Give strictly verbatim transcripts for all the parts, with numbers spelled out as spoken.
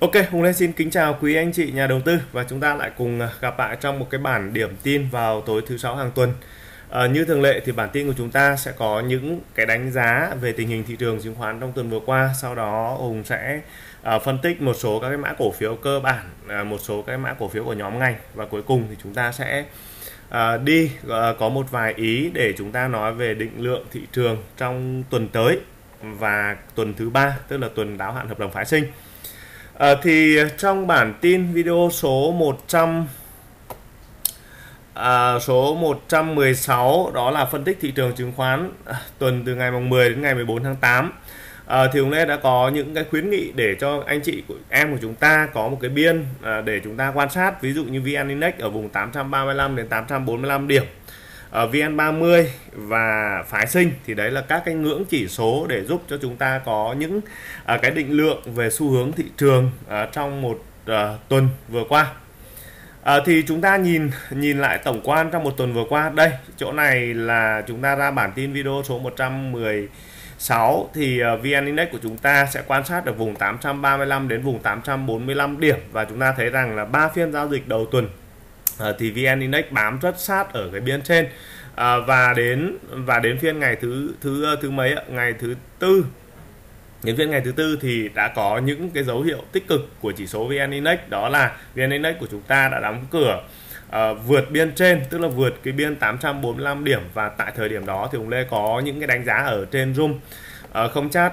Ok, Hùng Lê xin kính chào quý anh chị nhà đầu tư và chúng ta lại cùng gặp lại trong một cái bản điểm tin vào tối thứ sáu hàng tuần. À, như thường lệ thì bản tin của chúng ta sẽ có những cái đánh giá về tình hình thị trường chứng khoán trong tuần vừa qua. Sau đó Hùng sẽ à, phân tích một số các cái mã cổ phiếu cơ bản, à, một số các mã cổ phiếu của nhóm ngành và cuối cùng thì chúng ta sẽ à, đi à, có một vài ý để chúng ta nói về định lượng thị trường trong tuần tới và tuần thứ ba, tức là tuần đáo hạn hợp đồng phái sinh. À, thì trong bản tin video số một trăm à, số một trăm mười sáu đó là phân tích thị trường chứng khoán à, tuần từ ngày mười đến ngày mười bốn tháng tám à, thì hôm nay đã có những cái khuyến nghị để cho anh chị của em của chúng ta có một cái biên à, để chúng ta quan sát, ví dụ như vê en Index ở vùng tám trăm ba mươi lăm đến tám trăm bốn mươi lăm điểm, ở vê en ba mươi và phái sinh thì đấy là các cái ngưỡng chỉ số để giúp cho chúng ta có những uh, cái định lượng về xu hướng thị trường uh, trong một uh, tuần vừa qua. Uh, thì chúng ta nhìn nhìn lại tổng quan trong một tuần vừa qua. Đây, chỗ này là chúng ta ra bản tin video số một trăm mười sáu thì uh, vê en Index của chúng ta sẽ quan sát được vùng tám trăm ba mươi lăm đến vùng tám trăm bốn mươi lăm điểm và chúng ta thấy rằng là ba phiên giao dịch đầu tuần À, thì vê en Index bám rất sát ở cái biên trên à, và đến và đến phiên ngày thứ thứ thứ mấy ạ? Ngày thứ tư, đến phiên ngày thứ tư thì đã có những cái dấu hiệu tích cực của chỉ số vê en Index, đó là vê en Index của chúng ta đã đóng cửa à, vượt biên trên, tức là vượt cái biên tám trăm bốn mươi lăm điểm, và tại thời điểm đó thì Hùng Lê có những cái đánh giá ở trên Zoom à, không chat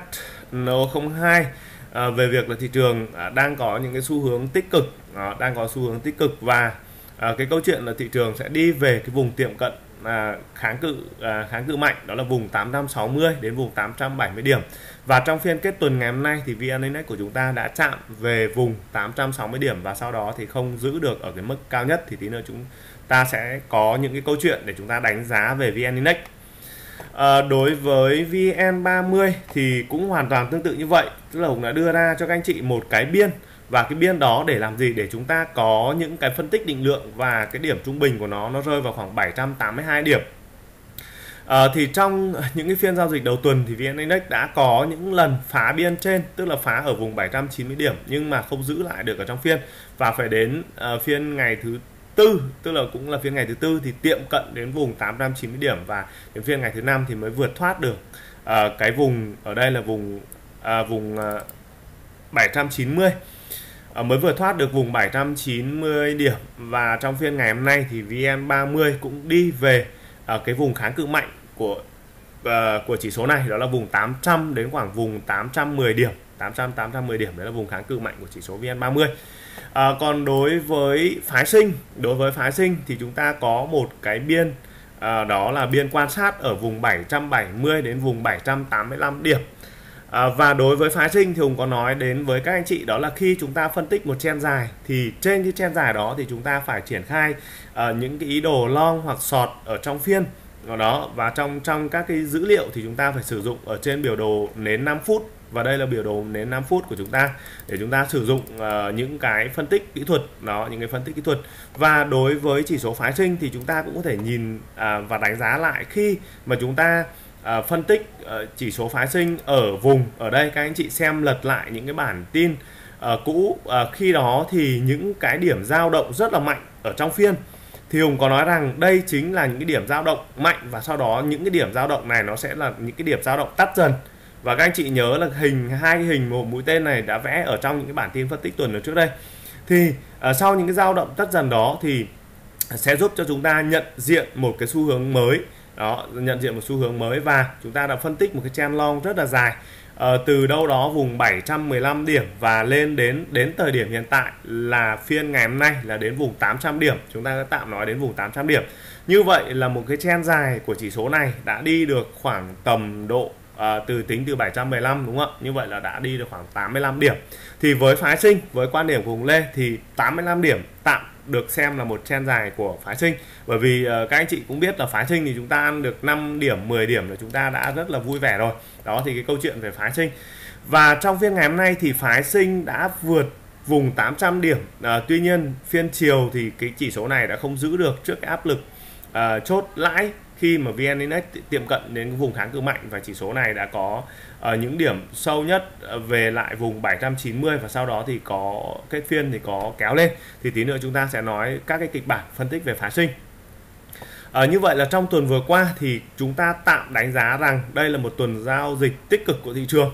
không hai à, về việc là thị trường à, đang có những cái xu hướng tích cực à, đang có xu hướng tích cực và À, cái câu chuyện là thị trường sẽ đi về cái vùng tiệm cận à, kháng cự à, kháng cự mạnh, đó là vùng tám trăm sáu mươi đến vùng tám trăm bảy mươi điểm. Và trong phiên kết tuần ngày hôm nay thì vê en Index của chúng ta đã chạm về vùng tám trăm sáu mươi điểm và sau đó thì không giữ được ở cái mức cao nhất, thì tí nữa chúng ta sẽ có những cái câu chuyện để chúng ta đánh giá về vê en Index. À, đối với vê en ba mươi thì cũng hoàn toàn tương tự như vậy, tức là Hùng đã đưa ra cho các anh chị một cái biên. Và cái biên đó để làm gì? Để chúng ta có những cái phân tích định lượng, và cái điểm trung bình của nó nó rơi vào khoảng bảy trăm tám mươi hai điểm. À, thì trong những cái phiên giao dịch đầu tuần thì vê en Index đã có những lần phá biên trên, tức là phá ở vùng bảy trăm chín mươi điểm nhưng mà không giữ lại được ở trong phiên, và phải đến uh, phiên ngày thứ tư, tức là cũng là phiên ngày thứ tư thì tiệm cận đến vùng tám trăm chín mươi điểm, và đến phiên ngày thứ năm thì mới vượt thoát được uh, cái vùng ở đây là vùng uh, vùng uh, bảy trăm chín mươi. À, mới vừa thoát được vùng bảy trăm chín mươi điểm, và trong phiên ngày hôm nay thì vê en ba mươi cũng đi về à, cái vùng kháng cự mạnh của à, của chỉ số này, đó là vùng tám trăm đến khoảng vùng tám trăm mười điểm, tám trăm tám trăm mười điểm, đấy là vùng kháng cự mạnh của chỉ số vê en ba mươi. À, còn đối với phái sinh, đối với phái sinh thì chúng ta có một cái biên à, đó là biên quan sát ở vùng bảy trăm bảy mươi đến vùng bảy trăm tám mươi lăm điểm. À, và đối với phái sinh thì Hùng có nói đến với các anh chị, đó là khi chúng ta phân tích một trend dài thì trên cái trend dài đó thì chúng ta phải triển khai uh, những cái ý đồ long hoặc short ở trong phiên đó, và trong trong các cái dữ liệu thì chúng ta phải sử dụng ở trên biểu đồ nến năm phút, và đây là biểu đồ nến năm phút của chúng ta để chúng ta sử dụng uh, những cái phân tích kỹ thuật đó, những cái phân tích kỹ thuật. Và đối với chỉ số phái sinh thì chúng ta cũng có thể nhìn uh, và đánh giá lại khi mà chúng ta À, phân tích à, chỉ số phái sinh ở vùng ở đây. Các anh chị xem lật lại những cái bản tin à, cũ à, khi đó thì những cái điểm dao động rất là mạnh ở trong phiên thì Hùng có nói rằng đây chính là những cái điểm dao động mạnh, và sau đó những cái điểm dao động này nó sẽ là những cái điểm dao động tắt dần. Và các anh chị nhớ là hình hai cái hình một mũi tên này đã vẽ ở trong những cái bản tin phân tích tuần ở trước đây, thì à, sau những cái dao động tắt dần đó thì sẽ giúp cho chúng ta nhận diện một cái xu hướng mới. Đó, nhận diện một xu hướng mới, và chúng ta đã phân tích một cái trend long rất là dài ờ, từ đâu đó vùng bảy trăm mười lăm điểm và lên đến đến thời điểm hiện tại là phiên ngày hôm nay là đến vùng tám trăm điểm. Chúng ta đã tạm nói đến vùng tám trăm điểm. Như vậy là một cái trend dài của chỉ số này đã đi được khoảng tầm độ à, từ tính từ bảy trăm mười lăm, đúng không ạ? Như vậy là đã đi được khoảng tám mươi lăm điểm. Thì với phái sinh, với quan điểm của Hùng Lê thì tám mươi lăm điểm tạm được xem là một trend dài của phái sinh, bởi vì uh, các anh chị cũng biết là phái sinh thì chúng ta ăn được năm điểm, mười điểm là chúng ta đã rất là vui vẻ rồi. Đó thì cái câu chuyện về phái sinh. Và trong phiên ngày hôm nay thì phái sinh đã vượt vùng tám trăm điểm. uh, Tuy nhiên phiên chiều thì cái chỉ số này đã không giữ được trước cái áp lực uh, chốt lãi khi mà vê en Index tiệm cận đến vùng kháng cự mạnh, và chỉ số này đã có uh, những điểm sâu nhất về lại vùng bảy trăm chín mươi, và sau đó thì có kết phiên thì có kéo lên. Thì tí nữa chúng ta sẽ nói các cái kịch bản phân tích về phái sinh. À, như vậy là trong tuần vừa qua thì chúng ta tạm đánh giá rằng đây là một tuần giao dịch tích cực của thị trường.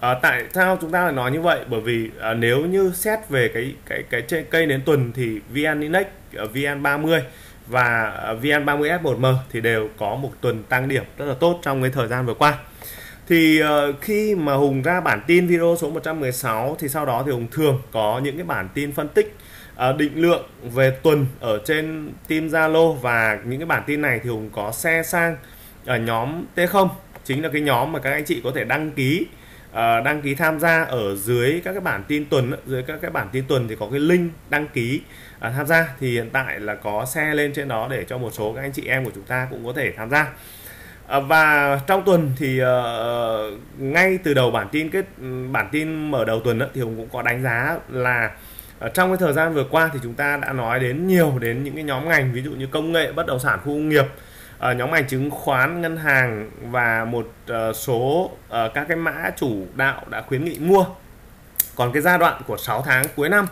À, tại sao chúng ta lại nói như vậy? Bởi vì à, nếu như xét về cái cái cái trên cây đến tuần thì vê en Index, vê en ba mươi và vê en ba mươi ép một em thì đều có một tuần tăng điểm rất là tốt trong cái thời gian vừa qua. Thì à, khi mà Hùng ra bản tin video số một trăm mười sáu thì sau đó thì Hùng thường có những cái bản tin phân tích định lượng về tuần ở trên team Zalo, và những cái bản tin này thì Hùng có share sang ở nhóm T không, chính là cái nhóm mà các anh chị có thể đăng ký đăng ký tham gia ở dưới các cái bản tin tuần. Dưới các cái bản tin tuần thì có cái link đăng ký tham gia, thì hiện tại là có share lên trên đó để cho một số các anh chị em của chúng ta cũng có thể tham gia. Và trong tuần thì ngay từ đầu bản tin kết bản tin mở đầu tuần thì Hùng cũng có đánh giá là trong cái thời gian vừa qua thì chúng ta đã nói đến nhiều đến những cái nhóm ngành, ví dụ như công nghệ, bất động sản, khu công nghiệp, nhóm ngành chứng khoán, ngân hàng, và một số các cái mã chủ đạo đã khuyến nghị mua. Còn cái giai đoạn của sáu tháng cuối năm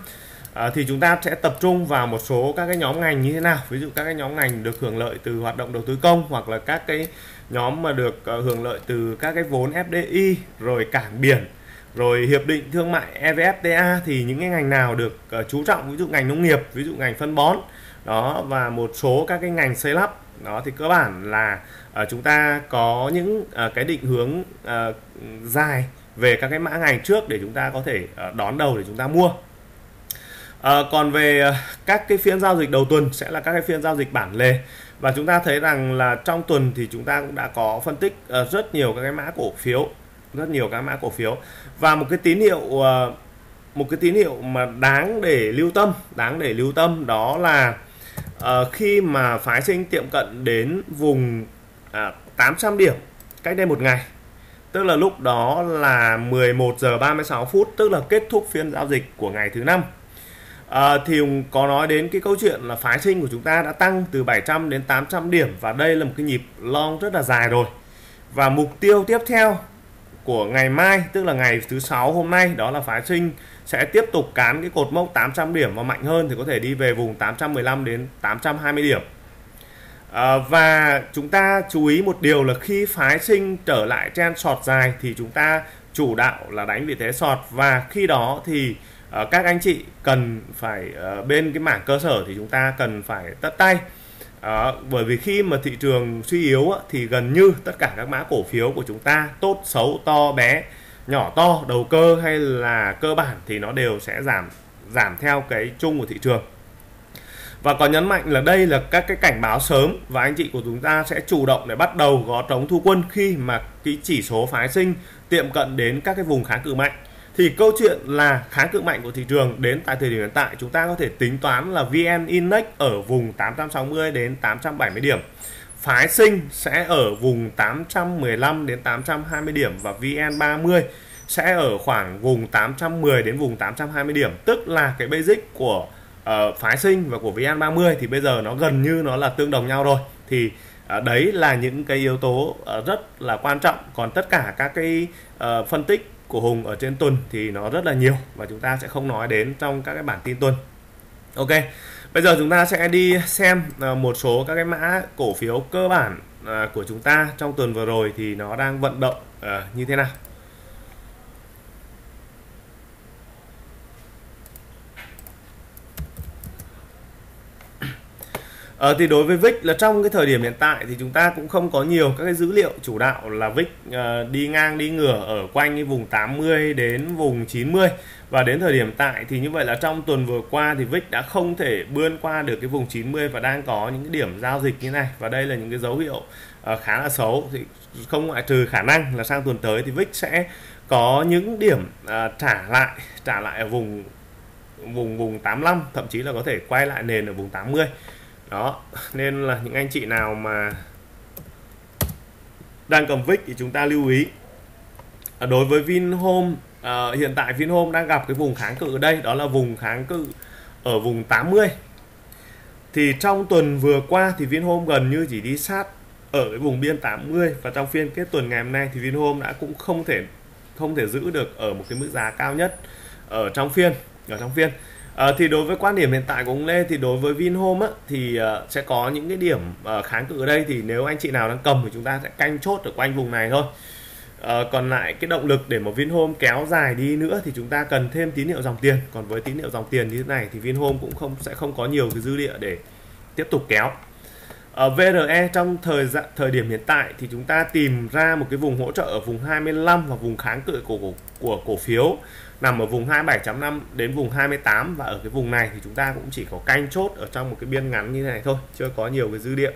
thì chúng ta sẽ tập trung vào một số các cái nhóm ngành như thế nào, ví dụ các cái nhóm ngành được hưởng lợi từ hoạt động đầu tư công, hoặc là các cái nhóm mà được hưởng lợi từ các cái vốn ép đê i, rồi cảng biển, rồi hiệp định thương mại e vê ép ta. Thì những cái ngành nào được uh, chú trọng, ví dụ ngành nông nghiệp, ví dụ ngành phân bón đó, và một số các cái ngành xây lắp đó, thì cơ bản là uh, chúng ta có những uh, cái định hướng uh, dài về các cái mã ngành trước để chúng ta có thể uh, đón đầu để chúng ta mua. uh, còn về uh, các cái phiên giao dịch đầu tuần sẽ là các cái phiên giao dịch bản lề, và chúng ta thấy rằng là trong tuần thì chúng ta cũng đã có phân tích uh, rất nhiều các cái mã cổ phiếu, rất nhiều các mã cổ phiếu. Và một cái tín hiệu một cái tín hiệu mà đáng để lưu tâm đáng để lưu tâm đó là khi mà phái sinh tiệm cận đến vùng tám trăm điểm cách đây một ngày, tức là lúc đó là mười một giờ ba mươi sáu phút, tức là kết thúc phiên giao dịch của ngày thứ năm, thì có nói đến cái câu chuyện là phái sinh của chúng ta đã tăng từ bảy trăm đến tám trăm điểm, và đây là một cái nhịp long rất là dài rồi. Và mục tiêu tiếp theo của ngày mai, tức là ngày thứ sáu hôm nay, đó là phái sinh sẽ tiếp tục cán cái cột mốc tám trăm điểm, và mạnh hơn thì có thể đi về vùng tám trăm mười lăm đến tám trăm hai mươi điểm. à, Và chúng ta chú ý một điều là khi phái sinh trở lại trend short dài thì chúng ta chủ đạo là đánh vị thế short, và khi đó thì à, các anh chị cần phải à, bên cái mảng cơ sở thì chúng ta cần phải tất tay. À, bởi vì khi mà thị trường suy yếu á, thì gần như tất cả các mã cổ phiếu của chúng ta, tốt, xấu, to, bé, nhỏ, to, đầu cơ hay là cơ bản, thì nó đều sẽ giảm giảm theo cái chung của thị trường. Và có nhấn mạnh là đây là các cái cảnh báo sớm, và anh chị của chúng ta sẽ chủ động để bắt đầu gõ trống thu quân khi mà cái chỉ số phái sinh tiệm cận đến các cái vùng kháng cự mạnh. Thì câu chuyện là kháng cự mạnh của thị trường đến tại thời điểm hiện tại, chúng ta có thể tính toán là vê en Index ở vùng tám trăm sáu mươi đến tám trăm bảy mươi điểm, phái sinh sẽ ở vùng tám trăm mười lăm đến tám trăm hai mươi điểm, và vê en ba mươi sẽ ở khoảng vùng tám trăm mười đến vùng tám trăm hai mươi điểm. Tức là cái basic của uh, phái sinh và của vê en ba mươi thì bây giờ nó gần như nó là tương đồng nhau rồi. Thì uh, đấy là những cái yếu tố uh, rất là quan trọng. Còn tất cả các cái uh, phân tích của Hùng ở trên tuần thì nó rất là nhiều, và chúng ta sẽ không nói đến trong các cái bản tin tuần. Ok, bây giờ chúng ta sẽ đi xem một số các cái mã cổ phiếu cơ bản của chúng ta trong tuần vừa rồi thì nó đang vận động như thế nào. Ờ, thì đối với Vic là trong cái thời điểm hiện tại thì chúng ta cũng không có nhiều các cái dữ liệu, chủ đạo là Vic uh, đi ngang đi ngửa ở quanh cái vùng tám mươi đến vùng chín mươi, và đến thời điểm tại thì như vậy là trong tuần vừa qua thì Vic đã không thể bươn qua được cái vùng chín mươi và đang có những cái điểm giao dịch như này, và đây là những cái dấu hiệu uh, khá là xấu. Thì không ngoại trừ khả năng là sang tuần tới thì Vic sẽ có những điểm uh, trả lại trả lại ở vùng vùng vùng tám mươi lăm, thậm chí là có thể quay lại nền ở vùng tám mươi. Đó, nên là những anh chị nào mà đang cầm Vic thì chúng ta lưu ý. Đối với Vinhome, à, hiện tại Vinhome đang gặp cái vùng kháng cự ở đây, đó là vùng kháng cự ở vùng tám mươi. Thì trong tuần vừa qua thì Vinhome gần như chỉ đi sát ở cái vùng biên tám mươi, và trong phiên kết tuần ngày hôm nay thì Vinhome đã cũng không thể không thể giữ được ở một cái mức giá cao nhất ở trong phiên ở trong phiên. À, thì đối với quan điểm hiện tại của ông Lê thì đối với Vinhome á, thì uh, sẽ có những cái điểm uh, kháng cự ở đây, thì nếu anh chị nào đang cầm thì chúng ta sẽ canh chốt ở quanh vùng này thôi. Uh, còn lại cái động lực để mà Vinhome kéo dài đi nữa thì chúng ta cần thêm tín hiệu dòng tiền. Còn với tín hiệu dòng tiền như thế này thì Vinhome cũng không sẽ không có nhiều cái dư địa để tiếp tục kéo. Ở vê en trong thời gian thời điểm hiện tại thì chúng ta tìm ra một cái vùng hỗ trợ ở vùng hai mươi lăm và vùng kháng cự của của, của cổ phiếu nằm ở vùng hai mươi bảy chấm năm đến vùng hai mươi tám, và ở cái vùng này thì chúng ta cũng chỉ có canh chốt ở trong một cái biên ngắn như thế này thôi, chưa có nhiều cái dư địa.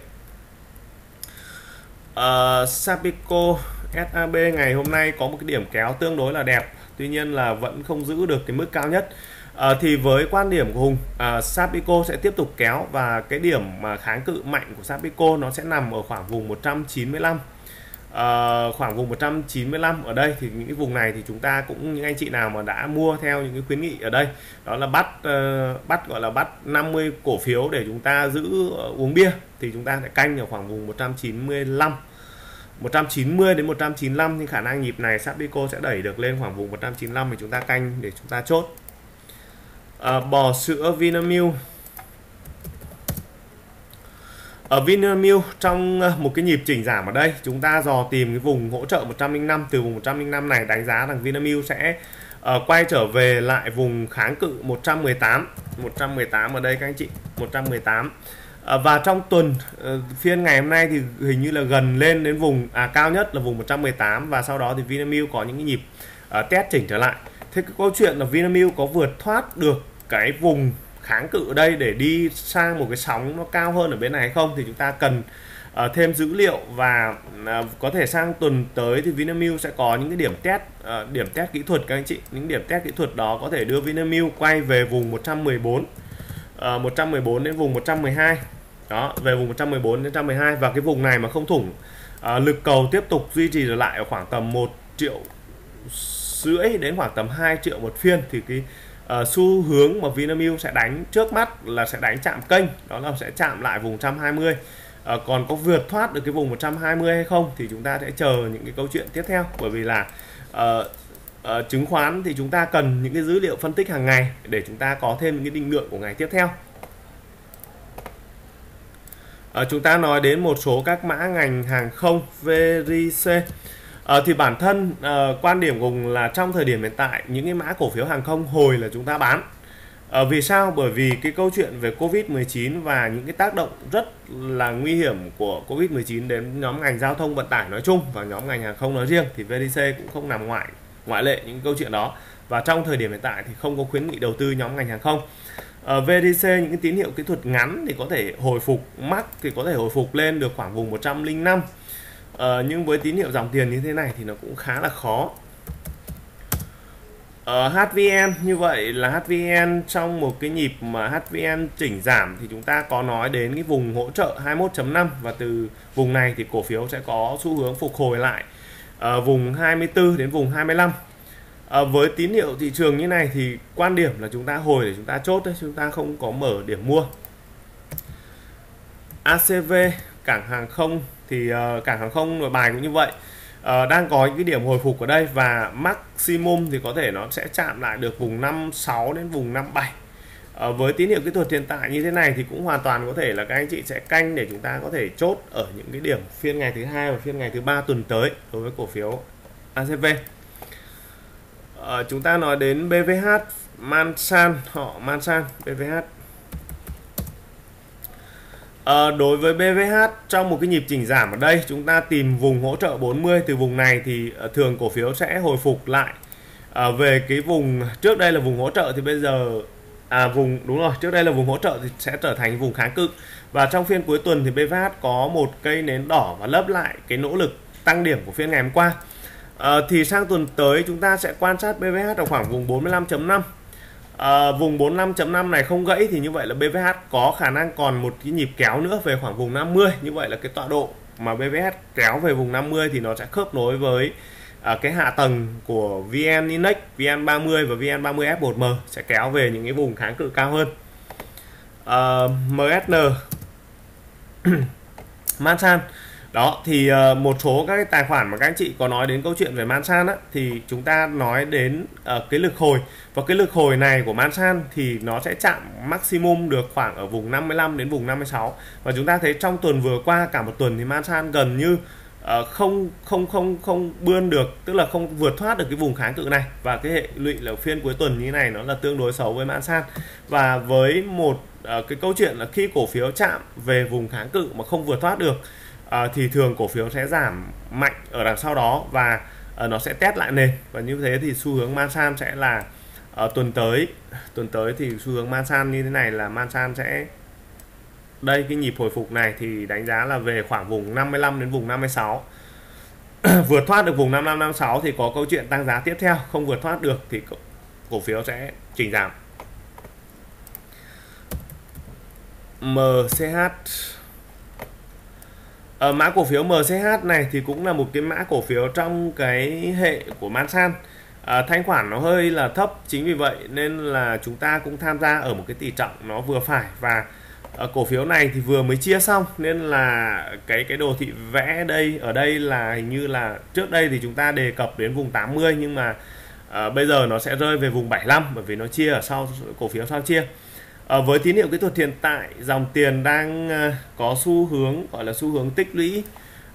Uh, Sapico ét a bê ngày hôm nay có một cái điểm kéo tương đối là đẹp, tuy nhiên là vẫn không giữ được cái mức cao nhất. À, thì với quan điểm của Hùng, à, Sapico sẽ tiếp tục kéo, và cái điểm mà kháng cự mạnh của Sapico nó sẽ nằm ở khoảng vùng một trăm chín mươi lăm, à, khoảng vùng một trăm chín mươi lăm ở đây. Thì những cái vùng này thì chúng ta cũng, những anh chị nào mà đã mua theo những cái khuyến nghị ở đây đó là bắt uh, bắt gọi là bắt năm mươi cổ phiếu để chúng ta giữ uh, uống bia, thì chúng ta sẽ canh ở khoảng vùng một trăm chín mươi lăm, một trăm chín mươi đến một trăm chín mươi lăm, thì khả năng nhịp này Sapico sẽ đẩy được lên khoảng vùng một trăm chín mươi lăm để chúng ta canh, để chúng ta chốt. À, bò sữa Vinamilk, ở Vinamilk trong một cái nhịp chỉnh giảm ở đây chúng ta dò tìm cái vùng hỗ trợ một trăm linh năm, từ vùng một trăm linh năm này đánh giá rằng Vinamilk sẽ uh, quay trở về lại vùng kháng cự một trăm mười tám một trăm mười tám ở đây các anh chị, một trăm mười tám. À, và trong tuần uh, phiên ngày hôm nay thì hình như là gần lên đến vùng à, cao nhất là vùng một trăm mười tám, và sau đó thì Vinamilk có những cái nhịp uh, test chỉnh trở lại. Thế cái câu chuyện là Vinamilk có vượt thoát được cái vùng kháng cự ở đây để đi sang một cái sóng nó cao hơn ở bên này hay không, thì chúng ta cần uh, thêm dữ liệu, và uh, có thể sang tuần tới thì Vinamilk sẽ có những cái điểm test uh, điểm test kỹ thuật các anh chị. Những điểm test kỹ thuật đó có thể đưa Vinamilk quay về vùng một trăm mười bốn, uh, một trăm mười bốn đến vùng một trăm mười hai đó, về vùng một trăm mười bốn đến một trăm mười hai. Và cái vùng này mà không thủng, uh, lực cầu tiếp tục duy trì trở lại ở khoảng tầm một triệu rưỡi đến khoảng tầm hai triệu một phiên, thì cái uh, xu hướng mà Vinamilk sẽ đánh trước mắt là sẽ đánh chạm kênh, đó là sẽ chạm lại vùng một trăm hai mươi. Uh, còn có vượt thoát được cái vùng một trăm hai mươi hay không thì chúng ta sẽ chờ những cái câu chuyện tiếp theo, bởi vì là uh, uh, chứng khoán thì chúng ta cần những cái dữ liệu phân tích hàng ngày để chúng ta có thêm những cái định lượng của ngày tiếp theo. Uh, chúng ta nói đến một số các mã ngành hàng không. vê rờ xê À, thì bản thân à, quan điểm của Hùng là trong thời điểm hiện tại những cái mã cổ phiếu hàng không hồi là chúng ta bán. À, vì sao? Bởi vì cái câu chuyện về Covid mười chín và những cái tác động rất là nguy hiểm của Covid mười chín đến nhóm ngành giao thông vận tải nói chung và nhóm ngành hàng không nói riêng, thì vê đê xê cũng không nằm ngoại ngoại lệ những câu chuyện đó. Và trong thời điểm hiện tại thì không có khuyến nghị đầu tư nhóm ngành hàng không. À, vê đê xê những cái tín hiệu kỹ thuật ngắn thì có thể hồi phục, mắc thì có thể hồi phục lên được khoảng vùng một trăm linh năm. Uh, nhưng với tín hiệu dòng tiền như thế này thì nó cũng khá là khó. uh, hát vê en như vậy là hát vê en trong một cái nhịp mà hát vê en chỉnh giảm thì chúng ta có nói đến cái vùng hỗ trợ hai mươi mốt chấm năm, và từ vùng này thì cổ phiếu sẽ có xu hướng phục hồi lại ở uh, vùng hai mươi tư đến vùng hai mươi lăm. uh, Với tín hiệu thị trường như này thì quan điểm là chúng ta hồi để chúng ta chốt đấy, chúng ta không có mở điểm mua. a xê vê cảng hàng không thì uh, cảng hàng không nội bài cũng như vậy, uh, đang có những cái điểm hồi phục ở đây, và maximum thì có thể nó sẽ chạm lại được vùng năm mươi sáu đến vùng năm mươi bảy. Uh, với tín hiệu kỹ thuật hiện tại như thế này thì cũng hoàn toàn có thể là các anh chị sẽ canh để chúng ta có thể chốt ở những cái điểm phiên ngày thứ hai và phiên ngày thứ ba tuần tới đối với cổ phiếu a xê vê. Uh, chúng ta nói đến bê vê hát, Masan, họ Masan, bê vê hát. À, đối với bê vê hát trong một cái nhịp chỉnh giảm ở đây chúng ta tìm vùng hỗ trợ bốn mươi, từ vùng này thì thường cổ phiếu sẽ hồi phục lại à, về cái vùng trước đây là vùng hỗ trợ, thì bây giờ à, vùng đúng rồi trước đây là vùng hỗ trợ thì sẽ trở thành vùng kháng cự. Và trong phiên cuối tuần thì bê vê hát có một cây nến đỏ và lấp lại cái nỗ lực tăng điểm của phiên ngày hôm qua. à, thì sang tuần tới chúng ta sẽ quan sát bê vê hát ở khoảng vùng bốn mươi lăm chấm năm. À, vùng bốn mươi lăm chấm năm này không gãy thì như vậy là bê vê hát có khả năng còn một cái nhịp kéo nữa về khoảng vùng năm mươi. Như vậy là cái tọa độ mà bê vê hát kéo về vùng năm mươi thì nó sẽ khớp nối với à, cái hạ tầng của vê en Index, vê en ba mươi và vê en ba mươi ép một em sẽ kéo về những cái vùng kháng cự cao hơn. à, em ét en Masan Đó thì uh, một số các cái tài khoản mà các anh chị có nói đến câu chuyện về Masan á, thì chúng ta nói đến uh, cái lực hồi, và cái lực hồi này của Masan thì nó sẽ chạm maximum được khoảng ở vùng năm mươi lăm đến vùng năm mươi sáu, và chúng ta thấy trong tuần vừa qua cả một tuần thì Masan gần như uh, không không không không bươn được, tức là không vượt thoát được cái vùng kháng cự này, và cái hệ lụy là phiên cuối tuần như thế này nó là tương đối xấu với Masan. Và với một uh, cái câu chuyện là khi cổ phiếu chạm về vùng kháng cự mà không vượt thoát được À, thì thường cổ phiếu sẽ giảm mạnh ở đằng sau đó, và uh, nó sẽ test lại nền, và như thế thì xu hướng Masan sẽ là uh, tuần tới tuần tới thì xu hướng Masan như thế này là Masan sẽ đây, cái nhịp hồi phục này thì đánh giá là về khoảng vùng năm mươi lăm đến vùng năm mươi sáu. Vượt thoát được vùng năm mươi lăm năm mươi sáu thì có câu chuyện tăng giá tiếp theo, không vượt thoát được thì cổ phiếu sẽ chỉnh giảm. em xê hát, Uh, mã cổ phiếu em xê hát này thì cũng là một cái mã cổ phiếu trong cái hệ của Masan. uh, Thanh khoản nó hơi là thấp, chính vì vậy nên là chúng ta cũng tham gia ở một cái tỷ trọng nó vừa phải. Và uh, cổ phiếu này thì vừa mới chia xong nên là cái cái đồ thị vẽ đây ở đây là hình như là trước đây thì chúng ta đề cập đến vùng tám mươi, nhưng mà uh, bây giờ nó sẽ rơi về vùng bảy mươi lăm, bởi vì nó chia ở sau, cổ phiếu sau chia. À, với tín hiệu kỹ thuật hiện tại, dòng tiền đang à, có xu hướng gọi là xu hướng tích lũy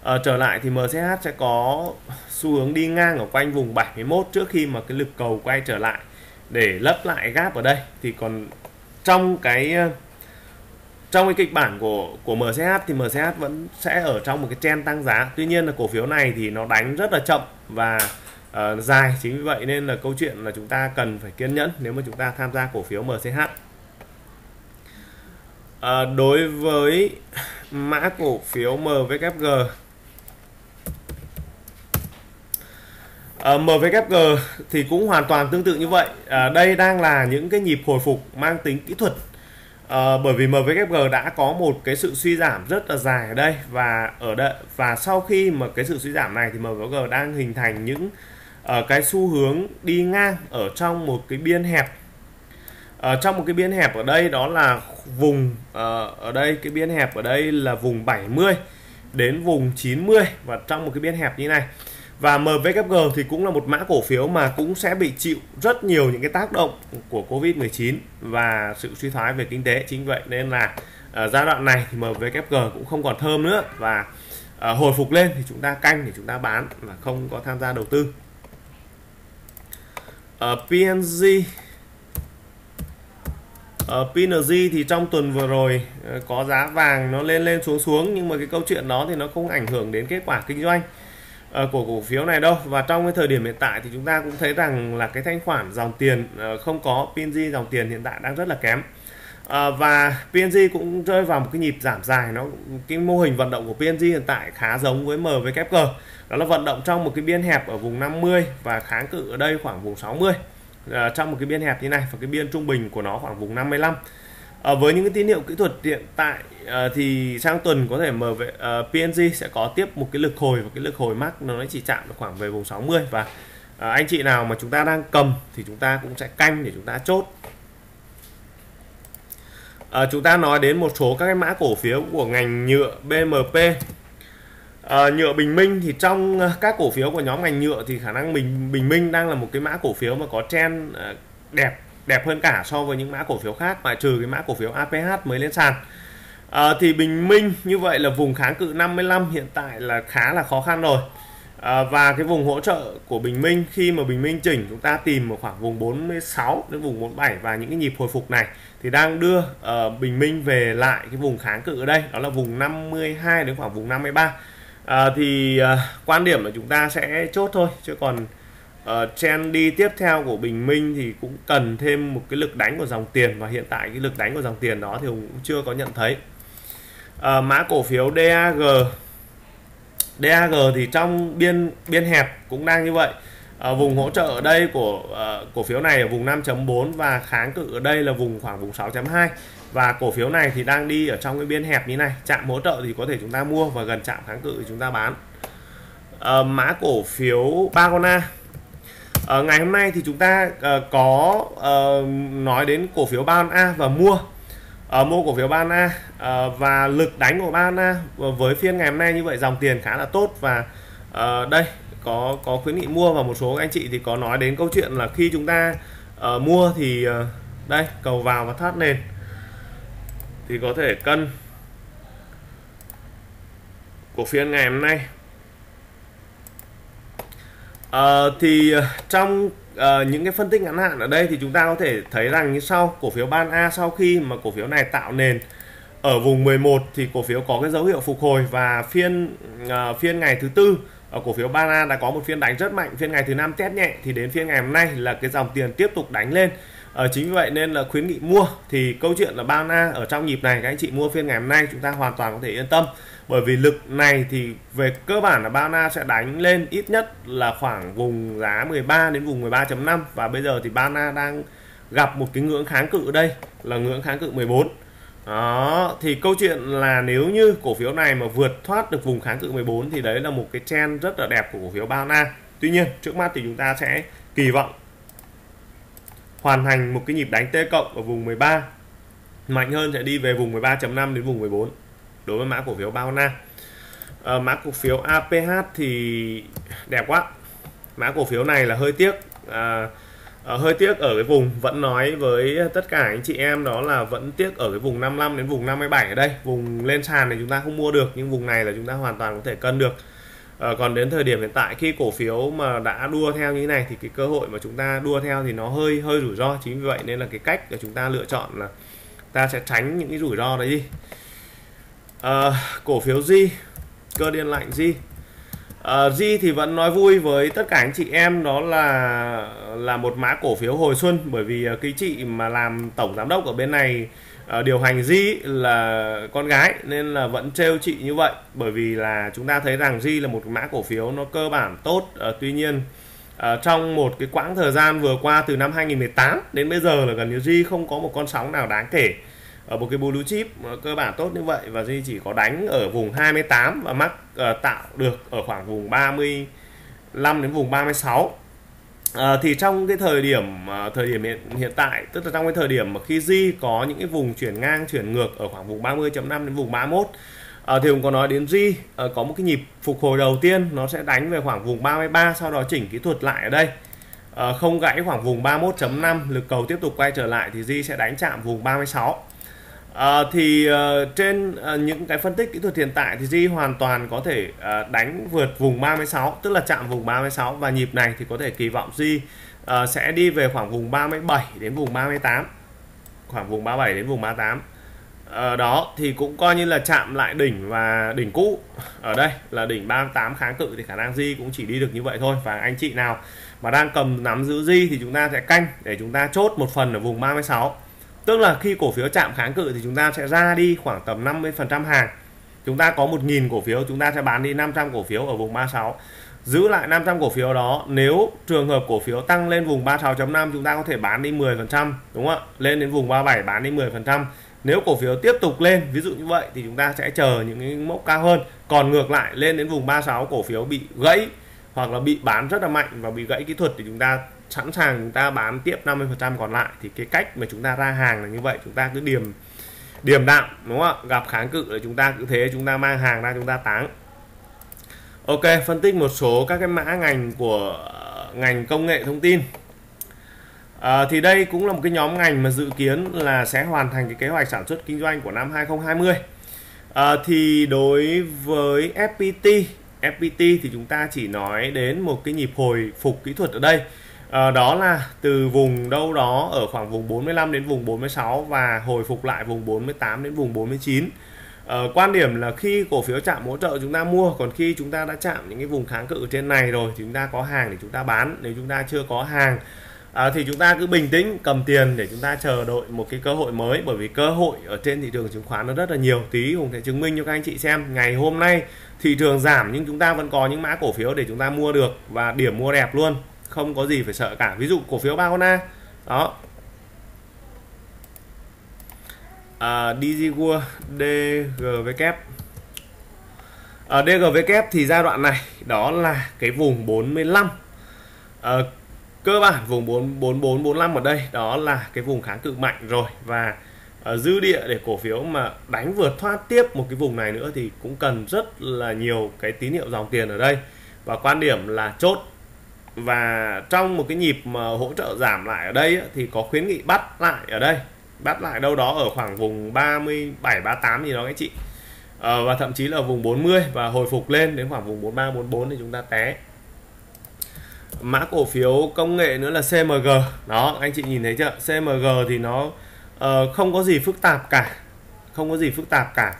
à, trở lại, thì em xê hát sẽ có xu hướng đi ngang ở quanh vùng bảy mươi mốt trước khi mà cái lực cầu quay trở lại để lấp lại gap ở đây. Thì còn trong cái trong cái kịch bản của của em xê hát thì em xê hát vẫn sẽ ở trong một cái trend tăng giá. Tuy nhiên là cổ phiếu này thì nó đánh rất là chậm và à, dài, chính vì vậy nên là câu chuyện là chúng ta cần phải kiên nhẫn nếu mà chúng ta tham gia cổ phiếu em xê hát. À, đối với mã cổ phiếu em vê kép giê, à, em vê kép giê thì cũng hoàn toàn tương tự như vậy. À, đây đang là những cái nhịp hồi phục mang tính kỹ thuật, à, bởi vì em vê kép giê đã có một cái sự suy giảm rất là dài ở đây, và ở đây và sau khi mà cái sự suy giảm này thì em vê kép giê đang hình thành những uh, cái xu hướng đi ngang ở trong một cái biên hẹp. Ở trong một cái biên hẹp ở đây đó là vùng ở đây cái biên hẹp ở đây là vùng bảy mươi đến vùng chín mươi, và trong một cái biên hẹp như này. Và em vê kép giê thì cũng là một mã cổ phiếu mà cũng sẽ bị chịu rất nhiều những cái tác động của Covid mười chín và sự suy thoái về kinh tế, chính vậy nên là ở giai đoạn này thì em vê kép giê cũng không còn thơm nữa, và hồi phục lên thì chúng ta canh để chúng ta bán và không có tham gia đầu tư. Ở pê en giê Uh, pê en giê thì trong tuần vừa rồi uh, có giá vàng nó lên lên xuống xuống, nhưng mà cái câu chuyện đó thì nó không ảnh hưởng đến kết quả kinh doanh uh, của cổ phiếu này đâu. Và trong cái thời điểm hiện tại thì chúng ta cũng thấy rằng là cái thanh khoản dòng tiền uh, không có, pê en giê dòng tiền hiện tại đang rất là kém. Uh, và pê en giê cũng rơi vào một cái nhịp giảm dài. Nó cái mô hình vận động của pê en giê hiện tại khá giống với em vê kép giê, đó là vận động trong một cái biên hẹp ở vùng năm mươi và kháng cự ở đây khoảng vùng sáu mươi. À, trong một cái biên hẹp như này, và cái biên trung bình của nó khoảng vùng năm mươi lăm. À, với những cái tín hiệu kỹ thuật hiện tại à, thì sang tuần có thể mở về à, pê en giê sẽ có tiếp một cái lực hồi, và cái lực hồi max nó chỉ chạm được khoảng về vùng sáu mươi, và à, anh chị nào mà chúng ta đang cầm thì chúng ta cũng sẽ canh để chúng ta chốt. À, chúng ta nói đến một số các cái mã cổ phiếu của ngành nhựa bê em pê. À, nhựa Bình Minh thì trong các cổ phiếu của nhóm ngành nhựa thì khả năng Bình Bình Minh đang là một cái mã cổ phiếu mà có trend đẹp đẹp hơn cả so với những mã cổ phiếu khác, ngoại trừ cái mã cổ phiếu a pê hát mới lên sàn. À, thì Bình Minh như vậy là vùng kháng cự năm mươi lăm hiện tại là khá là khó khăn rồi, à, và cái vùng hỗ trợ của Bình Minh khi mà Bình Minh chỉnh chúng ta tìm ở khoảng vùng bốn mươi sáu đến vùng bốn mươi bảy, và những cái nhịp hồi phục này thì đang đưa uh, Bình Minh về lại cái vùng kháng cự ở đây, đó là vùng năm mươi hai đến khoảng vùng năm mươi ba. À, thì à, quan điểm là chúng ta sẽ chốt thôi, chứ còn à, trend đi tiếp theo của Bình Minh thì cũng cần thêm một cái lực đánh của dòng tiền, và hiện tại cái lực đánh của dòng tiền đó thì Hùng cũng chưa có nhận thấy. À, mã cổ phiếu đê a giê đê a giê thì trong biên biên hẹp cũng đang như vậy. À, vùng hỗ trợ ở đây của à, cổ phiếu này ở vùng năm chấm bốn và kháng cự ở đây là vùng khoảng vùng sáu chấm hai, và cổ phiếu này thì đang đi ở trong cái biên hẹp như này, chạm hỗ trợ thì có thể chúng ta mua và gần chạm kháng cự thì chúng ta bán. À, mã cổ phiếu BANA, à, ngày hôm nay thì chúng ta à, có à, nói đến cổ phiếu BANA và mua. Ở mua cổ phiếu BANA và lực đánh của BANA với phiên ngày hôm nay như vậy, dòng tiền khá là tốt và đây có có khuyến nghị mua, và một số anh chị thì có nói đến câu chuyện là khi chúng ta mua thì đây cầu vào và thoát nền thì có thể cân của phiên ngày hôm nay. À, thì trong à, những cái phân tích ngắn hạn ở đây thì chúng ta có thể thấy rằng như sau: cổ phiếu BANA sau khi mà cổ phiếu này tạo nền ở vùng mười một thì cổ phiếu có cái dấu hiệu phục hồi, và phiên à, phiên ngày thứ tư ở cổ phiếu BANA đã có một phiên đánh rất mạnh, phiên ngày thứ năm test nhẹ, thì đến phiên ngày hôm nay là cái dòng tiền tiếp tục đánh lên. À, chính vì vậy nên là khuyến nghị mua, thì câu chuyện là BANA ở trong nhịp này các anh chị mua phiên ngày hôm nay chúng ta hoàn toàn có thể yên tâm, bởi vì lực này thì về cơ bản là BANA sẽ đánh lên ít nhất là khoảng vùng giá mười ba đến vùng mười ba chấm năm, và bây giờ thì BANA đang gặp một cái ngưỡng kháng cự, đây là ngưỡng kháng cự mười bốn. Đó, thì câu chuyện là nếu như cổ phiếu này mà vượt thoát được vùng kháng cự mười bốn thì đấy là một cái trend rất là đẹp của cổ phiếu BANA. Tuy nhiên trước mắt thì chúng ta sẽ kỳ vọng hoàn thành một cái nhịp đánh T cộng ở vùng mười ba, mạnh hơn sẽ đi về vùng mười ba chấm năm đến vùng mười bốn đối với mã cổ phiếu BANA. À, mã cổ phiếu a pê hát thì đẹp quá, mã cổ phiếu này là hơi tiếc, à, à, hơi tiếc ở cái vùng, vẫn nói với tất cả anh chị em đó là vẫn tiếc ở cái vùng năm mươi lăm đến vùng năm mươi bảy. Ở đây vùng lên sàn này chúng ta không mua được, nhưng vùng này là chúng ta hoàn toàn có thể cân được. À, còn đến thời điểm hiện tại khi cổ phiếu mà đã đua theo như thế này thì cái cơ hội mà chúng ta đua theo thì nó hơi hơi rủi ro, chính vì vậy nên là cái cách để chúng ta lựa chọn là ta sẽ tránh những cái rủi ro đấy đi. À, cổ phiếu G, cơ điện lạnh G. À, G thì vẫn nói vui với tất cả anh chị em đó là là một mã cổ phiếu hồi xuân, bởi vì cái chị mà làm tổng giám đốc ở bên này à, điều hành G là con gái nên là vẫn trêu chị như vậy, bởi vì là chúng ta thấy rằng G là một mã cổ phiếu nó cơ bản tốt. À, tuy nhiên à, trong một cái quãng thời gian vừa qua từ năm hai nghìn không trăm mười tám đến bây giờ là gần như G không có một con sóng nào đáng kể ở một cái blue chip cơ bản tốt như vậy, và G chỉ có đánh ở vùng hai mươi tám và mắc uh, tạo được ở khoảng vùng ba mươi lăm đến vùng ba mươi sáu. Uh, thì trong cái thời điểm uh, thời điểm hiện, hiện tại, tức là trong cái thời điểm mà khi G có những cái vùng chuyển ngang chuyển ngược ở khoảng vùng ba mươi chấm năm đến vùng ba mươi mốt, uh, thì cũng có nói đến G uh, có một cái nhịp phục hồi đầu tiên nó sẽ đánh về khoảng vùng ba mươi ba, sau đó chỉnh kỹ thuật lại ở đây. Uh, không gãy khoảng vùng ba mươi mốt chấm năm, lực cầu tiếp tục quay trở lại thì G sẽ đánh chạm vùng ba mươi sáu. À, thì uh, trên uh, những cái phân tích kỹ thuật hiện tại thì G hoàn toàn có thể uh, đánh vượt vùng ba mươi sáu, tức là chạm vùng ba mươi sáu, và nhịp này thì có thể kỳ vọng G uh, sẽ đi về khoảng vùng ba mươi bảy đến vùng ba mươi tám, khoảng vùng ba mươi bảy đến vùng ba mươi tám. Uh, đó thì cũng coi như là chạm lại đỉnh và đỉnh cũ ở đây là đỉnh ba mươi tám kháng cự, thì khả năng G cũng chỉ đi được như vậy thôi. Và anh chị nào mà đang cầm nắm giữ G thì chúng ta sẽ canh để chúng ta chốt một phần ở vùng ba mươi sáu, tức là khi cổ phiếu chạm kháng cự thì chúng ta sẽ ra đi khoảng tầm năm mươi phần trăm hàng. Chúng ta có một nghìn cổ phiếu, chúng ta sẽ bán đi năm trăm cổ phiếu ở vùng ba mươi sáu, giữ lại năm trăm cổ phiếu đó. Nếu trường hợp cổ phiếu tăng lên vùng ba mươi sáu chấm năm chúng ta có thể bán đi mười phần trăm, đúng không ạ? Lên đến vùng ba mươi bảy bán đi mười phần trăm. Nếu cổ phiếu tiếp tục lên, ví dụ như vậy, thì chúng ta sẽ chờ những cái mốc cao hơn. Còn ngược lại, lên đến vùng ba mươi sáu cổ phiếu bị gãy hoặc là bị bán rất là mạnh và bị gãy kỹ thuật thì chúng ta sẵn sàng chúng ta bán tiếp năm mươi phần trăm còn lại. Thì cái cách mà chúng ta ra hàng là như vậy, chúng ta cứ điềm điềm đạm, đúng không ạ? Gặp kháng cự là chúng ta cứ thế chúng ta mang hàng ra chúng ta táng. Ok, phân tích một số các cái mã ngành của ngành công nghệ thông tin. À, thì đây cũng là một cái nhóm ngành mà dự kiến là sẽ hoàn thành cái kế hoạch sản xuất kinh doanh của năm hai nghìn không trăm hai mươi. À, thì đối với ép pê tê, ép pê tê thì chúng ta chỉ nói đến một cái nhịp hồi phục kỹ thuật ở đây. À, đó là từ vùng đâu đó ở khoảng vùng bốn mươi lăm đến vùng bốn mươi sáu và hồi phục lại vùng bốn mươi tám đến vùng bốn mươi chín. À, quan điểm là khi cổ phiếu chạm hỗ trợ chúng ta mua, còn khi chúng ta đã chạm những cái vùng kháng cự trên này rồi thì chúng ta có hàng để chúng ta bán. Nếu chúng ta chưa có hàng à, thì chúng ta cứ bình tĩnh cầm tiền để chúng ta chờ đợi một cái cơ hội mới, bởi vì cơ hội ở trên thị trường chứng khoán nó rất là nhiều. Tí Hùng sẽ chứng minh cho các anh chị xem, ngày hôm nay thị trường giảm nhưng chúng ta vẫn có những mã cổ phiếu để chúng ta mua được và điểm mua đẹp luôn, không có gì phải sợ cả. Ví dụ cổ phiếu BANA đó, à, DigiWorld, đê giê vê kép, à, đê giê vê kép thì giai đoạn này đó là cái vùng bốn mươi lăm, à, cơ bản vùng bốn mươi bốn bốn mươi lăm ở đây đó là cái vùng kháng cự mạnh rồi, và uh, dư địa để cổ phiếu mà đánh vượt thoát tiếp một cái vùng này nữa thì cũng cần rất là nhiều cái tín hiệu dòng tiền ở đây. Và quan điểm là chốt, và trong một cái nhịp mà hỗ trợ giảm lại ở đây ấy, thì có khuyến nghị bắt lại ở đây, bắt lại đâu đó ở khoảng vùng ba mươi bảy ba mươi tám gì đó các chị, ờ, và thậm chí là vùng bốn mươi và hồi phục lên đến khoảng vùng bốn mươi ba bốn mươi bốn thì chúng ta té. Mã cổ phiếu công nghệ nữa là xê em giê đó, anh chị nhìn thấy chưa? xê em giê thì nó uh, không có gì phức tạp cả, không có gì phức tạp cả.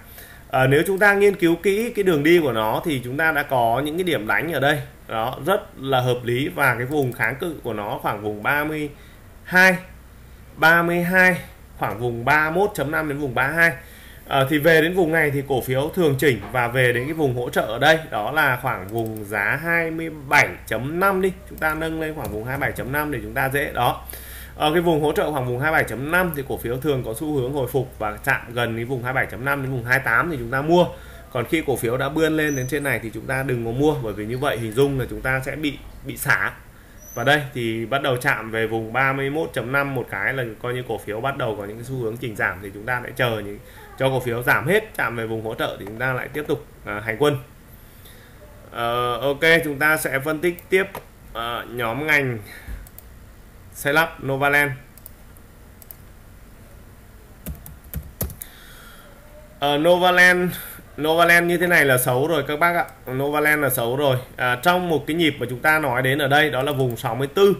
Uh, nếu chúng ta nghiên cứu kỹ cái đường đi của nó thì chúng ta đã có những cái điểm đánh ở đây đó rất là hợp lý, và cái vùng kháng cự của nó khoảng vùng ba mươi hai, khoảng vùng ba mươi mốt chấm năm đến vùng ba mươi hai. À, thì về đến vùng này thì cổ phiếu thường chỉnh và về đến cái vùng hỗ trợ ở đây, đó là khoảng vùng giá hai mươi bảy chấm năm đi, chúng ta nâng lên khoảng vùng hai mươi bảy chấm năm để chúng ta dễ đó. Ở à, cái vùng hỗ trợ khoảng vùng hai mươi bảy chấm năm thì cổ phiếu thường có xu hướng hồi phục và chạm gần cái vùng hai mươi bảy chấm năm đến vùng hai mươi tám thì chúng ta mua. Còn khi cổ phiếu đã bươn lên đến trên này thì chúng ta đừng có mua, bởi vì như vậy hình dung là chúng ta sẽ bị bị xả. Và đây thì bắt đầu chạm về vùng ba mươi mốt chấm năm một cái là coi như cổ phiếu bắt đầu có những cái xu hướng chỉnh giảm, thì chúng ta lại chờ những cho cổ phiếu giảm hết, chạm về vùng hỗ trợ thì chúng ta lại tiếp tục à, hành quân. à, Ok, chúng ta sẽ phân tích tiếp à, nhóm ngành xây lắp Novaland. à, Novaland Novaland như thế này là xấu rồi các bác ạ. Novaland là xấu rồi. à, Trong một cái nhịp mà chúng ta nói đến ở đây, đó là vùng sáu mươi tư.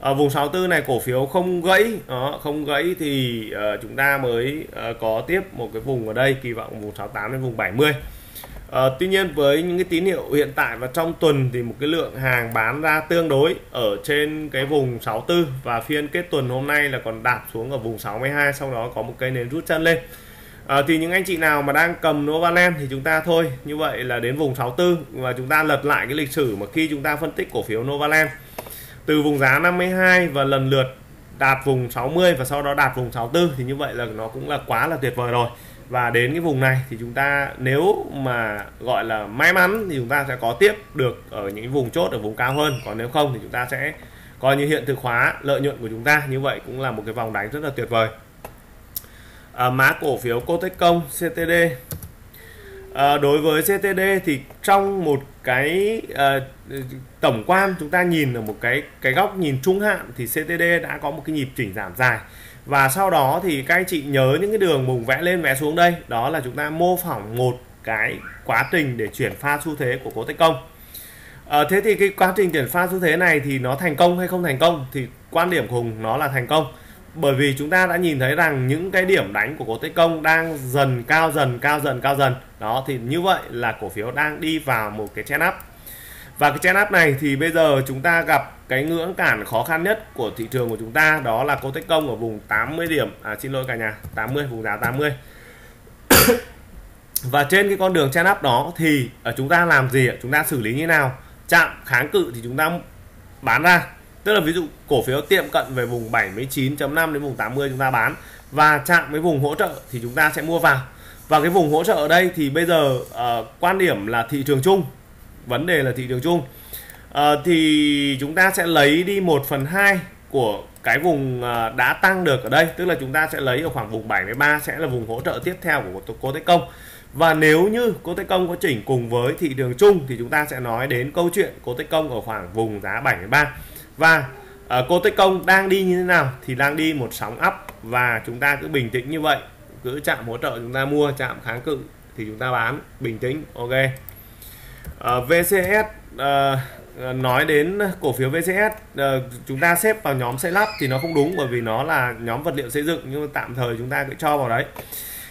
Ở vùng sáu mươi tư này cổ phiếu không gãy, đó, không gãy thì uh, chúng ta mới uh, có tiếp một cái vùng ở đây, kỳ vọng vùng sáu mươi tám đến vùng bảy mươi. uh, Tuy nhiên với những cái tín hiệu hiện tại và trong tuần thì một cái lượng hàng bán ra tương đối ở trên cái vùng sáu mươi tư, và phiên kết tuần hôm nay là còn đạp xuống ở vùng sáu mươi hai, sau đó có một cây nến rút chân lên. À, thì những anh chị nào mà đang cầm Novaland thì chúng ta thôi, như vậy là đến vùng sáu mươi tư và chúng ta lật lại cái lịch sử mà khi chúng ta phân tích cổ phiếu Novaland từ vùng giá năm mươi hai và lần lượt đạt vùng sáu mươi và sau đó đạt vùng sáu mươi tư, thì như vậy là nó cũng là quá là tuyệt vời rồi. Và đến cái vùng này thì chúng ta nếu mà gọi là may mắn thì chúng ta sẽ có tiếp được ở những vùng chốt ở vùng cao hơn, còn nếu không thì chúng ta sẽ coi như hiện thực hóa lợi nhuận của chúng ta, như vậy cũng là một cái vòng đánh rất là tuyệt vời. À, mã cổ phiếu Cotecom xê tê đê. à, Đối với xê tê đê thì trong một cái à, tổng quan chúng ta nhìn ở một cái cái góc nhìn trung hạn thì xê tê đê đã có một cái nhịp chỉnh giảm dài, và sau đó thì các anh chị nhớ những cái đường vùng vẽ lên vẽ xuống đây, đó là chúng ta mô phỏng một cái quá trình để chuyển pha xu thế của Cotecom. à, Thế thì cái quá trình chuyển pha xu thế này thì nó thành công hay không thành công, thì quan điểm của Hùng nó là thành công, bởi vì chúng ta đã nhìn thấy rằng những cái điểm đánh của Cotecom đang dần cao dần cao dần cao dần đó, thì như vậy là cổ phiếu đang đi vào một cái trend up, và cái trend up này thì bây giờ chúng ta gặp cái ngưỡng cản khó khăn nhất của thị trường của chúng ta, đó là Cotecom ở vùng tám mươi điểm, à, xin lỗi cả nhà, tám mươi, vùng giá tám mươi. Và trên cái con đường trend up đó thì chúng ta làm gì, chúng ta xử lý như nào? Chạm kháng cự thì chúng ta bán ra, tức là ví dụ cổ phiếu tiệm cận về vùng bảy mươi chín chấm năm đến vùng tám mươi chúng ta bán, và chạm với vùng hỗ trợ thì chúng ta sẽ mua vào. Và cái vùng hỗ trợ ở đây thì bây giờ uh, quan điểm là thị trường chung, vấn đề là thị trường chung, uh, thì chúng ta sẽ lấy đi một phần hai của cái vùng uh, đã tăng được ở đây, tức là chúng ta sẽ lấy ở khoảng vùng bảy mươi ba sẽ là vùng hỗ trợ tiếp theo của Cotecom. Và nếu như Cotecom có chỉnh cùng với thị trường chung thì chúng ta sẽ nói đến câu chuyện Cotecom ở khoảng vùng giá bảy mươi ba. Và uh, Cotecom đang đi như thế nào? Thì đang đi một sóng up, và chúng ta cứ bình tĩnh như vậy, cứ chạm hỗ trợ chúng ta mua, chạm kháng cự thì chúng ta bán, bình tĩnh, ok. uh, vê xê ét, uh, nói đến cổ phiếu vê xê ét, uh, chúng ta xếp vào nhóm xây lắp thì nó không đúng, bởi vì nó là nhóm vật liệu xây dựng, nhưng mà tạm thời chúng ta cứ cho vào đấy.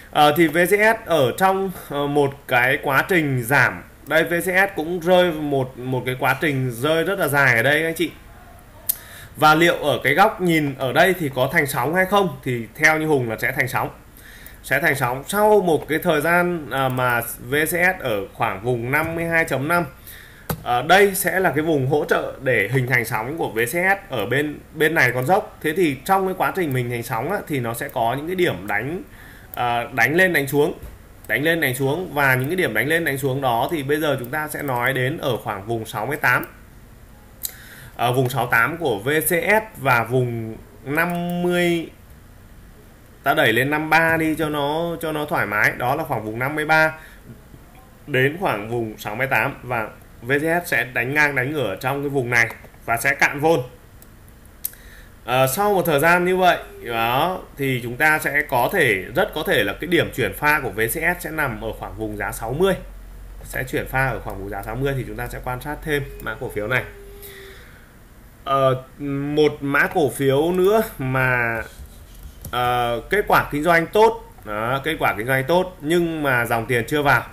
uh, Thì vê xê ét ở trong uh, một cái quá trình giảm, đây vê xê ét cũng rơi một, một cái quá trình rơi rất là dài ở đây các anh chị. Và liệu ở cái góc nhìn ở đây thì có thành sóng hay không, thì theo như Hùng là sẽ thành sóng. Sẽ thành sóng sau một cái thời gian mà vê xê ét ở khoảng vùng năm mươi hai chấm năm. À, đây sẽ là cái vùng hỗ trợ để hình thành sóng của vê xê ét, ở bên bên này còn dốc. Thế thì trong cái quá trình mình thành sóng á, thì nó sẽ có những cái điểm đánh à, đánh lên đánh xuống, đánh lên đánh xuống, và những cái điểm đánh lên đánh xuống đó thì bây giờ chúng ta sẽ nói đến ở khoảng vùng sáu mươi tám. Ở vùng sáu mươi tám của vê xê ét và vùng 50 ta đẩy lên năm mươi ba đi cho nó cho nó thoải mái, đó là khoảng vùng năm mươi ba đến khoảng vùng sáu mươi tám, và vê xê ét sẽ đánh ngang đánh ngửa trong cái vùng này và sẽ cạn vôn. À, sau một thời gian như vậy đó thì chúng ta sẽ có thể rất có thể là cái điểm chuyển pha của vê xê ét sẽ nằm ở khoảng vùng giá sáu mươi, sẽ chuyển pha ở khoảng vùng giá sáu mươi, thì chúng ta sẽ quan sát thêm mã cổ phiếu này. À, một mã cổ phiếu nữa mà à, kết quả kinh doanh tốt, đó, kết quả kinh doanh tốt nhưng mà dòng tiền chưa vào.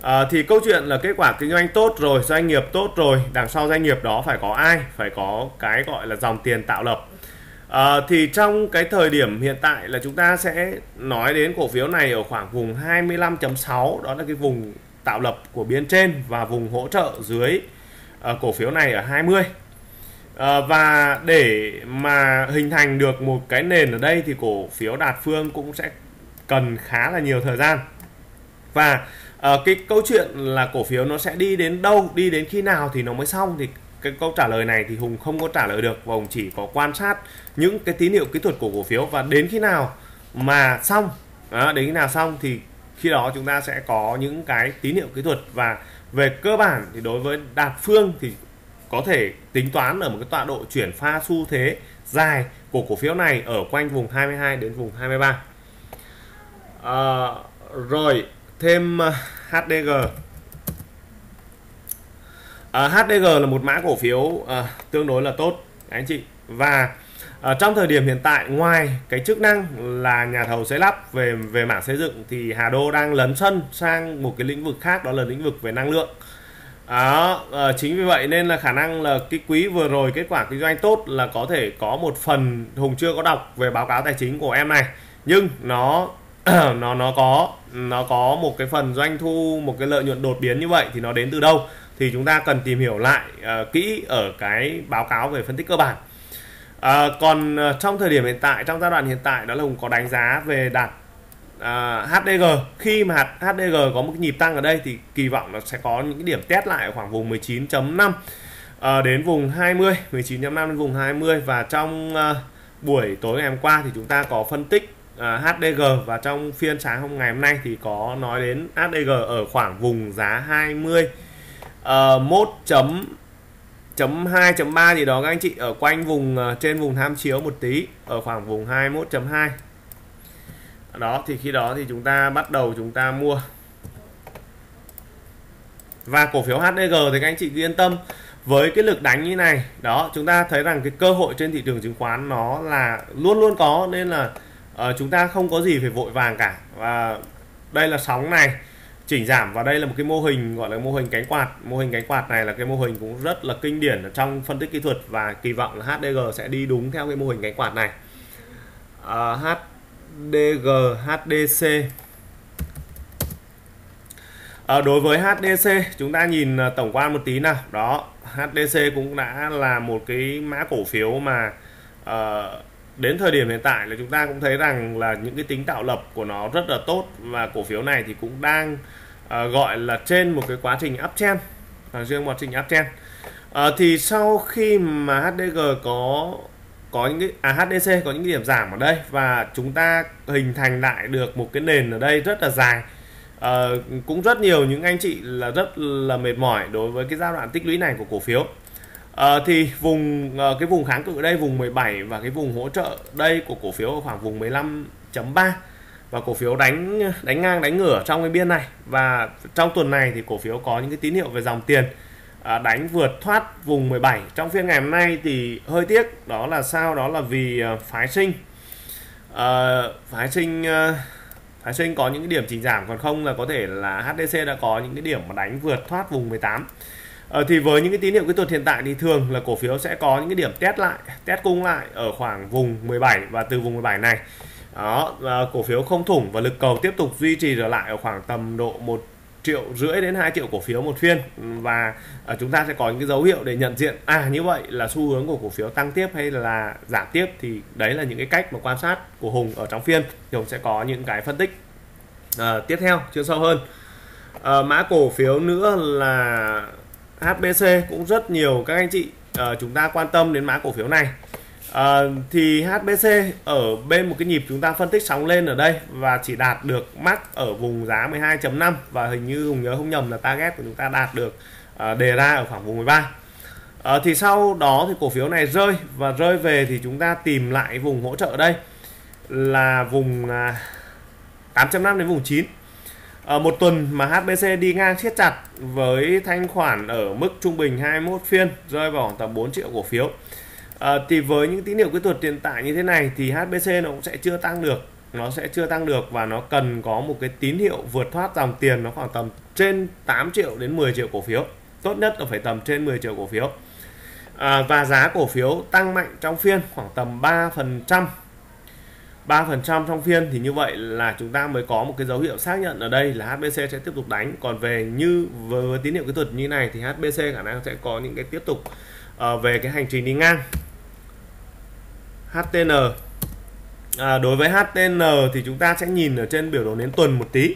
À, thì câu chuyện là kết quả kinh doanh tốt rồi, doanh nghiệp tốt rồi, đằng sau doanh nghiệp đó phải có ai, phải có cái gọi là dòng tiền tạo lập. à, Thì trong cái thời điểm hiện tại là chúng ta sẽ nói đến cổ phiếu này ở khoảng vùng hai mươi lăm chấm sáu, đó là cái vùng tạo lập của bên trên, và vùng hỗ trợ dưới à, cổ phiếu này ở hai mươi. à, Và để mà hình thành được một cái nền ở đây thì cổ phiếu Đạt Phương cũng sẽ cần khá là nhiều thời gian. Và À, cái câu chuyện là cổ phiếu nó sẽ đi đến đâu, đi đến khi nào thì nó mới xong, thì cái câu trả lời này thì Hùng không có trả lời được, và Hùng chỉ có quan sát những cái tín hiệu kỹ thuật của cổ phiếu, và đến khi nào mà xong đó, đến khi nào xong thì khi đó chúng ta sẽ có những cái tín hiệu kỹ thuật. Và về cơ bản thì đối với Đạt Phương thì có thể tính toán ở một cái tọa độ chuyển pha xu thế dài của cổ phiếu này ở quanh vùng hai mươi hai đến vùng hai mươi ba. à, Rồi thêm hát đê giê. à, hát đê giê là một mã cổ phiếu à, tương đối là tốt anh chị, và à, trong thời điểm hiện tại ngoài cái chức năng là nhà thầu xây lắp về về mảng xây dựng thì Hà Đô đang lấn sân sang một cái lĩnh vực khác, đó là lĩnh vực về năng lượng. à, à, Chính vì vậy nên là khả năng là cái quý vừa rồi kết quả kinh doanh tốt là có thể có một phần, Hùng chưa có đọc về báo cáo tài chính của em này, nhưng nó nó nó có nó có một cái phần doanh thu, một cái lợi nhuận đột biến như vậy thì nó đến từ đâu, thì chúng ta cần tìm hiểu lại uh, kỹ ở cái báo cáo về phân tích cơ bản. uh, Còn uh, trong thời điểm hiện tại, trong giai đoạn hiện tại, đó là Hùng có đánh giá về đạt uh, hát đê giê. Khi mà hát đê giê có một nhịp tăng ở đây thì kỳ vọng nó sẽ có những điểm test lại ở khoảng vùng mười chín chấm năm uh, đến vùng hai mươi, mười chín chấm năm đến vùng hai mươi. Và trong uh, buổi tối ngày hôm qua thì chúng ta có phân tích hát đê giê, và trong phiên sáng hôm ngày hôm nay thì có nói đến hát đê giê ở khoảng vùng giá hai mươi mốt chấm hai chấm ba gì đó các anh chị, ở quanh vùng trên vùng tham chiếu một tí, ở khoảng vùng hai mươi mốt chấm hai. Đó thì khi đó thì chúng ta bắt đầu chúng ta mua. Và cổ phiếu hát đê giê thì các anh chị yên tâm, với cái lực đánh như này, đó chúng ta thấy rằng cái cơ hội trên thị trường chứng khoán nó là luôn luôn có, nên là Ờ, chúng ta không có gì phải vội vàng cả. Và đây là sóng này chỉnh giảm, và đây là một cái mô hình gọi là mô hình cánh quạt. Mô hình cánh quạt này là cái mô hình cũng rất là kinh điển ở trong phân tích kỹ thuật, và kỳ vọng là hát đê giê sẽ đi đúng theo cái mô hình cánh quạt này. à, hát đê giê, hát đê xê. à, Đối với hát đê xê chúng ta nhìn tổng quan một tí nào. Đó, hát đê xê cũng đã là một cái mã cổ phiếu mà à, đến thời điểm hiện tại là chúng ta cũng thấy rằng là những cái tính tạo lập của nó rất là tốt, và cổ phiếu này thì cũng đang uh, gọi là trên một cái quá trình uptrend, uh, riêng quá trình uptrend. Uh, thì sau khi mà hát đê giê có có những cái à, hát đê xê có những cái điểm giảm ở đây, và chúng ta hình thành lại được một cái nền ở đây rất là dài. Uh, cũng rất nhiều những anh chị là rất là mệt mỏi đối với cái giai đoạn tích lũy này của cổ phiếu. À, thì vùng à, cái vùng kháng cự ở đây vùng mười bảy, và cái vùng hỗ trợ đây của cổ phiếu ở khoảng vùng mười lăm chấm ba, và cổ phiếu đánh đánh ngang đánh ngửa trong cái biên này. Và trong tuần này thì cổ phiếu có những cái tín hiệu về dòng tiền à, đánh vượt thoát vùng mười bảy. Trong phiên ngày hôm nay thì hơi tiếc, đó là sao, đó là vì à, phái sinh à, phái sinh à, phái sinh có những cái điểm chỉnh giảm, còn không là có thể là hát đê xê đã có những cái điểm mà đánh vượt thoát vùng mười tám. Ờ, thì với những cái tín hiệu kỹ thuật hiện tại thì thường là cổ phiếu sẽ có những cái điểm test lại, test cung lại ở khoảng vùng mười bảy, và từ vùng mười bảy này đó cổ phiếu không thủng, và lực cầu tiếp tục duy trì trở lại ở khoảng tầm độ một triệu rưỡi đến hai triệu cổ phiếu một phiên, và chúng ta sẽ có những cái dấu hiệu để nhận diện à như vậy là xu hướng của cổ phiếu tăng tiếp hay là giảm tiếp. Thì đấy là những cái cách mà quan sát của Hùng ở trong phiên, thì Hùng sẽ có những cái phân tích à, tiếp theo chuyên sâu hơn. à, mã cổ phiếu nữa là hát bê xê, cũng rất nhiều các anh chị uh, chúng ta quan tâm đến mã cổ phiếu này. À, thì hát bê xê ở bên một cái nhịp chúng ta phân tích sóng lên ở đây và chỉ đạt được mắc ở vùng giá mười hai chấm năm, và hình như Hùng nhớ không nhầm là target của chúng ta đạt được à, đề ra ở khoảng vùng mười ba. à, Thì sau đó thì cổ phiếu này rơi và rơi về thì chúng ta tìm lại vùng hỗ trợ ở đây là vùng à, tám chấm năm đến vùng chín. à, Một tuần mà hát bê xê đi ngang siết chặt với thanh khoản ở mức trung bình hai mươi mốt phiên, rơi vào khoảng tầm bốn triệu cổ phiếu. À, thì với những tín hiệu kỹ thuật hiện tại như thế này thì hát bê xê nó cũng sẽ chưa tăng được, nó sẽ chưa tăng được và nó cần có một cái tín hiệu vượt thoát dòng tiền, nó khoảng tầm trên tám triệu đến mười triệu cổ phiếu, tốt nhất là phải tầm trên mười triệu cổ phiếu. à, Và giá cổ phiếu tăng mạnh trong phiên khoảng tầm ba phần trăm ba phần trăm trong phiên, thì như vậy là chúng ta mới có một cái dấu hiệu xác nhận ở đây là hát bê xê sẽ tiếp tục đánh. Còn về như với, với tín hiệu kỹ thuật như này thì hát bê xê khả năng sẽ có những cái tiếp tục à, về cái hành trình đi ngang. hát tê en, à, đối với hát tê en thì chúng ta sẽ nhìn ở trên biểu đồ đến tuần một tí,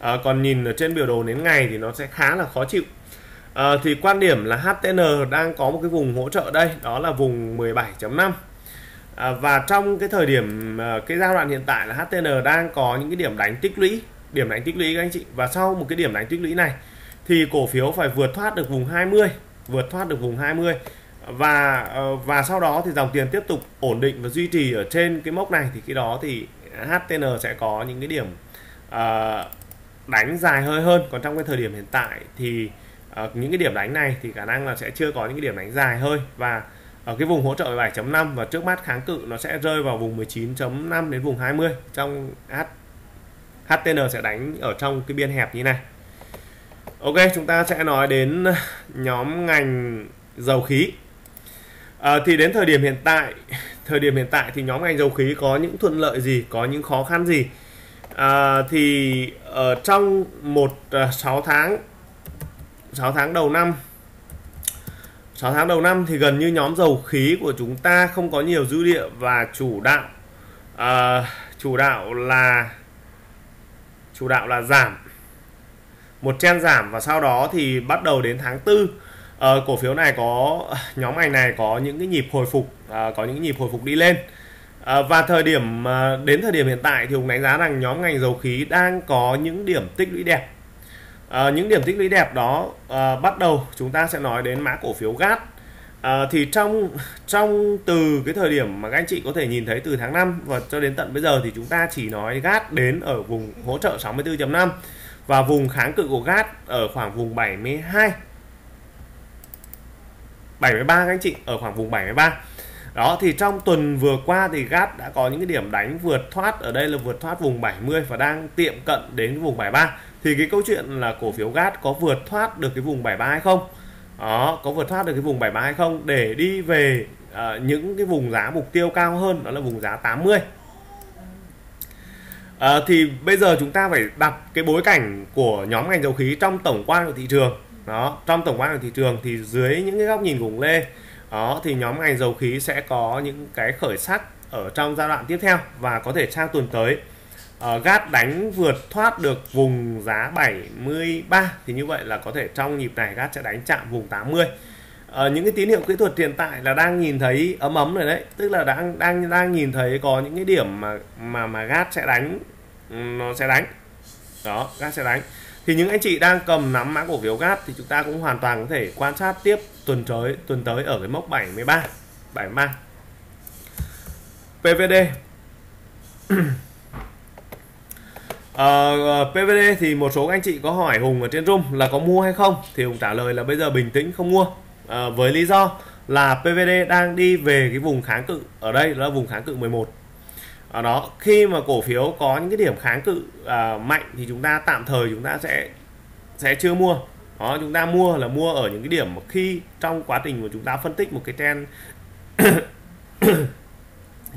à, còn nhìn ở trên biểu đồ đến ngày thì nó sẽ khá là khó chịu. à, Thì quan điểm là hát tê en đang có một cái vùng hỗ trợ đây, đó là vùng mười bảy chấm năm. à, Và trong cái thời điểm, cái giai đoạn hiện tại là hát tê en đang có những cái điểm đánh tích lũy, điểm đánh tích lũy các anh chị. Và sau một cái điểm đánh tích lũy này thì cổ phiếu phải vượt thoát được vùng hai mươi, vượt thoát được vùng hai mươi. Và và sau đó thì dòng tiền tiếp tục ổn định và duy trì ở trên cái mốc này, thì khi đó thì hát tê en sẽ có những cái điểm uh, đánh dài hơi hơn. Còn trong cái thời điểm hiện tại thì uh, những cái điểm đánh này thì khả năng là sẽ chưa có những cái điểm đánh dài hơi, và ở cái vùng hỗ trợ mười bảy chấm năm và trước mắt kháng cự nó sẽ rơi vào vùng mười chín chấm năm đến vùng hai mươi. Trong hát tê en sẽ đánh ở trong cái biên hẹp như này. Ok, chúng ta sẽ nói đến nhóm ngành dầu khí. À, thì đến thời điểm hiện tại, thời điểm hiện tại thì nhóm ngành dầu khí có những thuận lợi gì, có những khó khăn gì? À, thì ở trong một sáu tháng sáu tháng đầu năm, sáu tháng đầu năm thì gần như nhóm dầu khí của chúng ta không có nhiều dư địa, và chủ đạo à, chủ đạo là chủ đạo là giảm, một trend giảm, và sau đó thì bắt đầu đến tháng tư. À, cổ phiếu này có nhóm ngành này có những cái nhịp hồi phục, à, có những nhịp hồi phục đi lên. à, Và thời điểm à, đến thời điểm hiện tại thì Hùng đánh giá rằng nhóm ngành dầu khí đang có những điểm tích lũy đẹp. à, Những điểm tích lũy đẹp đó à, bắt đầu chúng ta sẽ nói đến mã cổ phiếu gát. à, Thì trong trong từ cái thời điểm mà các anh chị có thể nhìn thấy từ tháng năm và cho đến tận bây giờ thì chúng ta chỉ nói gát đến ở vùng hỗ trợ sáu mươi tư chấm năm và vùng kháng cự của gát ở khoảng vùng bảy mươi hai bảy mươi ba các anh chị, ở khoảng vùng bảy mươi ba. Đó thì trong tuần vừa qua thì gát đã có những cái điểm đánh vượt thoát ở đây là vượt thoát vùng bảy mươi và đang tiệm cận đến vùng bảy mươi ba. Thì cái câu chuyện là cổ phiếu gát có vượt thoát được cái vùng bảy mươi ba hay không? Đó, có vượt thoát được cái vùng bảy mươi ba hay không để đi về à, những cái vùng giá mục tiêu cao hơn, đó là vùng giá tám mươi. À, thì bây giờ chúng ta phải đặt cái bối cảnh của nhóm ngành dầu khí trong tổng quan của thị trường. Đó, trong tổng quan của thị trường thì dưới những cái góc nhìn của Hùng Lê, đó thì nhóm ngành dầu khí sẽ có những cái khởi sắc ở trong giai đoạn tiếp theo, và có thể sang tuần tới uh, gát đánh vượt thoát được vùng giá bảy mươi ba thì như vậy là có thể trong nhịp này gát sẽ đánh chạm vùng tám mươi. Uh, những cái tín hiệu kỹ thuật hiện tại là đang nhìn thấy ấm ấm rồi đấy, tức là đang đang đang nhìn thấy có những cái điểm mà mà mà gát sẽ đánh, nó sẽ đánh. Đó, gát sẽ đánh. Thì những anh chị đang cầm nắm mã cổ phiếu gát thì chúng ta cũng hoàn toàn có thể quan sát tiếp tuần tới tuần tới ở cái mốc bảy mươi ba. pê vê đê. à, pê vê đê thì một số anh chị có hỏi Hùng ở trên room là có mua hay không, thì Hùng trả lời là bây giờ bình tĩnh không mua, à, với lý do là pê vê đê đang đi về cái vùng kháng cự ở đây, đó là vùng kháng cự mười một. Ở đó khi mà cổ phiếu có những cái điểm kháng cự à, mạnh thì chúng ta tạm thời chúng ta sẽ sẽ chưa mua. Đó, chúng ta mua là mua ở những cái điểm mà khi trong quá trình của chúng ta phân tích một cái trend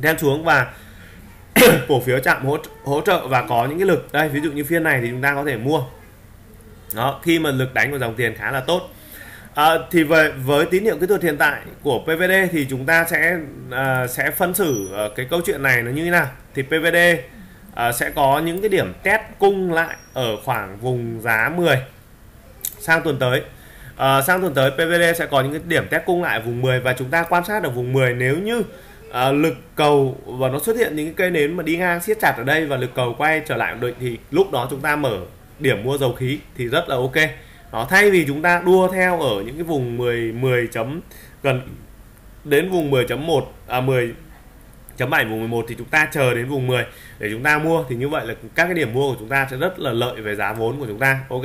trend xuống và cổ phiếu chạm hỗ, hỗ trợ và có những cái lực đây, ví dụ như phiên này thì chúng ta có thể mua. Đó, khi mà lực đánh của dòng tiền khá là tốt. À, thì về với tín hiệu kỹ thuật hiện tại của pê vê đê thì chúng ta sẽ à, sẽ phân xử à, cái câu chuyện này nó như thế nào. Thì pê vê đê à, sẽ có những cái điểm test cung lại ở khoảng vùng giá mười sang tuần tới. À, sang tuần tới pê vê đê sẽ có những cái điểm test cung lại vùng mười và chúng ta quan sát ở vùng mười. Nếu như à, lực cầu và nó xuất hiện những cái cây nến mà đi ngang siết chặt ở đây và lực cầu quay trở lại ổn định, thì lúc đó chúng ta mở điểm mua dầu khí thì rất là ok. Đó, thay vì chúng ta đua theo ở những cái vùng mười, mười chấm gần đến vùng mười chấm một à mười chấm bảy vùng mười một thì chúng ta chờ đến vùng mười để chúng ta mua, thì như vậy là các cái điểm mua của chúng ta sẽ rất là lợi về giá vốn của chúng ta. Ok.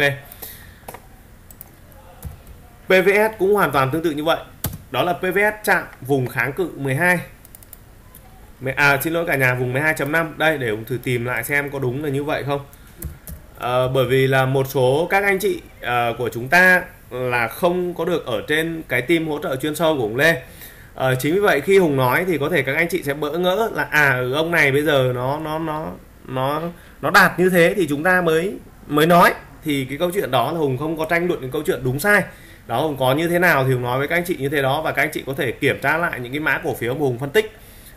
pê vê ét cũng hoàn toàn tương tự như vậy. Đó là pê vê ét chạm vùng kháng cự mười hai. À xin lỗi cả nhà, vùng mười hai chấm năm. Đây để ông thử tìm lại xem có đúng là như vậy không. À, bởi vì là một số các anh chị à, của chúng ta là không có được ở trên cái team hỗ trợ chuyên sâu của Hùng Lê. À, chính vì vậy khi Hùng nói thì có thể các anh chị sẽ bỡ ngỡ là à ông này bây giờ nó nó nó nó nó đạt như thế thì chúng ta mới mới nói, thì cái câu chuyện đó là Hùng không có tranh luận cái câu chuyện đúng sai. Đó, Hùng có như thế nào thì Hùng nói với các anh chị như thế đó, và các anh chị có thể kiểm tra lại những cái mã cổ phiếu mà Hùng phân tích.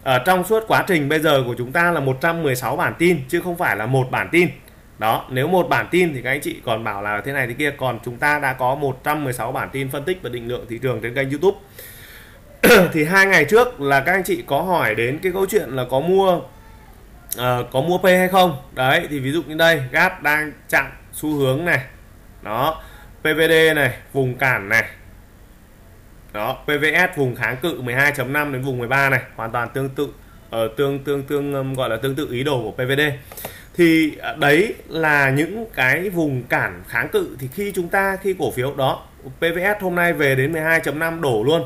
À, trong suốt quá trình bây giờ của chúng ta là một trăm mười sáu bản tin chứ không phải là một bản tin. Đó, nếu một bản tin thì các anh chị còn bảo là thế này thế kia, còn chúng ta đã có một trăm mười sáu bản tin phân tích và định lượng thị trường trên kênh YouTube. Thì hai ngày trước là các anh chị có hỏi đến cái câu chuyện là có mua uh, có mua P hay không. Đấy, thì ví dụ như đây, giê a tê đang chặn xu hướng này. Đó, pê vê đê này, vùng cản này. Đó, pê vê ét vùng kháng cự mười hai chấm năm đến vùng mười ba này, hoàn toàn tương tự ở uh, tương tương tương um, gọi là tương tự ý đồ của pê vê đê. Thì đấy là những cái vùng cản kháng cự, thì khi chúng ta khi cổ phiếu đó pê vê ét hôm nay về đến mười hai chấm năm đổ luôn,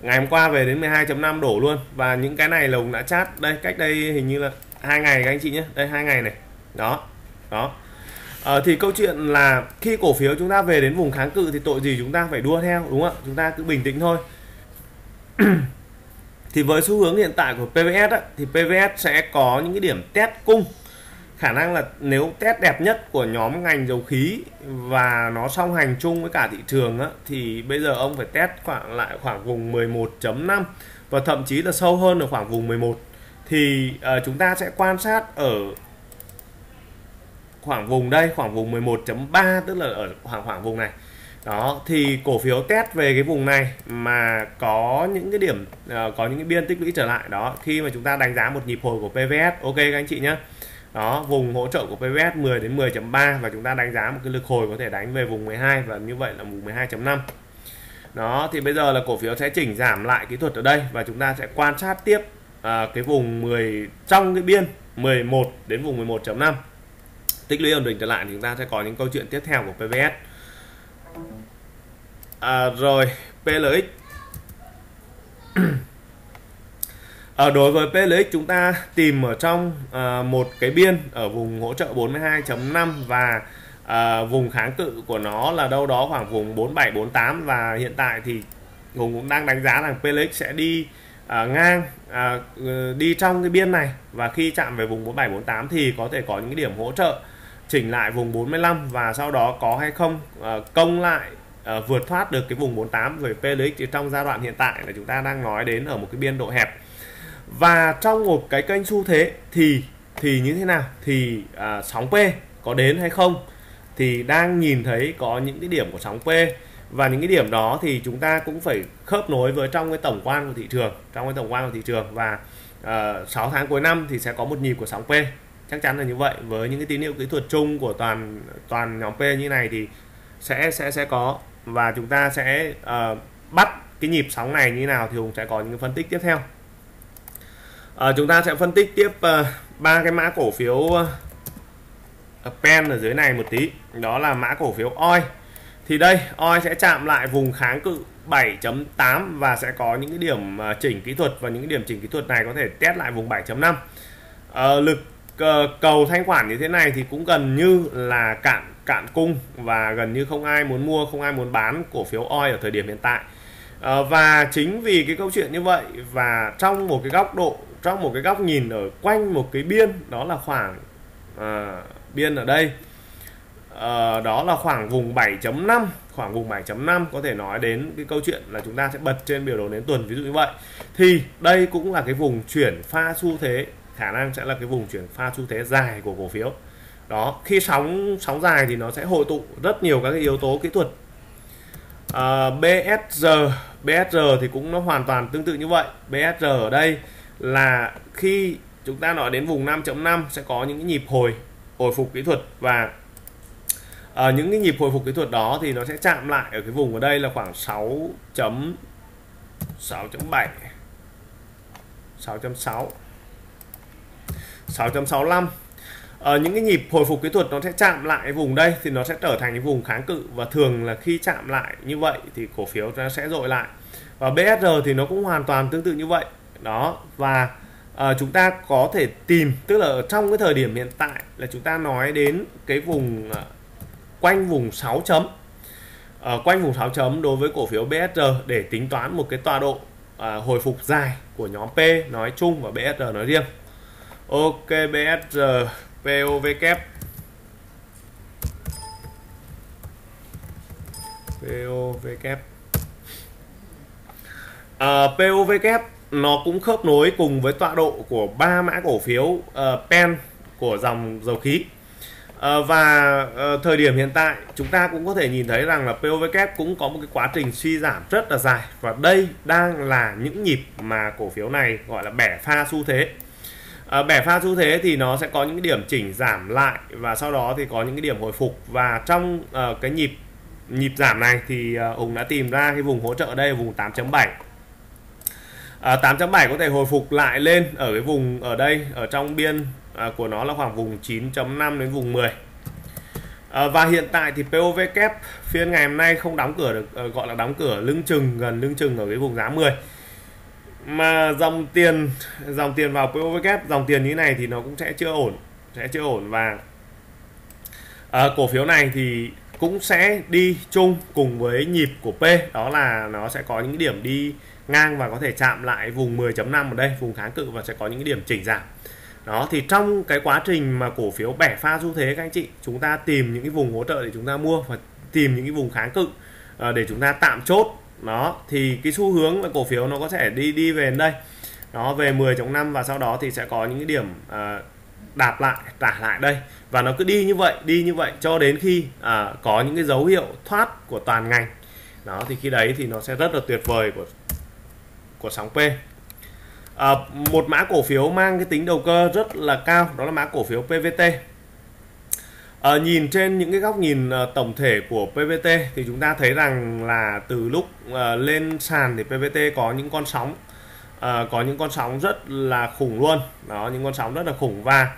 ngày hôm qua về đến mười hai chấm năm đổ luôn, và những cái này là Hùng đã chat đây cách đây hình như là hai ngày các anh chị nhé, đây hai ngày này đó đó. À, thì câu chuyện là khi cổ phiếu chúng ta về đến vùng kháng cự thì tội gì chúng ta phải đua theo, đúng không ạ? Chúng ta cứ bình tĩnh thôi. Thì với xu hướng hiện tại của pê vê ét á, thì pê vê ét sẽ có những cái điểm test cung, khả năng là nếu test đẹp nhất của nhóm ngành dầu khí và nó song hành chung với cả thị trường á, thì bây giờ ông phải test khoảng lại khoảng vùng mười một chấm năm và thậm chí là sâu hơn ở khoảng vùng mười một, thì uh, chúng ta sẽ quan sát ở khoảng vùng đây, khoảng vùng mười một chấm ba, tức là ở khoảng khoảng vùng này. Đó, thì cổ phiếu test về cái vùng này mà có những cái điểm uh, có những cái biên tích lũy trở lại đó, khi mà chúng ta đánh giá một nhịp hồi của pê vê ét. Ok các anh chị nhé. Đó, vùng hỗ trợ của pê vê ét mười đến mười chấm ba và chúng ta đánh giá một cái lực hồi có thể đánh về vùng mười hai, và như vậy là vùng mười hai chấm năm. Đó, thì bây giờ là cổ phiếu sẽ chỉnh giảm lại kỹ thuật ở đây và chúng ta sẽ quan sát tiếp à, cái vùng mười trong cái biên mười một đến vùng mười một chấm năm. Tích lũy ổn định trở lại thì chúng ta sẽ có những câu chuyện tiếp theo của pê vê ét. À, rồi, pê lờ ích. Ở đối với pê lờ ích chúng ta tìm ở trong uh, một cái biên ở vùng hỗ trợ bốn mươi hai chấm năm và uh, vùng kháng cự của nó là đâu đó khoảng vùng bốn mươi bảy bốn mươi tám, và hiện tại thì Hùng cũng đang đánh giá rằng pê lờ ích sẽ đi uh, ngang uh, đi trong cái biên này, và khi chạm về vùng bốn mươi bảy bốn mươi tám thì có thể có những cái điểm hỗ trợ chỉnh lại vùng bốn mươi lăm, và sau đó có hay không uh, công lại uh, vượt thoát được cái vùng bốn mươi tám về pê lờ ích. Thì trong giai đoạn hiện tại là chúng ta đang nói đến ở một cái biên độ hẹp. Và trong một cái kênh xu thế thì thì như thế nào thì à, sóng P có đến hay không, thì đang nhìn thấy có những cái điểm của sóng P, và những cái điểm đó thì chúng ta cũng phải khớp nối với trong cái tổng quan của thị trường, trong cái tổng quan của thị trường và à, sáu tháng cuối năm thì sẽ có một nhịp của sóng P, chắc chắn là như vậy. Với những cái tín hiệu kỹ thuật chung của toàn toàn nhóm P như này thì sẽ sẽ sẽ có, và chúng ta sẽ à, bắt cái nhịp sóng này như thế nào thì Hùng sẽ có những cái phân tích tiếp theo. À, chúng ta sẽ phân tích tiếp ba uh, cái mã cổ phiếu uh, pen ở dưới này một tí. Đó là mã cổ phiếu o i. Thì đây, o i sẽ chạm lại vùng kháng cự bảy chấm tám và sẽ có những cái điểm uh, chỉnh kỹ thuật, và những cái điểm chỉnh kỹ thuật này có thể test lại vùng bảy chấm năm. Uh, lực uh, cầu thanh khoản như thế này thì cũng gần như là cạn cạn cung, và gần như không ai muốn mua, không ai muốn bán cổ phiếu o i ở thời điểm hiện tại. Uh, và chính vì cái câu chuyện như vậy, và trong một cái góc độ, trong một cái góc nhìn ở quanh một cái biên, đó là khoảng uh, biên ở đây uh, đó là khoảng vùng bảy chấm năm, khoảng vùng bảy chấm năm có thể nói đến cái câu chuyện là chúng ta sẽ bật trên biểu đồ đến tuần ví dụ như vậy, thì đây cũng là cái vùng chuyển pha xu thế, khả năng sẽ là cái vùng chuyển pha xu thế dài của cổ phiếu. Đó, khi sóng sóng dài thì nó sẽ hội tụ rất nhiều các cái yếu tố kỹ thuật. uh, bê ét rờ bê ét rờ thì cũng nó hoàn toàn tương tự như vậy. bê ét rờ ở đây là khi chúng ta nói đến vùng năm chấm năm sẽ có những cái nhịp hồi hồi phục kỹ thuật, và ở những cái nhịp hồi phục kỹ thuật đó thì nó sẽ chạm lại ở cái vùng ở đây là khoảng sáu chấm sáu bảy, sáu chấm sáu, sáu chấm sáu lăm. Ở những cái nhịp hồi phục kỹ thuật nó sẽ chạm lại vùng đây thì nó sẽ trở thành cái vùng kháng cự, và thường là khi chạm lại như vậy thì cổ phiếu nó sẽ dội lại. Và bê ét rờ thì nó cũng hoàn toàn tương tự như vậy đó. Và à, chúng ta có thể tìm, tức là trong cái thời điểm hiện tại là chúng ta nói đến cái vùng à, quanh vùng sáu chấm, à, quanh vùng sáu chấm đối với cổ phiếu bê ét rờ để tính toán một cái tọa độ à, hồi phục dài của nhóm P nói chung và bê ét rờ nói riêng. Ok, bê ét rờ, POVK, POVK, à, POVK nó cũng khớp nối cùng với tọa độ của ba mã cổ phiếu uh, pen của dòng dầu khí. Uh, và uh, thời điểm hiện tại chúng ta cũng có thể nhìn thấy rằng là pê ô vê ca cũng có một cái quá trình suy giảm rất là dài, và đây đang là những nhịp mà cổ phiếu này gọi là bẻ pha xu thế. Uh, bẻ pha xu thế thì nó sẽ có những cái điểm chỉnh giảm lại, và sau đó thì có những cái điểm hồi phục. Và trong uh, cái nhịp nhịp giảm này thì uh, Hùng đã tìm ra cái vùng hỗ trợ đây là vùng tám chấm bảy. À, tám chấm bảy có thể hồi phục lại lên ở cái vùng ở đây, ở trong biên à, của nó là khoảng vùng chín chấm năm đến vùng mười. À, và hiện tại thì pê ô vê ca phiên ngày hôm nay không đóng cửa được, à, gọi là đóng cửa lưng chừng, gần lưng chừng ở cái vùng giá mười. Mà dòng tiền dòng tiền vào pê ô vê ca, dòng tiền như thế này thì nó cũng sẽ chưa ổn, sẽ chưa ổn và à, cổ phiếu này thì cũng sẽ đi chung cùng với nhịp của P, đó là nó sẽ có những điểm đi ngang và có thể chạm lại vùng mười chấm năm ở đây, vùng kháng cự, và sẽ có những điểm chỉnh giảm. Đó thì trong cái quá trình mà cổ phiếu bẻ pha xu thế các anh chị, chúng ta tìm những cái vùng hỗ trợ để chúng ta mua và tìm những cái vùng kháng cự để chúng ta tạm chốt. Đó thì cái xu hướng là cổ phiếu nó có thể đi đi về đây. Nó về mười chấm năm và sau đó thì sẽ có những cái điểm đạp lại, trả lại đây, và nó cứ đi như vậy, đi như vậy cho đến khi có những cái dấu hiệu thoát của toàn ngành. Đó thì khi đấy thì nó sẽ rất là tuyệt vời của của sóng P. À, một mã cổ phiếu mang cái tính đầu cơ rất là cao, đó là mã cổ phiếu pê vê tê. À, nhìn trên những cái góc nhìn tổng thể của pê vê tê thì chúng ta thấy rằng là từ lúc à, lên sàn thì pê vê tê có những con sóng, à, có những con sóng rất là khủng luôn. Đó, những con sóng rất là khủng, và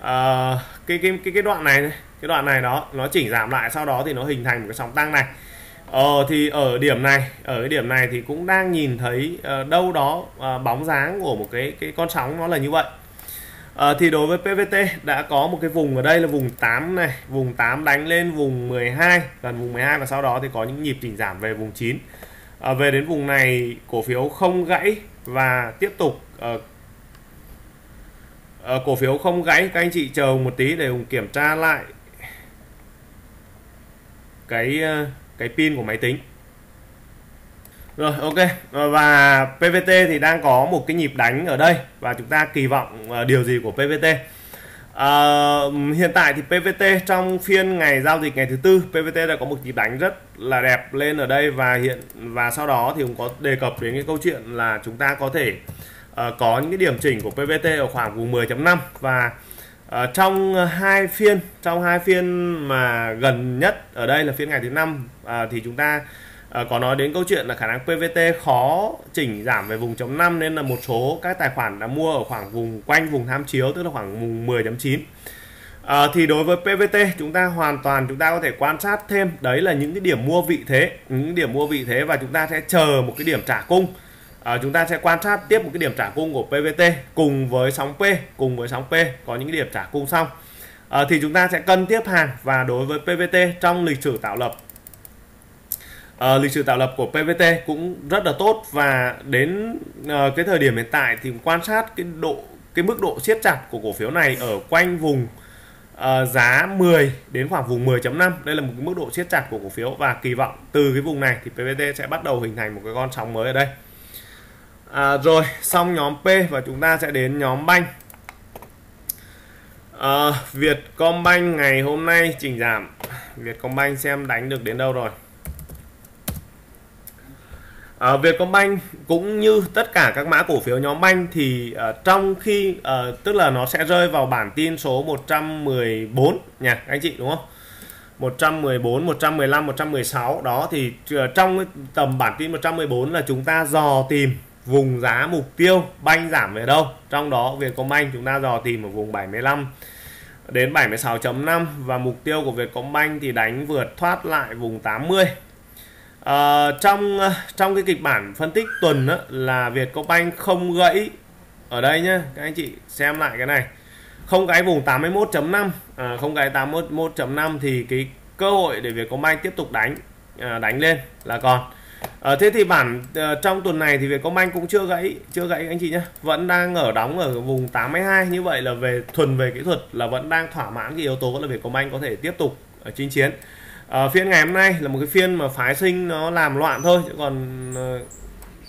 à, cái, cái cái cái đoạn này, cái đoạn này đó nó chỉnh giảm lại, sau đó thì nó hình thành một cái sóng tăng này. Ờ thì ở điểm này, ở cái điểm này thì cũng đang nhìn thấy uh, đâu đó uh, bóng dáng của một cái cái con sóng nó là như vậy. Uh, thì đối với pê vê tê đã có một cái vùng ở đây là vùng tám này, vùng tám đánh lên vùng mười hai, gần vùng mười hai, và sau đó thì có những nhịp chỉnh giảm về vùng chín. Uh, về đến vùng này cổ phiếu không gãy và tiếp tục uh, uh, cổ phiếu không gãy, các anh chị chờ một tí để Hùng kiểm tra lại cái uh, cái pin của máy tính. Rồi, ok. Và pê vê tê thì đang có một cái nhịp đánh ở đây, và chúng ta kỳ vọng điều gì của pê vê tê? À, hiện tại thì pê vê tê trong phiên ngày giao dịch ngày thứ tư, pê vê tê đã có một nhịp đánh rất là đẹp lên ở đây, và hiện và sau đó thì cũng có đề cập đến cái câu chuyện là chúng ta có thể uh, có những cái điểm chỉnh của pê vê tê ở khoảng vùng mười chấm năm, và Ờ, trong hai phiên trong hai phiên mà gần nhất ở đây là phiên ngày thứ năm à, thì chúng ta à, có nói đến câu chuyện là khả năng pê vê tê khó chỉnh giảm về vùng chấm năm, nên là một số các tài khoản đã mua ở khoảng vùng quanh vùng tham chiếu, tức là khoảng vùng mười chấm chín. à, thì đối với pê vê tê chúng ta hoàn toàn chúng ta có thể quan sát thêm, đấy là những cái điểm mua vị thế, những điểm mua vị thế, và chúng ta sẽ chờ một cái điểm trả cung. À, chúng ta sẽ quan sát tiếp một cái điểm trả cung của pê vê tê cùng với sóng P, cùng với sóng P có những cái điểm trả cung xong à, thì chúng ta sẽ cân tiếp hàng. Và đối với pê vê tê trong lịch sử tạo lập, à, lịch sử tạo lập của pê vê tê cũng rất là tốt, và đến à, cái thời điểm hiện tại thì quan sát cái độ cái mức độ siết chặt của cổ phiếu này ở quanh vùng à, giá mười đến khoảng vùng mười chấm năm. Đây là một cái mức độ siết chặt của cổ phiếu, và kỳ vọng từ cái vùng này thì pê vê tê sẽ bắt đầu hình thành một cái con sóng mới ở đây. À, rồi xong nhóm P và chúng ta sẽ đến nhóm banh. à, Vietcombank ngày hôm nay chỉnh giảm. Vietcombank xem đánh được đến đâu rồi. À, Vietcombank cũng như tất cả các mã cổ phiếu nhóm banh thì uh, trong khi uh, tức là nó sẽ rơi vào bản tin số một trăm mười bốn nhỉ anh chị, đúng không? một trăm mười bốn, một trăm mười lăm, một trăm mười sáu đó, thì uh, trong tầm bản tin một trăm mười bốn là chúng ta dò tìm vùng giá mục tiêu banh giảm về đâu. Trong đó Vietcombank chúng ta dò tìm ở vùng bảy mươi lăm đến bảy mươi sáu chấm năm và mục tiêu của Vietcombank thì đánh vượt thoát lại vùng tám mươi. À, trong trong cái kịch bản phân tích tuần đó, là Vietcombank không gãy ở đây nhá các anh chị, xem lại cái này, không gãy vùng tám mươi mốt chấm năm, à, không gãy tám mươi mốt chấm năm thì cái cơ hội để Vietcombank tiếp tục đánh à, đánh lên là còn. À, thế thì bản à, trong tuần này thì Vietcombank cũng chưa gãy chưa gãy anh chị nhé, vẫn đang ở đóng ở vùng tám mươi hai. Như vậy là về thuần về kỹ thuật là vẫn đang thỏa mãn cái yếu tố là Vietcombank có thể tiếp tục à, chinh chiến. À, phiên ngày hôm nay là một cái phiên mà phái sinh nó làm loạn thôi, chứ còn uh,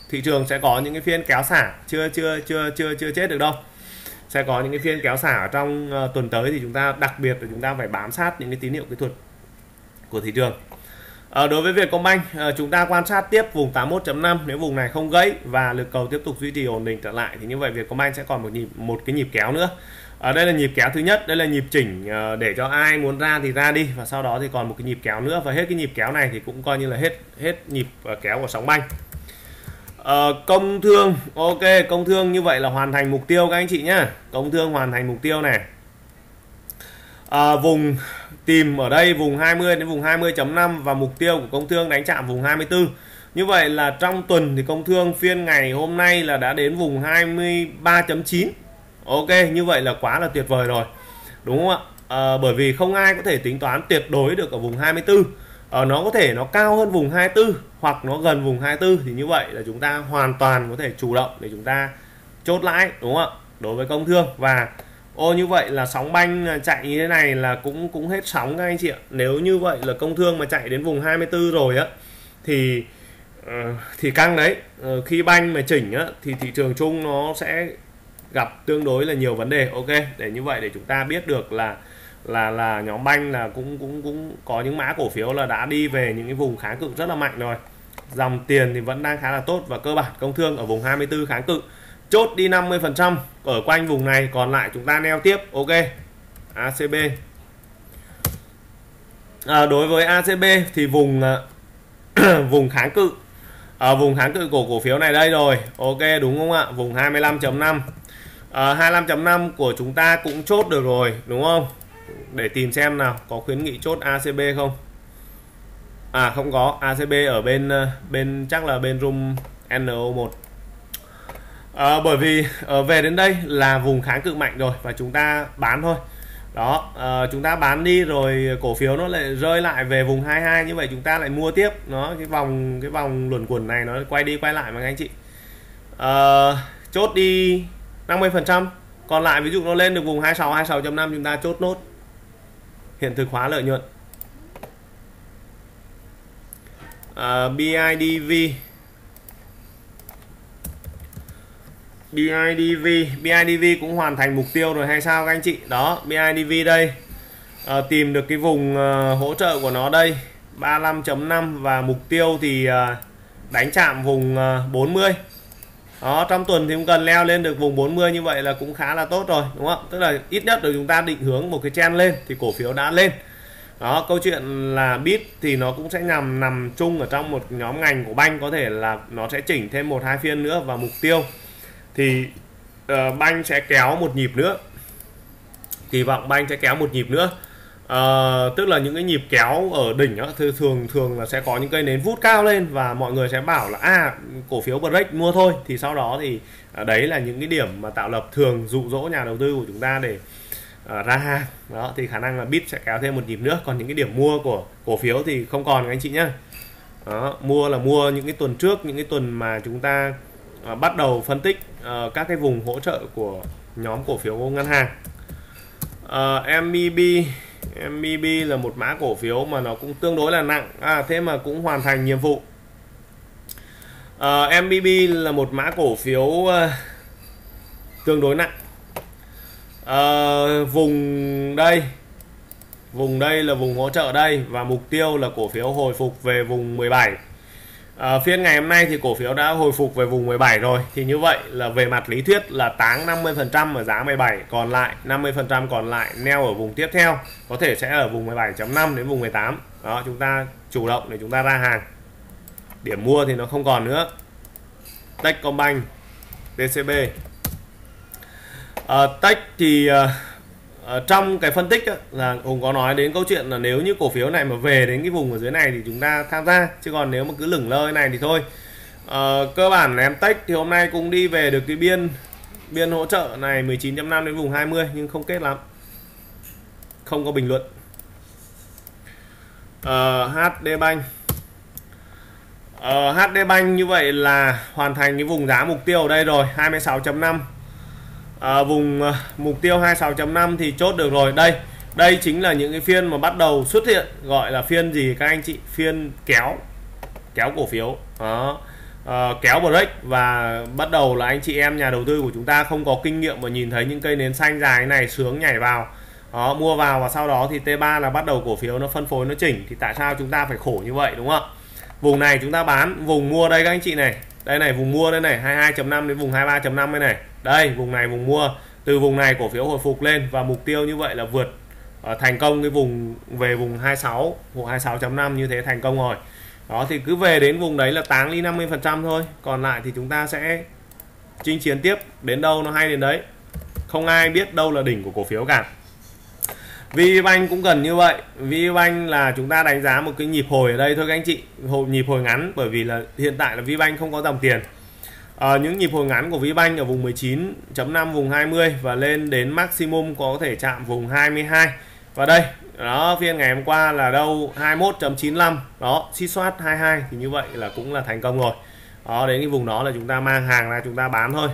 thị trường sẽ có những cái phiên kéo xả, chưa chưa chưa chưa chưa chết được đâu, sẽ có những cái phiên kéo xả trong uh, tuần tới. Thì chúng ta đặc biệt là chúng ta phải bám sát những cái tín hiệu kỹ thuật của thị trường. À, đối với Vietcombank uh, chúng ta quan sát tiếp vùng tám mươi mốt chấm năm, nếu vùng này không gãy và lực cầu tiếp tục duy trì ổn định trở lại thì như vậy Vietcombank sẽ còn một nhịp một cái nhịp kéo nữa. Ở đây là nhịp kéo thứ nhất, đây là nhịp chỉnh để cho ai muốn ra thì ra đi, và sau đó thì còn một cái nhịp kéo nữa, và hết cái nhịp kéo này thì cũng coi như là hết hết nhịp kéo của sóng banh. À, Công Thương, ok, Công Thương như vậy là hoàn thành mục tiêu các anh chị nhá. Công Thương hoàn thành mục tiêu này. À, vùng tìm ở đây vùng hai mươi đến vùng hai mươi chấm năm và mục tiêu của Công Thương đánh chạm vùng hai mươi tư. Như vậy là trong tuần thì Công Thương phiên ngày hôm nay là đã đến vùng hai mươi ba chấm chín. Ok, như vậy là quá là tuyệt vời rồi, đúng không ạ? À, bởi vì không ai có thể tính toán tuyệt đối được ở vùng hai mươi tư. à, Nó có thể nó cao hơn vùng hai mươi tư hoặc nó gần vùng hai mươi tư. Thì như vậy là chúng ta hoàn toàn có thể chủ động để chúng ta chốt lãi, đúng không ạ? Đối với Công Thương. Và ô như vậy là sóng banh chạy như thế này là cũng cũng hết sóng các anh chị ạ. Nếu như vậy là Công Thương mà chạy đến vùng hai mươi tư rồi á Thì uh, thì căng đấy. uh, Khi banh mà chỉnh á thì thị trường chung nó sẽ gặp tương đối là nhiều vấn đề. Ok, để như vậy để chúng ta biết được là là là nhóm banh là cũng cũng cũng có những mã cổ phiếu là đã đi về những cái vùng kháng cự rất là mạnh rồi. Dòng tiền thì vẫn đang khá là tốt và cơ bản Công Thương ở vùng hai mươi tư kháng cự, chốt đi năm mươi phần trăm ở quanh vùng này, còn lại chúng ta neo tiếp. Ok, a xê bê. À, đối với a xê bê thì vùng vùng kháng cự ở à, vùng kháng cự của cổ phiếu này đây rồi. Ok, đúng không ạ? Vùng hai mươi lăm chấm năm. À, hai mươi lăm chấm năm của chúng ta cũng chốt được rồi, đúng không? Để tìm xem nào, có khuyến nghị chốt a xê bê không? À không có, a xê bê ở bên bên chắc là bên room en o một. À, bởi vì à, về đến đây là vùng kháng cự mạnh rồi và chúng ta bán thôi. Đó, à, chúng ta bán đi rồi cổ phiếu nó lại rơi lại về vùng hai mươi hai, như vậy chúng ta lại mua tiếp. Nó cái vòng cái vòng luẩn quẩn này nó quay đi quay lại mà các anh chị. À, chốt đi năm mươi phần trăm, còn lại ví dụ nó lên được vùng hai mươi sáu, hai mươi sáu chấm năm chúng ta chốt nốt, hiện thực hóa lợi nhuận. à, bê i đê vê bê i đê vê bê i đê vê cũng hoàn thành mục tiêu rồi hay sao các anh chị? Đó, bê i đê vê đây, à, tìm được cái vùng à, hỗ trợ của nó đây ba mươi lăm chấm năm và mục tiêu thì à, đánh chạm vùng à, bốn mươi. Đó, trong tuần thì cũng cần leo lên được vùng bốn mươi, như vậy là cũng khá là tốt rồi, đúng không? Tức là ít nhất là chúng ta định hướng một cái trend lên thì cổ phiếu đã lên. Đó, câu chuyện là bit thì nó cũng sẽ nằm nằm chung ở trong một nhóm ngành của banh, có thể là nó sẽ chỉnh thêm một hai phiên nữa và mục tiêu thì uh, banh sẽ kéo một nhịp nữa, kỳ vọng banh sẽ kéo một nhịp nữa. Uh, tức là những cái nhịp kéo ở đỉnh đó, thì thường thường là sẽ có những cây nến vút cao lên và mọi người sẽ bảo là à, cổ phiếu break mua thôi, thì sau đó thì uh, đấy là những cái điểm mà tạo lập thường dụ dỗ nhà đầu tư của chúng ta để uh, ra hàng. Đó, thì khả năng là bit sẽ kéo thêm một nhịp nữa, còn những cái điểm mua của cổ phiếu thì không còn các anh chị nhé. Đó, mua là mua những cái tuần trước, những cái tuần mà chúng ta uh, bắt đầu phân tích uh, các cái vùng hỗ trợ của nhóm cổ phiếu ngân hàng. uh, em bê bê em bê bê là một mã cổ phiếu mà nó cũng tương đối là nặng, à, thế mà cũng hoàn thành nhiệm vụ. à, em bê bê là một mã cổ phiếu uh, tương đối nặng. à, Vùng đây Vùng đây là vùng hỗ trợ đây và mục tiêu là cổ phiếu hồi phục về vùng mười bảy. À, phiên ngày hôm nay thì cổ phiếu đã hồi phục về vùng mười bảy rồi, thì như vậy là về mặt lý thuyết là táng năm mươi phần trăm ở giá mười bảy, còn lại năm mươi phần trăm còn lại neo ở vùng tiếp theo, có thể sẽ ở vùng mười bảy chấm năm đến vùng mười tám. Đó, chúng ta chủ động để chúng ta ra hàng. Điểm mua thì nó không còn nữa. Techcombank, tê xê bê. À, Tech thì à, trong cái phân tích á, là Hùng có nói đến câu chuyện là nếu như cổ phiếu này mà về đến cái vùng ở dưới này thì chúng ta tham gia, chứ còn nếu mà cứ lửng lơ này thì thôi. À, cơ bản là em Tech thì hôm nay cũng đi về được cái biên biên hỗ trợ này mười chín chấm năm đến vùng hai mươi, nhưng không kết lắm, không có bình luận. À, hát đê Bank. Uh, hát đê Bank như vậy là hoàn thành cái vùng giá mục tiêu ở đây rồi, hai mươi sáu chấm năm. uh, Vùng uh, mục tiêu hai mươi sáu chấm năm thì chốt được rồi. Đây đây chính là những cái phiên mà bắt đầu xuất hiện, gọi là phiên gì các anh chị? Phiên kéo kéo cổ phiếu đó. Uh, kéo break, và bắt đầu là anh chị em nhà đầu tư của chúng ta không có kinh nghiệm mà nhìn thấy những cây nến xanh dài này sướng nhảy vào đó, mua vào, và sau đó thì tê ba là bắt đầu cổ phiếu nó phân phối, nó chỉnh. Thì tại sao chúng ta phải khổ như vậy, đúng không ạ? Vùng này chúng ta bán, vùng mua đây các anh chị này. Đây này, vùng mua đây này, hai mươi hai chấm năm đến vùng hai mươi ba chấm năm đây này. Đây, vùng này vùng mua. Từ vùng này cổ phiếu hồi phục lên, và mục tiêu như vậy là vượt uh, thành công cái vùng về vùng hai mươi sáu, vùng hai mươi sáu chấm năm như thế thành công rồi. Đó, thì cứ về đến vùng đấy là táng đi năm mươi phần trăm thôi. Còn lại thì chúng ta sẽ chinh chiến tiếp, đến đâu nó hay đến đấy. Không ai biết đâu là đỉnh của cổ phiếu cả. VPBank cũng gần như vậy. VPBank là chúng ta đánh giá một cái nhịp hồi ở đây thôi các anh chị, hồi nhịp hồi ngắn, bởi vì là hiện tại là VPBank không có dòng tiền. À, những nhịp hồi ngắn của VPBank ở vùng mười chín chấm năm, vùng hai mươi và lên đến maximum có thể chạm vùng hai mươi hai. Và đây, đó, phiên ngày hôm qua là đâu hai mươi mốt chấm chín lăm, đó, suy soát hai mươi hai thì như vậy là cũng là thành công rồi. Đó, đến cái vùng đó là chúng ta mang hàng ra chúng ta bán thôi.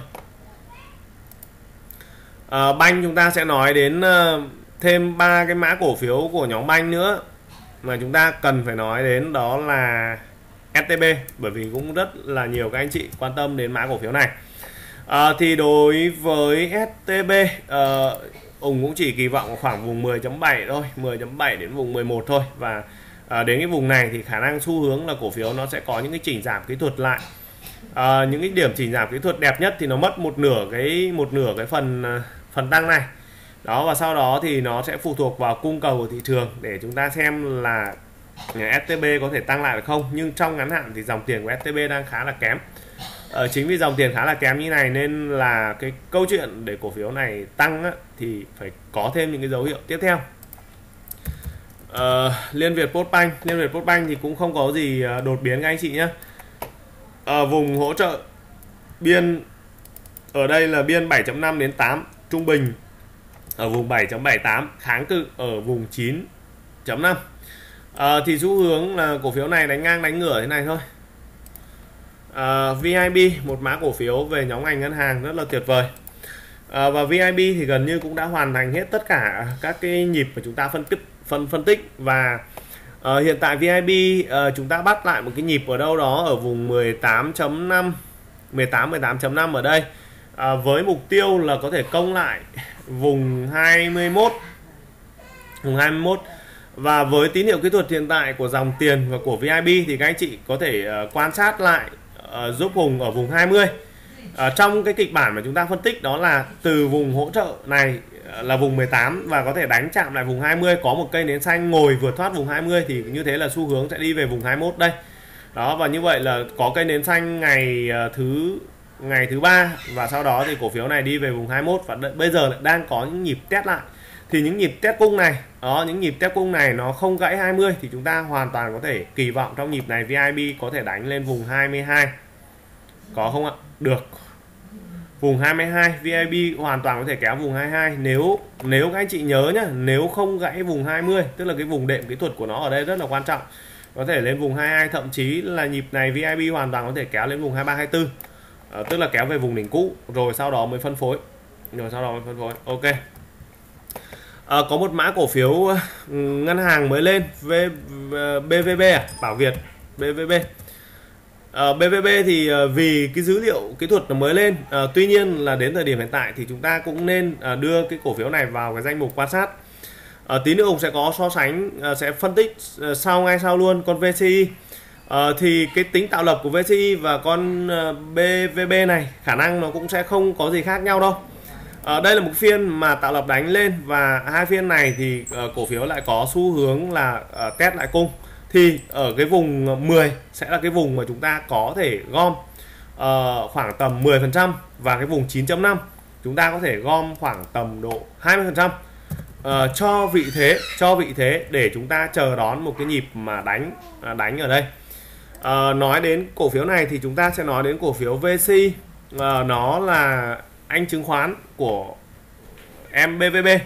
À, Bank chúng ta sẽ nói đến uh, thêm ba cái mã cổ phiếu của nhóm Bank nữa mà chúng ta cần phải nói đến, đó là ét tê bê, bởi vì cũng rất là nhiều các anh chị quan tâm đến mã cổ phiếu này. À, thì đối với ét tê bê, à, Hùng cũng chỉ kỳ vọng khoảng vùng mười chấm bảy thôi, mười chấm bảy đến vùng mười một thôi. Và à, đến cái vùng này thì khả năng xu hướng là cổ phiếu nó sẽ có những cái chỉnh giảm kỹ thuật lại. À, những cái điểm chỉnh giảm kỹ thuật đẹp nhất thì nó mất một nửa cái một nửa cái phần phần tăng này. Đó, và sau đó thì nó sẽ phụ thuộc vào cung cầu của thị trường để chúng ta xem là ét tê bê có thể tăng lại được không. Nhưng trong ngắn hạn thì dòng tiền của ét tê bê đang khá là kém. Ờ, chính vì dòng tiền khá là kém như này nên là cái câu chuyện để cổ phiếu này tăng á, thì phải có thêm những cái dấu hiệu tiếp theo. Ờ, Liên Việt Postbank, Liên Việt Postbank thì cũng không có gì đột biến các anh chị nhé. Ờ, vùng hỗ trợ biên ở đây là biên bảy chấm năm đến tám, trung bình ở vùng bảy chấm bảy tám, kháng cự ở vùng chín chấm năm. à, Thì xu hướng là cổ phiếu này đánh ngang đánh ngửa thế này thôi. à, vê i bê, một mã cổ phiếu về nhóm ngành ngân hàng rất là tuyệt vời. à, Và vê i bê thì gần như cũng đã hoàn thành hết tất cả các cái nhịp mà chúng ta phân tích phân phân tích và à, hiện tại vê i bê à, chúng ta bắt lại một cái nhịp ở đâu đó ở vùng mười tám chấm năm, mười tám mười tám chấm năm ở đây. À, với mục tiêu là có thể công lại vùng hai mươi mốt, vùng hai mươi mốt. Và với tín hiệu kỹ thuật hiện tại của dòng tiền và của vê i bê thì các anh chị có thể uh, quan sát lại uh, giúp Hùng ở vùng hai mươi. uh, Trong cái kịch bản mà chúng ta phân tích đó là từ vùng hỗ trợ này uh, là vùng mười tám và có thể đánh chạm lại vùng hai mươi. Có một cây nến xanh ngồi vượt thoát vùng hai mươi thì như thế là xu hướng sẽ đi về vùng hai mươi mốt đây. Đó, và như vậy là có cây nến xanh ngày uh, thứ ngày thứ ba, và sau đó thì cổ phiếu này đi về vùng hai mươi mốt, và bây giờ lại đang có những nhịp test lại. Thì những nhịp test cung này đó, những nhịp test cung này nó không gãy hai mươi thì chúng ta hoàn toàn có thể kỳ vọng trong nhịp này vê i bê có thể đánh lên vùng hai mươi hai, có không ạ? Được, vùng hai mươi hai vê i bê hoàn toàn có thể kéo vùng hai mươi hai nếu nếu các anh chị nhớ nhá, nếu không gãy vùng hai mươi, tức là cái vùng đệm kỹ thuật của nó ở đây rất là quan trọng, có thể lên vùng hai mươi hai, thậm chí là nhịp này vê i bê hoàn toàn có thể kéo lên vùng hai mươi ba hai mươi tư. À, tức là kéo về vùng đỉnh cũ rồi sau đó mới phân phối, rồi sau đó mới phân phối. Ok. À, có một mã cổ phiếu uh, ngân hàng mới lên, v, v, bê vê bê à? Bảo Việt, bê vê bê. À, bê vê bê thì uh, vì cái dữ liệu kỹ thuật nó mới lên, à, tuy nhiên là đến thời điểm hiện tại thì chúng ta cũng nên uh, đưa cái cổ phiếu này vào cái danh mục quan sát. À, tí nữa Hùng sẽ có so sánh, uh, sẽ phân tích uh, sau ngay sau luôn. Còn vê xê i Ờ, thì cái tính tạo lập của vê xê i và con bê vê bê này khả năng nó cũng sẽ không có gì khác nhau đâu. Ờ, đây là một phiên mà tạo lập đánh lên và hai phiên này thì uh, cổ phiếu lại có xu hướng là uh, test lại cung, thì ở cái vùng mười sẽ là cái vùng mà chúng ta có thể gom uh, khoảng tầm mười phần trăm, và cái vùng chín chấm năm chúng ta có thể gom khoảng tầm độ hai mươi phần trăm. Uh, cho vị thế cho vị thế để chúng ta chờ đón một cái nhịp mà đánh đánh ở đây. Uh, nói đến cổ phiếu này thì chúng ta sẽ nói đến cổ phiếu vê xê i. Uh, nó là anh chứng khoán của em vê vê bê.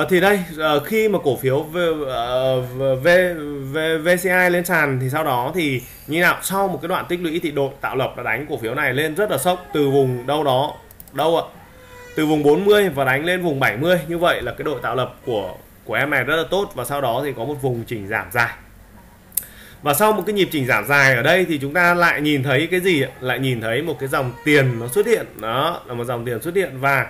Uh, thì đây uh, khi mà cổ phiếu v, uh, v, v, vê xê i lên sàn thì sau đó thì như nào, sau một cái đoạn tích lũy thì đội tạo lập đã đánh cổ phiếu này lên rất là sốc, từ vùng đâu đó đâu ạ từ vùng bốn mươi và đánh lên vùng bảy mươi. Như vậy là cái đội tạo lập của của em này rất là tốt, và sau đó thì có một vùng chỉnh giảm dài, và sau một cái nhịp chỉnh giảm dài ở đây thì chúng ta lại nhìn thấy cái gì ạ? Lại nhìn thấy một cái dòng tiền nó xuất hiện. Đó là một dòng tiền xuất hiện, và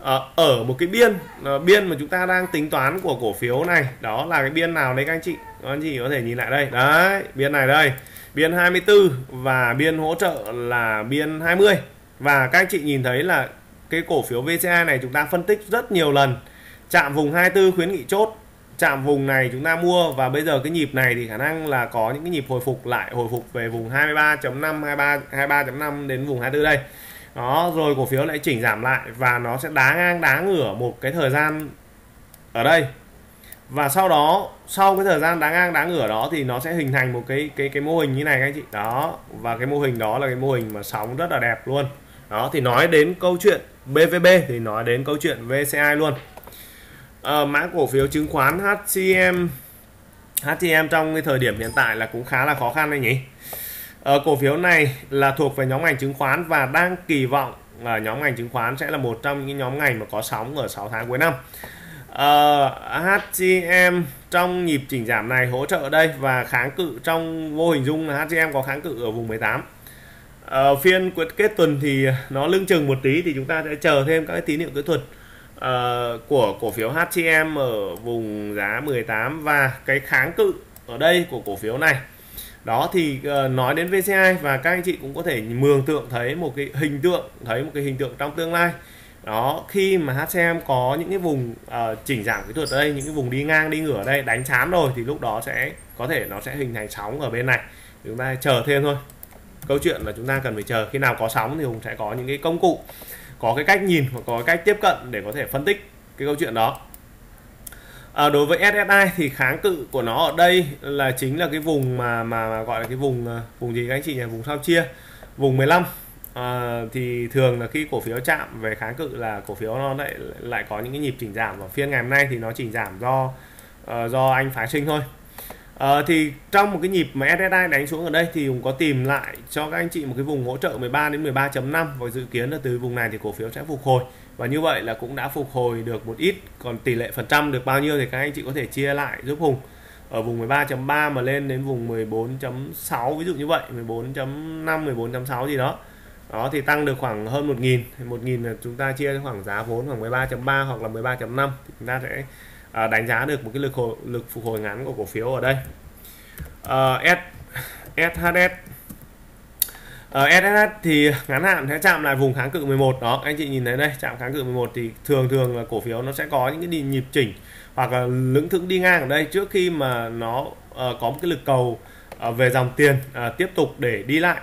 uh, ở một cái biên uh, biên mà chúng ta đang tính toán của cổ phiếu này, đó là cái biên nào đấy các anh chị các anh chị có thể nhìn lại đây, đấy biên này đây, biên hai mươi tư và biên hỗ trợ là biên hai mươi. Và các anh chị nhìn thấy là cái cổ phiếu vê xê i này chúng ta phân tích rất nhiều lần, chạm vùng hai mươi tư khuyến nghị chốt, chạm vùng này chúng ta mua, và bây giờ cái nhịp này thì khả năng là có những cái nhịp hồi phục lại, hồi phục về vùng hai mươi ba chấm năm, hai mươi ba chấm năm đến vùng hai mươi tư đây. Đó, rồi cổ phiếu lại chỉnh giảm lại và nó sẽ đá ngang đá ngửa một cái thời gian ở đây. Và sau đó, sau cái thời gian đá ngang đá ngửa đó thì nó sẽ hình thành một cái cái cái mô hình như này các anh chị. Đó, và cái mô hình đó là cái mô hình mà sóng rất là đẹp luôn. Đó, thì nói đến câu chuyện bê vê bê thì nói đến câu chuyện vê xê i luôn. À, mã cổ phiếu chứng khoán hát xê em hát tê en trong cái thời điểm hiện tại là cũng khá là khó khăn đấy nhỉ. À, cổ phiếu này là thuộc về nhóm ngành chứng khoán và đang kỳ vọng là nhóm ngành chứng khoán sẽ là một trong những nhóm ngành mà có sóng ở sáu tháng cuối năm. À, hát xê em trong nhịp chỉnh giảm này hỗ trợ đây và kháng cự trong vô hình dung là hát xê em có kháng cự ở vùng mười tám. Ờ, phiên kết tuần thì nó lưng chừng một tí, thì chúng ta sẽ chờ thêm các cái tín hiệu kỹ thuật uh, của cổ phiếu hát xê em ở vùng giá mười tám và cái kháng cự ở đây của cổ phiếu này. Đó thì uh, nói đến vê xê i và các anh chị cũng có thể mường tượng thấy một cái hình tượng thấy một cái hình tượng trong tương lai. Đó, khi mà hát xê em có những cái vùng uh, chỉnh giảm kỹ thuật ở đây, những cái vùng đi ngang đi ngửa ở đây đánh chám rồi, thì lúc đó sẽ có thể nó sẽ hình thành sóng ở bên này. Chúng ta chờ thêm thôi. Câu chuyện là chúng ta cần phải chờ, khi nào có sóng thì Hùng sẽ có những cái công cụ, có cái cách nhìn hoặc có cái cách tiếp cận để có thể phân tích cái câu chuyện đó. À, đối với ét ét i thì kháng cự của nó ở đây là chính là cái vùng mà mà, mà gọi là cái vùng vùng gì các anh chị nhỉ, vùng sao chia, vùng mười lăm. À, thì thường là khi cổ phiếu chạm về kháng cự là cổ phiếu nó lại lại có những cái nhịp chỉnh giảm, và phiên ngày hôm nay thì nó chỉnh giảm do do anh phái sinh thôi. À, thì trong một cái nhịp mà ét ét i đánh xuống ở đây thì Hùng có tìm lại cho các anh chị một cái vùng hỗ trợ mười ba đến mười ba chấm năm, và dự kiến là từ vùng này thì cổ phiếu sẽ phục hồi, và như vậy là cũng đã phục hồi được một ít. Còn tỷ lệ phần trăm được bao nhiêu thì các anh chị có thể chia lại giúp Hùng, ở vùng mười ba chấm ba mà lên đến vùng mười bốn chấm sáu ví dụ như vậy, mười bốn chấm năm, mười bốn chấm sáu gì đó. Đó thì tăng được khoảng hơn một nghìn, một nghìn là chúng ta chia khoảng giá vốn khoảng mười ba chấm ba hoặc là mười ba chấm năm, chúng ta sẽ À, đánh giá được một cái lực hồi, lực phục hồi ngắn của cổ phiếu ở đây. à, ét hát ét à, ét hát ét thì ngắn hạn sẽ chạm lại vùng kháng cự mười một. Đó, anh chị nhìn thấy đây, chạm kháng cự mười một thì thường thường là cổ phiếu nó sẽ có những cái nhịp chỉnh hoặc là lững thững đi ngang ở đây trước khi mà nó à, có một cái lực cầu à, về dòng tiền à, tiếp tục để đi lại.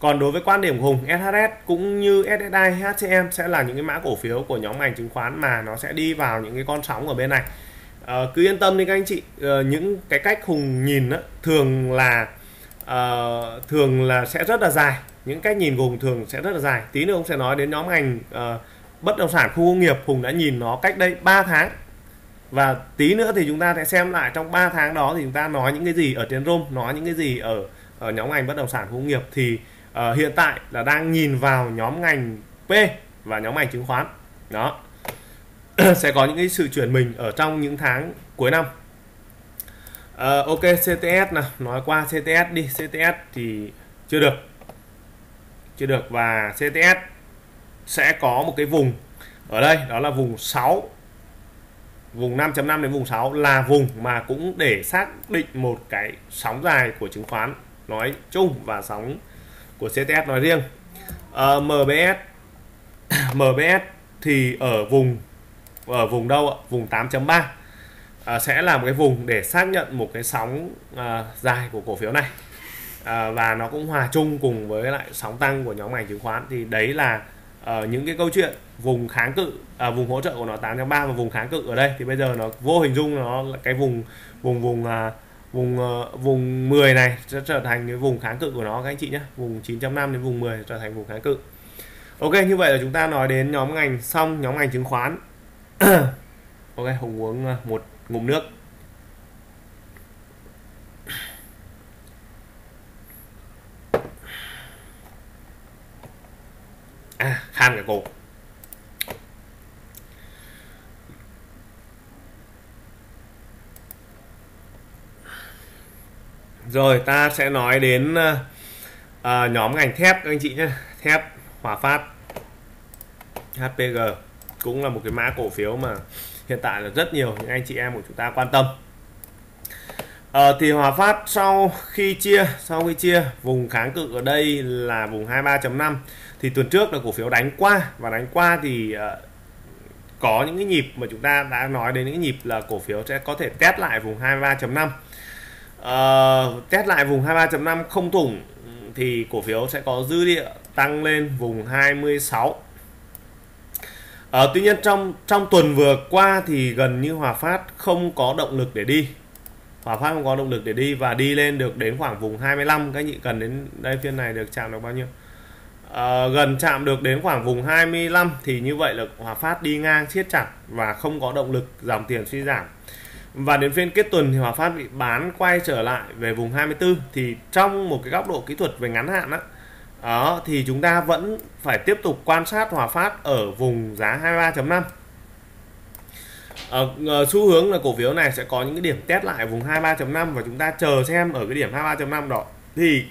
Còn đối với quan điểm của Hùng, ét hát ét cũng như ét ét i, hát xê em sẽ là những cái mã cổ phiếu của nhóm ngành chứng khoán mà nó sẽ đi vào những cái con sóng ở bên này. À, cứ yên tâm đi các anh chị, à, những cái cách Hùng nhìn á, thường là à, thường là sẽ rất là dài, những cách nhìn của Hùng thường sẽ rất là dài. Tí nữa Hùng sẽ nói đến nhóm ngành à, bất động sản khu công nghiệp. Hùng đã nhìn nó cách đây ba tháng, và tí nữa thì chúng ta sẽ xem lại trong ba tháng đó thì chúng ta nói những cái gì ở trên room, nói những cái gì ở, ở nhóm ngành bất động sản khu công nghiệp. Thì Uh, hiện tại là đang nhìn vào nhóm ngành P và nhóm ngành chứng khoán. Đó sẽ có những cái sự chuyển mình ở trong những tháng cuối năm. uh, Ok, xê tê ét nào, nói qua xê tê ét đi. xê tê ét thì chưa được chưa được và xê tê ét sẽ có một cái vùng ở đây, đó là vùng sáu, vùng năm chấm năm đến vùng sáu là vùng mà cũng để xác định một cái sóng dài của chứng khoán nói chung và sóng của xê tê ét nói riêng. À, em bê ét em bê ét thì ở vùng ở vùng đâu ạ? Vùng tám chấm ba à, sẽ là một cái vùng để xác nhận một cái sóng à, dài của cổ phiếu này. À, và nó cũng hòa chung cùng với lại sóng tăng của nhóm ngành chứng khoán, thì đấy là uh, những cái câu chuyện vùng kháng cự, uh, vùng hỗ trợ của nó tám chấm ba và vùng kháng cự ở đây. Thì bây giờ nó vô hình dung nó là cái vùng vùng vùng uh, vùng uh, vùng mười này sẽ trở thành cái vùng kháng cự của nó các anh chị nhé, vùng chín chấm năm đến vùng mười trở thành vùng kháng cự. Ok, như vậy là chúng ta nói đến nhóm ngành xong, nhóm ngành chứng khoán. Ok, Hùng uống một ngụm nước. À, khan cả cổ. Rồi ta sẽ nói đến uh, nhóm ngành thép các anh chị nhé. Thép Hòa Phát H P G cũng là một cái mã cổ phiếu mà hiện tại là rất nhiều những anh chị em của chúng ta quan tâm. Ờ, thì Hòa Phát sau khi chia sau khi chia vùng kháng cự ở đây là vùng hai mươi ba chấm năm, thì tuần trước là cổ phiếu đánh qua và đánh qua thì uh, có những cái nhịp mà chúng ta đã nói đến, những cái nhịp là cổ phiếu sẽ có thể test lại vùng hai mươi ba chấm năm. Uh, test lại vùng hai mươi ba chấm năm không thủng thì cổ phiếu sẽ có dư địa tăng lên vùng hai mươi sáu. Uh, tuy nhiên trong trong tuần vừa qua thì gần như Hòa Phát không có động lực để đi. Hòa Phát không có động lực để đi và đi lên được đến khoảng vùng hai mươi lăm. Các anh chị cần đến đây, phiên này được chạm được bao nhiêu? À, gần chạm được đến khoảng vùng hai mươi lăm, thì như vậy là Hòa Phát đi ngang siết chặt và không có động lực, dòng tiền suy giảm. Và đến phiên kết tuần thì Hòa Phát bị bán quay trở lại về vùng hai mươi tư. Thì trong một cái góc độ kỹ thuật về ngắn hạn đó, đó thì chúng ta vẫn phải tiếp tục quan sát Hòa Phát ở vùng giá hai mươi ba chấm năm. Ở xu hướng là cổ phiếu này sẽ có những cái điểm test lại vùng hai mươi ba chấm năm và chúng ta chờ xem ở cái điểm hai mươi ba chấm năm đó thì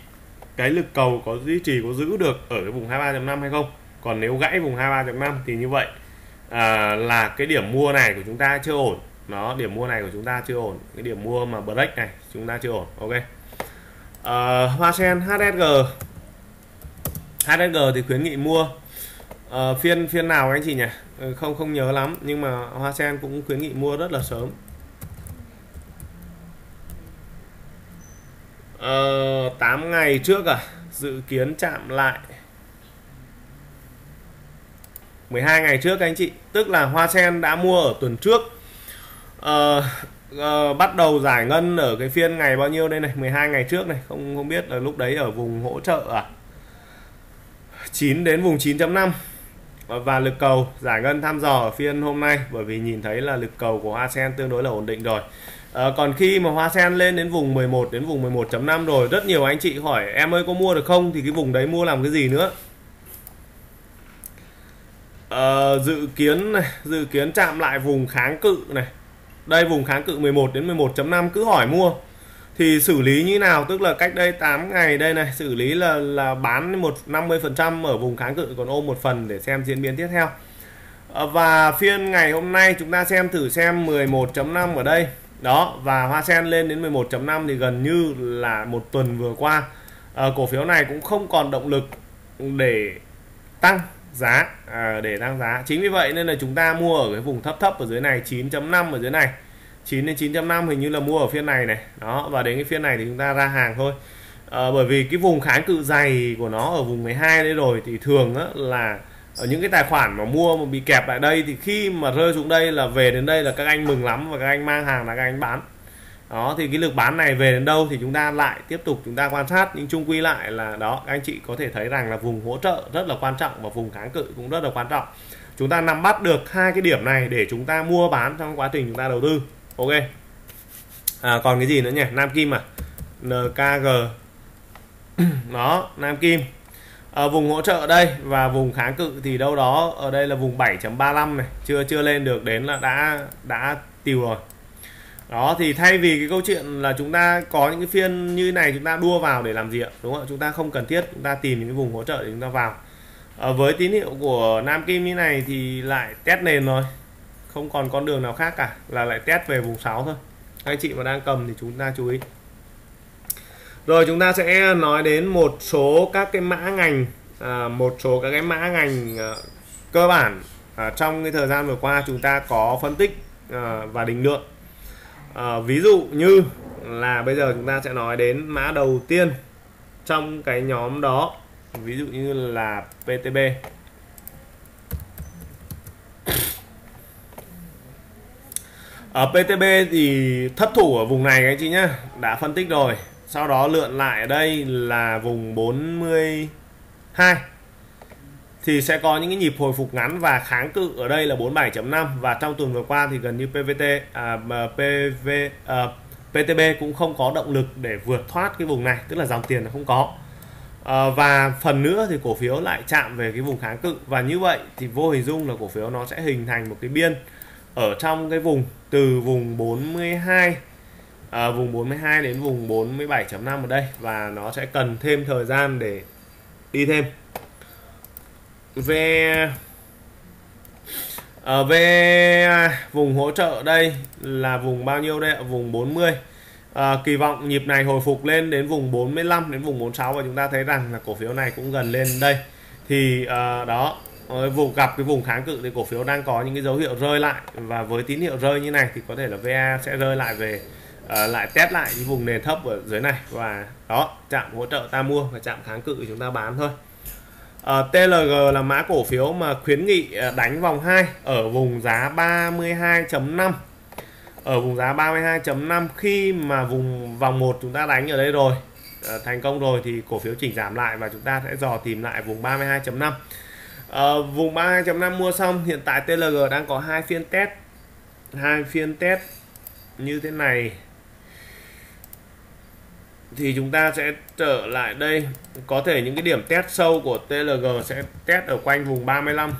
cái lực cầu có duy trì, có giữ được ở cái vùng hai mươi ba chấm năm hay không. Còn nếu gãy vùng hai mươi ba chấm năm thì như vậy à, là cái điểm mua này của chúng ta chưa ổn. Nó điểm mua này của chúng ta chưa ổn, cái điểm mua mà break này chúng ta chưa ổn. Ok. À, Hoa Sen H S G. H S G thì khuyến nghị mua. À, phiên phiên nào anh chị nhỉ? Không không nhớ lắm, nhưng mà Hoa Sen cũng khuyến nghị mua rất là sớm. Ờ, tám ngày trước à, dự kiến chạm lại mười hai ngày trước anh chị, tức là Hoa Sen đã mua ở tuần trước. Ờ, ờ, bắt đầu giải ngân ở cái phiên ngày bao nhiêu đây này, mười hai ngày trước này, không không biết là lúc đấy ở vùng hỗ trợ à chín đến vùng chín chấm năm, và lực cầu giải ngân thăm dò ở phiên hôm nay, bởi vì nhìn thấy là lực cầu của Hoa Sen tương đối là ổn định rồi. À, còn khi mà Hoa Sen lên đến vùng mười một, đến vùng mười một chấm năm rồi, rất nhiều anh chị hỏi em ơi có mua được không, thì cái vùng đấy mua làm cái gì nữa. À, dự kiến này, dự kiến chạm lại vùng kháng cự này, đây vùng kháng cự mười một đến mười một chấm năm, cứ hỏi mua thì xử lý như nào, tức là cách đây tám ngày đây này, xử lý là là bán một năm mươi phần trăm ở vùng kháng cự, còn ôm một phần để xem diễn biến tiếp theo. À, và phiên ngày hôm nay chúng ta xem thử xem mười một chấm năm ở đây đó, và Hoa Sen lên đến mười một chấm năm thì gần như là một tuần vừa qua à, cổ phiếu này cũng không còn động lực để tăng giá, à, để tăng giá. Chính vì vậy nên là chúng ta mua ở cái vùng thấp thấp ở dưới này, chín chấm năm ở dưới này, chín đến chín chấm năm hình như là mua ở phiên này này đó, và đến cái phiên này thì chúng ta ra hàng thôi. À, bởi vì cái vùng kháng cự dày của nó ở vùng mười hai đấy rồi, thì thường á, là ở những cái tài khoản mà mua mà bị kẹp lại đây thì khi mà rơi xuống đây là về đến đây là các anh mừng lắm và các anh mang hàng là các anh bán. Đó thì cái lực bán này về đến đâu thì chúng ta lại tiếp tục chúng ta quan sát, nhưng chung quy lại là đó, các anh chị có thể thấy rằng là vùng hỗ trợ rất là quan trọng và vùng kháng cự cũng rất là quan trọng. Chúng ta nắm bắt được hai cái điểm này để chúng ta mua bán trong quá trình chúng ta đầu tư. Ok. À, còn cái gì nữa nhỉ? Nam Kim à? en ca giê. Đó, Nam Kim. Ở vùng hỗ trợ đây và vùng kháng cự thì đâu đó ở đây là vùng bảy chấm ba mươi lăm này, chưa chưa lên được đến là đã đã tiêu rồi. Đó thì thay vì cái câu chuyện là chúng ta có những cái phiên như này chúng ta đua vào để làm gì ạ? Đúng không? Chúng ta không cần thiết, chúng ta tìm những cái vùng hỗ trợ để chúng ta vào. À, với tín hiệu của Nam Kim như này thì lại test nền rồi. Không còn con đường nào khác cả, là lại test về vùng sáu thôi. Anh chị mà đang cầm thì chúng ta chú ý. Rồi chúng ta sẽ nói đến một số các cái mã ngành, à, một số các cái mã ngành à, cơ bản à, trong cái thời gian vừa qua chúng ta có phân tích à, và định lượng. À, ví dụ như là bây giờ chúng ta sẽ nói đến mã đầu tiên trong cái nhóm đó, ví dụ như là pê tê bê. Ở pê tê bê thì thất thủ ở vùng này các anh chị nhá, đã phân tích rồi. Sau đó lượn lại ở đây là vùng bốn mươi hai. Thì sẽ có những cái nhịp hồi phục ngắn và kháng cự ở đây là bốn mươi bảy chấm năm. Và trong tuần vừa qua thì gần như pê vê tê à, pê vê à, pê tê bê cũng không có động lực để vượt thoát cái vùng này, tức là dòng tiền nó không có. À, và phần nữa thì cổ phiếu lại chạm về cái vùng kháng cự, và như vậy thì vô hình dung là cổ phiếu nó sẽ hình thành một cái biên ở trong cái vùng từ vùng bốn mươi hai à, vùng bốn mươi hai đến vùng bốn mươi bảy chấm năm ở đây, và nó sẽ cần thêm thời gian để đi thêm. Về à, về vùng hỗ trợ đây là vùng bao nhiêu đây? Vùng bốn mươi. À, kỳ vọng nhịp này hồi phục lên đến vùng bốn mươi lăm đến vùng bốn mươi sáu, và chúng ta thấy rằng là cổ phiếu này cũng gần lên đây. Thì à, đó, vùng gặp cái vùng kháng cự thì cổ phiếu đang có những cái dấu hiệu rơi lại, và với tín hiệu rơi như này thì có thể là vê a sẽ rơi lại về uh, lại test lại những vùng nền thấp ở dưới này, và đó, chạm hỗ trợ ta mua và chạm kháng cự thì chúng ta bán thôi. uh, tê lờ giê là mã cổ phiếu mà khuyến nghị đánh vòng hai ở vùng giá ba mươi hai chấm năm, ở vùng giá ba mươi hai chấm năm. Khi mà vùng vòng một chúng ta đánh ở đây rồi, uh, thành công rồi, thì cổ phiếu chỉnh giảm lại và chúng ta sẽ dò tìm lại vùng ba mươi hai chấm năm. Ờ, vùng ba mươi hai chấm năm mua xong. Hiện tại tê lờ giê đang có hai phiên test, hai phiên test như thế này thì chúng ta sẽ trở lại đây. Có thể những cái điểm test sâu của tê lờ giê sẽ test ở quanh vùng ba mươi lăm.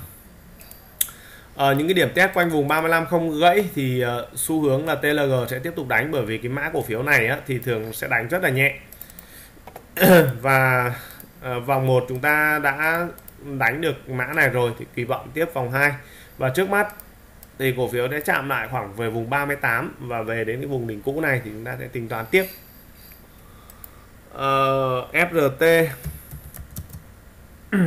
Ờ, những cái điểm test quanh vùng ba mươi lăm không gãy thì uh, xu hướng là tê lờ giê sẽ tiếp tục đánh, bởi vì cái mã cổ phiếu này á, thì thường sẽ đánh rất là nhẹ. Và uh, vòng một chúng ta đã đánh được mã này rồi thì kỳ vọng tiếp vòng hai, và trước mắt thì cổ phiếu sẽ chạm lại khoảng về vùng ba mươi tám và về đến cái vùng đỉnh cũ này thì chúng ta sẽ tính toán tiếp. uh, ép rờ tê uh,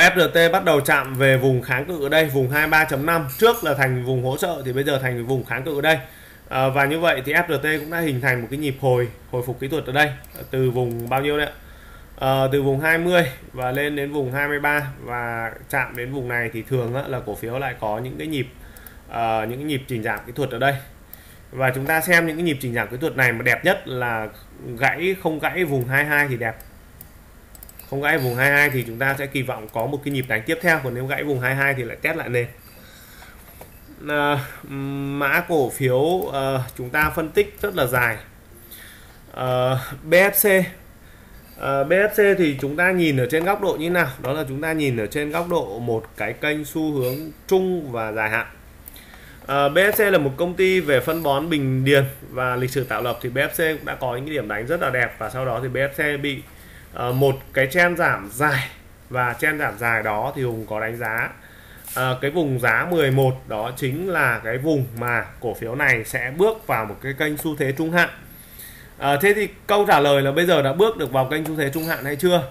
ép rờ tê bắt đầu chạm về vùng kháng cự ở đây, vùng hai mươi ba chấm năm, trước là thành vùng hỗ trợ thì bây giờ thành vùng kháng cự ở đây. Uh, và như vậy thì ép rờ tê cũng đã hình thành một cái nhịp hồi hồi phục kỹ thuật ở đây, từ vùng bao nhiêu đấy ạ? À, từ vùng hai mươi và lên đến vùng hai mươi ba, và chạm đến vùng này thì thường á, là cổ phiếu lại có những cái nhịp uh, những cái nhịp chỉnh giảm kỹ thuật ở đây. Và chúng ta xem những cái nhịp chỉnh giảm kỹ thuật này mà đẹp nhất là gãy không gãy vùng hai mươi hai thì đẹp. Không gãy vùng hai mươi hai thì chúng ta sẽ kỳ vọng có một cái nhịp đánh tiếp theo, còn nếu gãy vùng hai mươi hai thì lại test lại nền. À, mã cổ phiếu uh, chúng ta phân tích rất là dài. uh, bê ép xê. Uh, bê ép xê thì chúng ta nhìn ở trên góc độ như nào? Đó là chúng ta nhìn ở trên góc độ một cái kênh xu hướng trung và dài hạn. uh, bê ép xê là một công ty về phân bón Bình Điền, và lịch sử tạo lập thì bê ép xê cũng đã có những cái điểm đánh rất là đẹp, và sau đó thì bê ép xê bị uh, một cái trend giảm dài, và trend giảm dài đó thì Hùng có đánh giá uh, cái vùng giá mười một đó chính là cái vùng mà cổ phiếu này sẽ bước vào một cái kênh xu thế trung hạn. À, thế thì câu trả lời là bây giờ đã bước được vào kênh xu thế trung hạn hay chưa?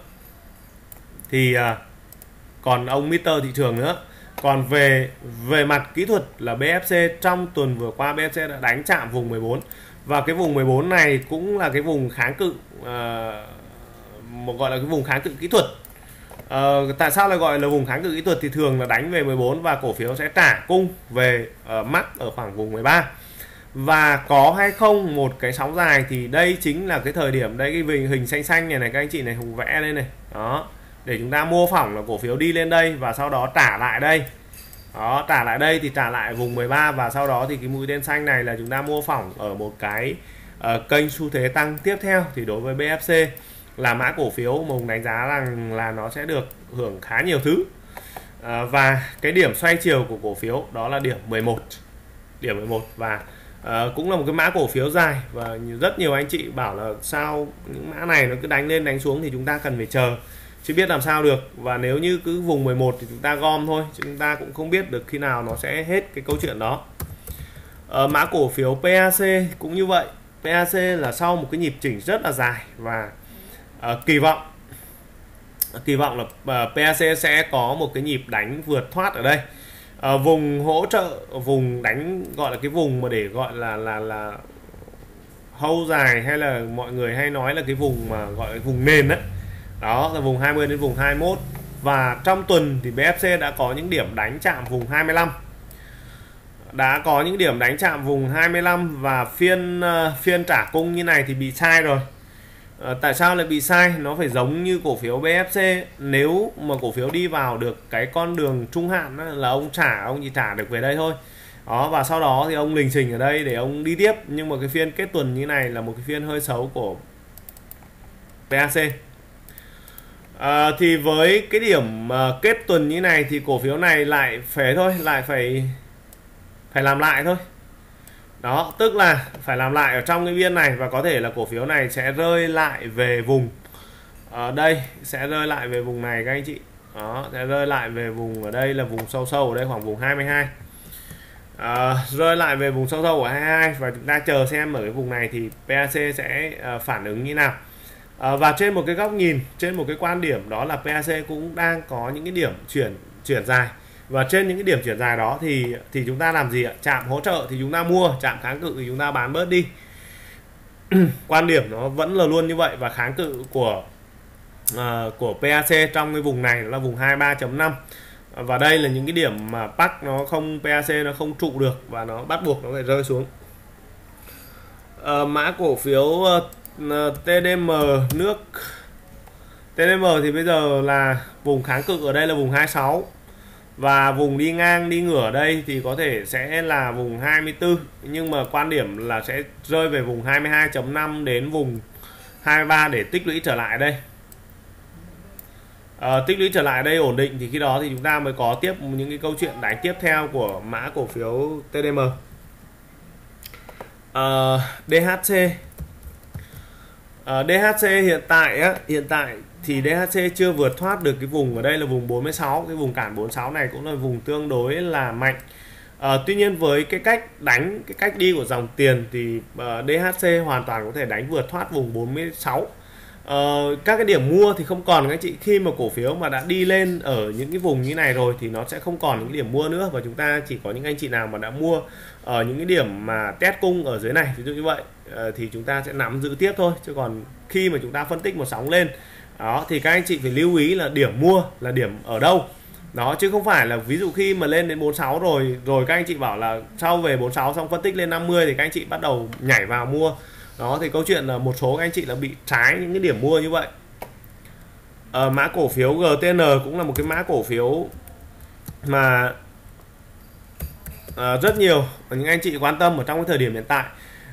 Thì à, còn ông Mister thị trường nữa. Còn về về mặt kỹ thuật là bê ép xê trong tuần vừa qua bê ép xê đã đánh chạm vùng mười bốn. Và cái vùng mười bốn này cũng là cái vùng kháng cự, à, một gọi là cái vùng kháng cự kỹ thuật. À, tại sao lại gọi là vùng kháng cự kỹ thuật? Thì thường là đánh về mười bốn và cổ phiếu sẽ trả cung về à, mắc ở khoảng vùng mười ba. Và có hay không một cái sóng dài thì đây chính là cái thời điểm, đây cái hình xanh xanh này này các anh chị này, Hùng vẽ lên này đó, để chúng ta mô phỏng là cổ phiếu đi lên đây và sau đó trả lại đây đó, trả lại đây thì trả lại vùng mười ba, và sau đó thì cái mũi tên xanh này là chúng ta mô phỏng ở một cái uh, kênh xu thế tăng tiếp theo. Thì đối với bê ép xê là mã cổ phiếu mà Hùng đánh giá rằng là nó sẽ được hưởng khá nhiều thứ, uh, và cái điểm xoay chiều của cổ phiếu đó là điểm mười một, điểm mười một. Và À, cũng là một cái mã cổ phiếu dài, và rất nhiều anh chị bảo là sao những mã này nó cứ đánh lên đánh xuống thì chúng ta cần phải chờ, chứ biết làm sao được. Và nếu như cứ vùng mười một thì chúng ta gom thôi, chứ chúng ta cũng không biết được khi nào nó sẽ hết cái câu chuyện đó. à, mã cổ phiếu pê a xê cũng như vậy. pê a xê là sau một cái nhịp chỉnh rất là dài và uh, kỳ vọng kỳ vọng là uh, pê a xê sẽ có một cái nhịp đánh vượt thoát ở đây. Uh, vùng hỗ trợ, vùng đánh gọi là cái vùng mà để gọi là là là hold dài, hay là mọi người hay nói là cái vùng mà gọi là vùng nền đấy. Đó là vùng hai mươi đến vùng hai mươi mốt, và trong tuần thì bê ép xê đã có những điểm đánh chạm vùng hai mươi lăm. Đã có những điểm đánh chạm vùng hai mươi lăm và phiên uh, phiên trả cung như này thì bị sai rồi. Uh, tại sao lại bị sai? Nó phải giống như cổ phiếu bê ép xê, nếu mà cổ phiếu đi vào được cái con đường trung hạn đó, là ông trả, ông chỉ trả được về đây thôi. Đó, và sau đó thì ông lình xình ở đây để ông đi tiếp, nhưng mà cái phiên kết tuần như này là một cái phiên hơi xấu của pê a xê. À, thì với cái điểm uh, kết tuần như này thì cổ phiếu này lại phải thôi, lại phải phải làm lại thôi. Đó, tức là phải làm lại ở trong cái biên này, và có thể là cổ phiếu này sẽ rơi lại về vùng ở đây, sẽ rơi lại về vùng này các anh chị. Đó, sẽ rơi lại về vùng ở đây là vùng sâu sâu ở đây khoảng vùng hai mươi hai. À, rơi lại về vùng sâu sâu của hai mươi hai, và chúng ta chờ xem ở cái vùng này thì pê a xê sẽ uh, phản ứng như nào. À, và trên một cái góc nhìn, trên một cái quan điểm đó là pê a xê cũng đang có những cái điểm chuyển chuyển dài, và trên những cái điểm chuyển dài đó thì thì chúng ta làm gì ạ? Chạm hỗ trợ thì chúng ta mua, chạm kháng cự thì chúng ta bán bớt đi. Quan điểm nó vẫn là luôn như vậy, và kháng cự của uh, của pê a xê trong cái vùng này đó là vùng hai mươi ba chấm năm, và đây là những cái điểm mà pê a xê nó không pê a xê nó không trụ được và nó bắt buộc nó phải rơi xuống. Uh, mã cổ phiếu uh, tê đê em nước tê đê em thì bây giờ là vùng kháng cự ở đây là vùng hai mươi sáu, và vùng đi ngang đi ngửa ở đây thì có thể sẽ là vùng hai mươi tư, nhưng mà quan điểm là sẽ rơi về vùng hai mươi hai chấm năm đến vùng hai mươi ba để tích lũy trở lại đây. À, tích lũy trở lại đây ổn định thì khi đó thì chúng ta mới có tiếp những cái câu chuyện đánh tiếp theo của mã cổ phiếu tê đê em. à, đê hát xê. Uh, đê hát xê hiện tại á, hiện tại thì đê hát xê chưa vượt thoát được cái vùng ở đây là vùng bốn mươi sáu, cái vùng cản bốn mươi sáu này cũng là vùng tương đối là mạnh. Uh, tuy nhiên với cái cách đánh, cái cách đi của dòng tiền thì uh, đê hát xê hoàn toàn có thể đánh vượt thoát vùng bốn mươi sáu. Uh, các cái điểm mua thì không còn các anh chị, khi mà cổ phiếu mà đã đi lên ở những cái vùng như này rồi thì nó sẽ không còn những cái điểm mua nữa, và chúng ta chỉ có những anh chị nào mà đã mua ở những cái điểm mà test cung ở dưới này ví dụ như vậy uh, thì chúng ta sẽ nắm giữ tiếp thôi, chứ còn khi mà chúng ta phân tích một sóng lên đó thì các anh chị phải lưu ý là điểm mua là điểm ở đâu đó, chứ không phải là ví dụ khi mà lên đến bốn mươi sáu rồi rồi các anh chị bảo là sau về bốn mươi sáu xong phân tích lên năm mươi thì các anh chị bắt đầu nhảy vào mua. Đó thì câu chuyện là một số các anh chị là bị trái những cái điểm mua như vậy. À, mã cổ phiếu giê tê en cũng là một cái mã cổ phiếu mà à, rất nhiều những anh chị quan tâm ở trong cái thời điểm hiện tại.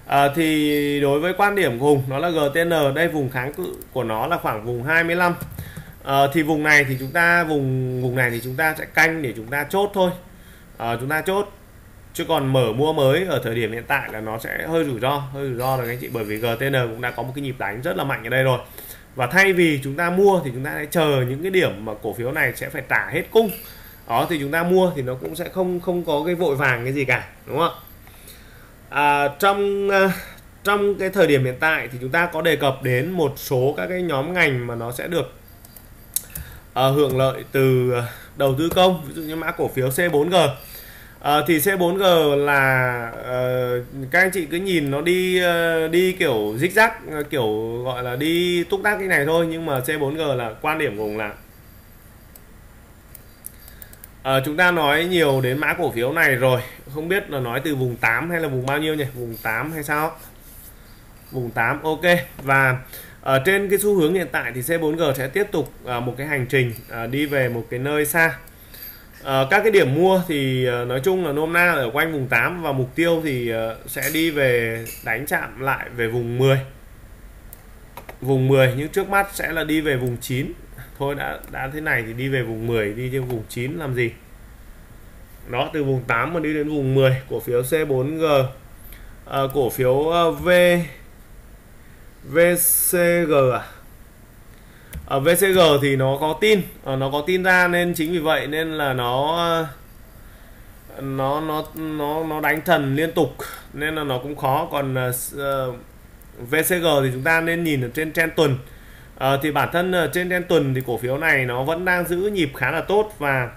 À, thì đối với quan điểm của Hùng nó là giê tê en đây vùng kháng cự của nó là khoảng vùng hai mươi lăm. À, thì vùng này thì chúng ta vùng vùng này thì chúng ta sẽ canh để chúng ta chốt thôi. À, chúng ta chốt, chứ còn mở mua mới ở thời điểm hiện tại là nó sẽ hơi rủi ro, hơi rủi ro là các anh chị, bởi vì giê tê en cũng đã có một cái nhịp đánh rất là mạnh ở đây rồi, và thay vì chúng ta mua thì chúng ta hãy chờ những cái điểm mà cổ phiếu này sẽ phải trả hết cung đó thì chúng ta mua, thì nó cũng sẽ không không có cái vội vàng cái gì cả, đúng không ạ? À, trong trong cái thời điểm hiện tại thì chúng ta có đề cập đến một số các cái nhóm ngành mà nó sẽ được uh, hưởng lợi từ đầu tư công, ví dụ như mã cổ phiếu xê bốn giê. À, thì xê bốn giê là uh, các anh chị cứ nhìn nó đi uh, đi kiểu zigzag, uh, kiểu gọi là đi túc tắc cái này thôi, nhưng mà xê bốn giê là quan điểm cùng là uh, chúng ta nói nhiều đến mã cổ phiếu này rồi, không biết là nói từ vùng tám hay là vùng bao nhiêu nhỉ, vùng tám hay sao, vùng tám, ok. Và ở uh, trên cái xu hướng hiện tại thì xê bốn giê sẽ tiếp tục uh, một cái hành trình uh, đi về một cái nơi xa. À, các cái điểm mua thì uh, nói chung là nôm na ở quanh vùng tám, và mục tiêu thì uh, sẽ đi về đánh chạm lại về vùng mười, vùng mười, nhưng trước mắt sẽ là đi về vùng chín thôi. Đã đã thế này thì đi về vùng mười, đi trên vùng chín làm gì? Đó, từ vùng tám mà đi đến vùng mười. Cổ phiếu xê bốn giê, uh, cổ phiếu uh, V VCG à? Ở vê xê giê thì nó có tin, nó có tin ra nên chính vì vậy nên là nó nó nó nó nó đánh thần liên tục nên là nó cũng khó. Còn uh, vê xê giê thì chúng ta nên nhìn ở trên trend tuần. À, thì bản thân trên trend tuần thì cổ phiếu này nó vẫn đang giữ nhịp khá là tốt, và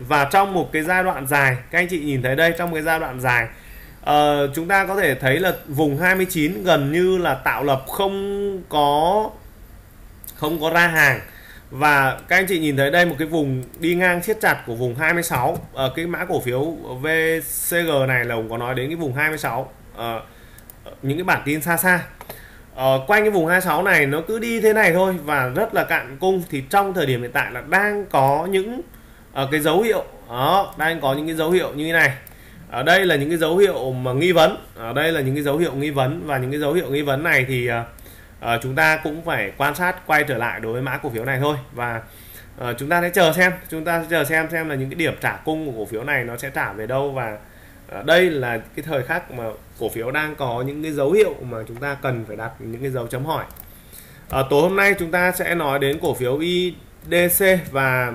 và trong một cái giai đoạn dài, các anh chị nhìn thấy đây, trong cái giai đoạn dài à, chúng ta có thể thấy là vùng hai mươi chín gần như là tạo lập không có không có ra hàng. Và các anh chị nhìn thấy đây một cái vùng đi ngang siết chặt của vùng hai mươi sáu. Ở cái mã cổ phiếu vê xê giê này là Hùng có nói đến cái vùng hai mươi sáu à, những cái bản tin xa xa. Ờ, quanh cái vùng hai mươi sáu này nó cứ đi thế này thôi và rất là cạn cung. Thì trong thời điểm hiện tại là đang có những uh, cái dấu hiệu đó, đang có những cái dấu hiệu như thế này. Ở đây là những cái dấu hiệu mà nghi vấn, ở đây là những cái dấu hiệu nghi vấn, và những cái dấu hiệu nghi vấn này thì uh, uh, chúng ta cũng phải quan sát quay trở lại đối với mã cổ phiếu này thôi. Và uh, chúng ta sẽ chờ xem, chúng ta sẽ chờ xem xem là những cái điểm trả cung của cổ phiếu này nó sẽ trả về đâu. Và đây là cái thời khắc mà cổ phiếu đang có những cái dấu hiệu mà chúng ta cần phải đặt những cái dấu chấm hỏi. À, tối hôm nay chúng ta sẽ nói đến cổ phiếu i đê xê, và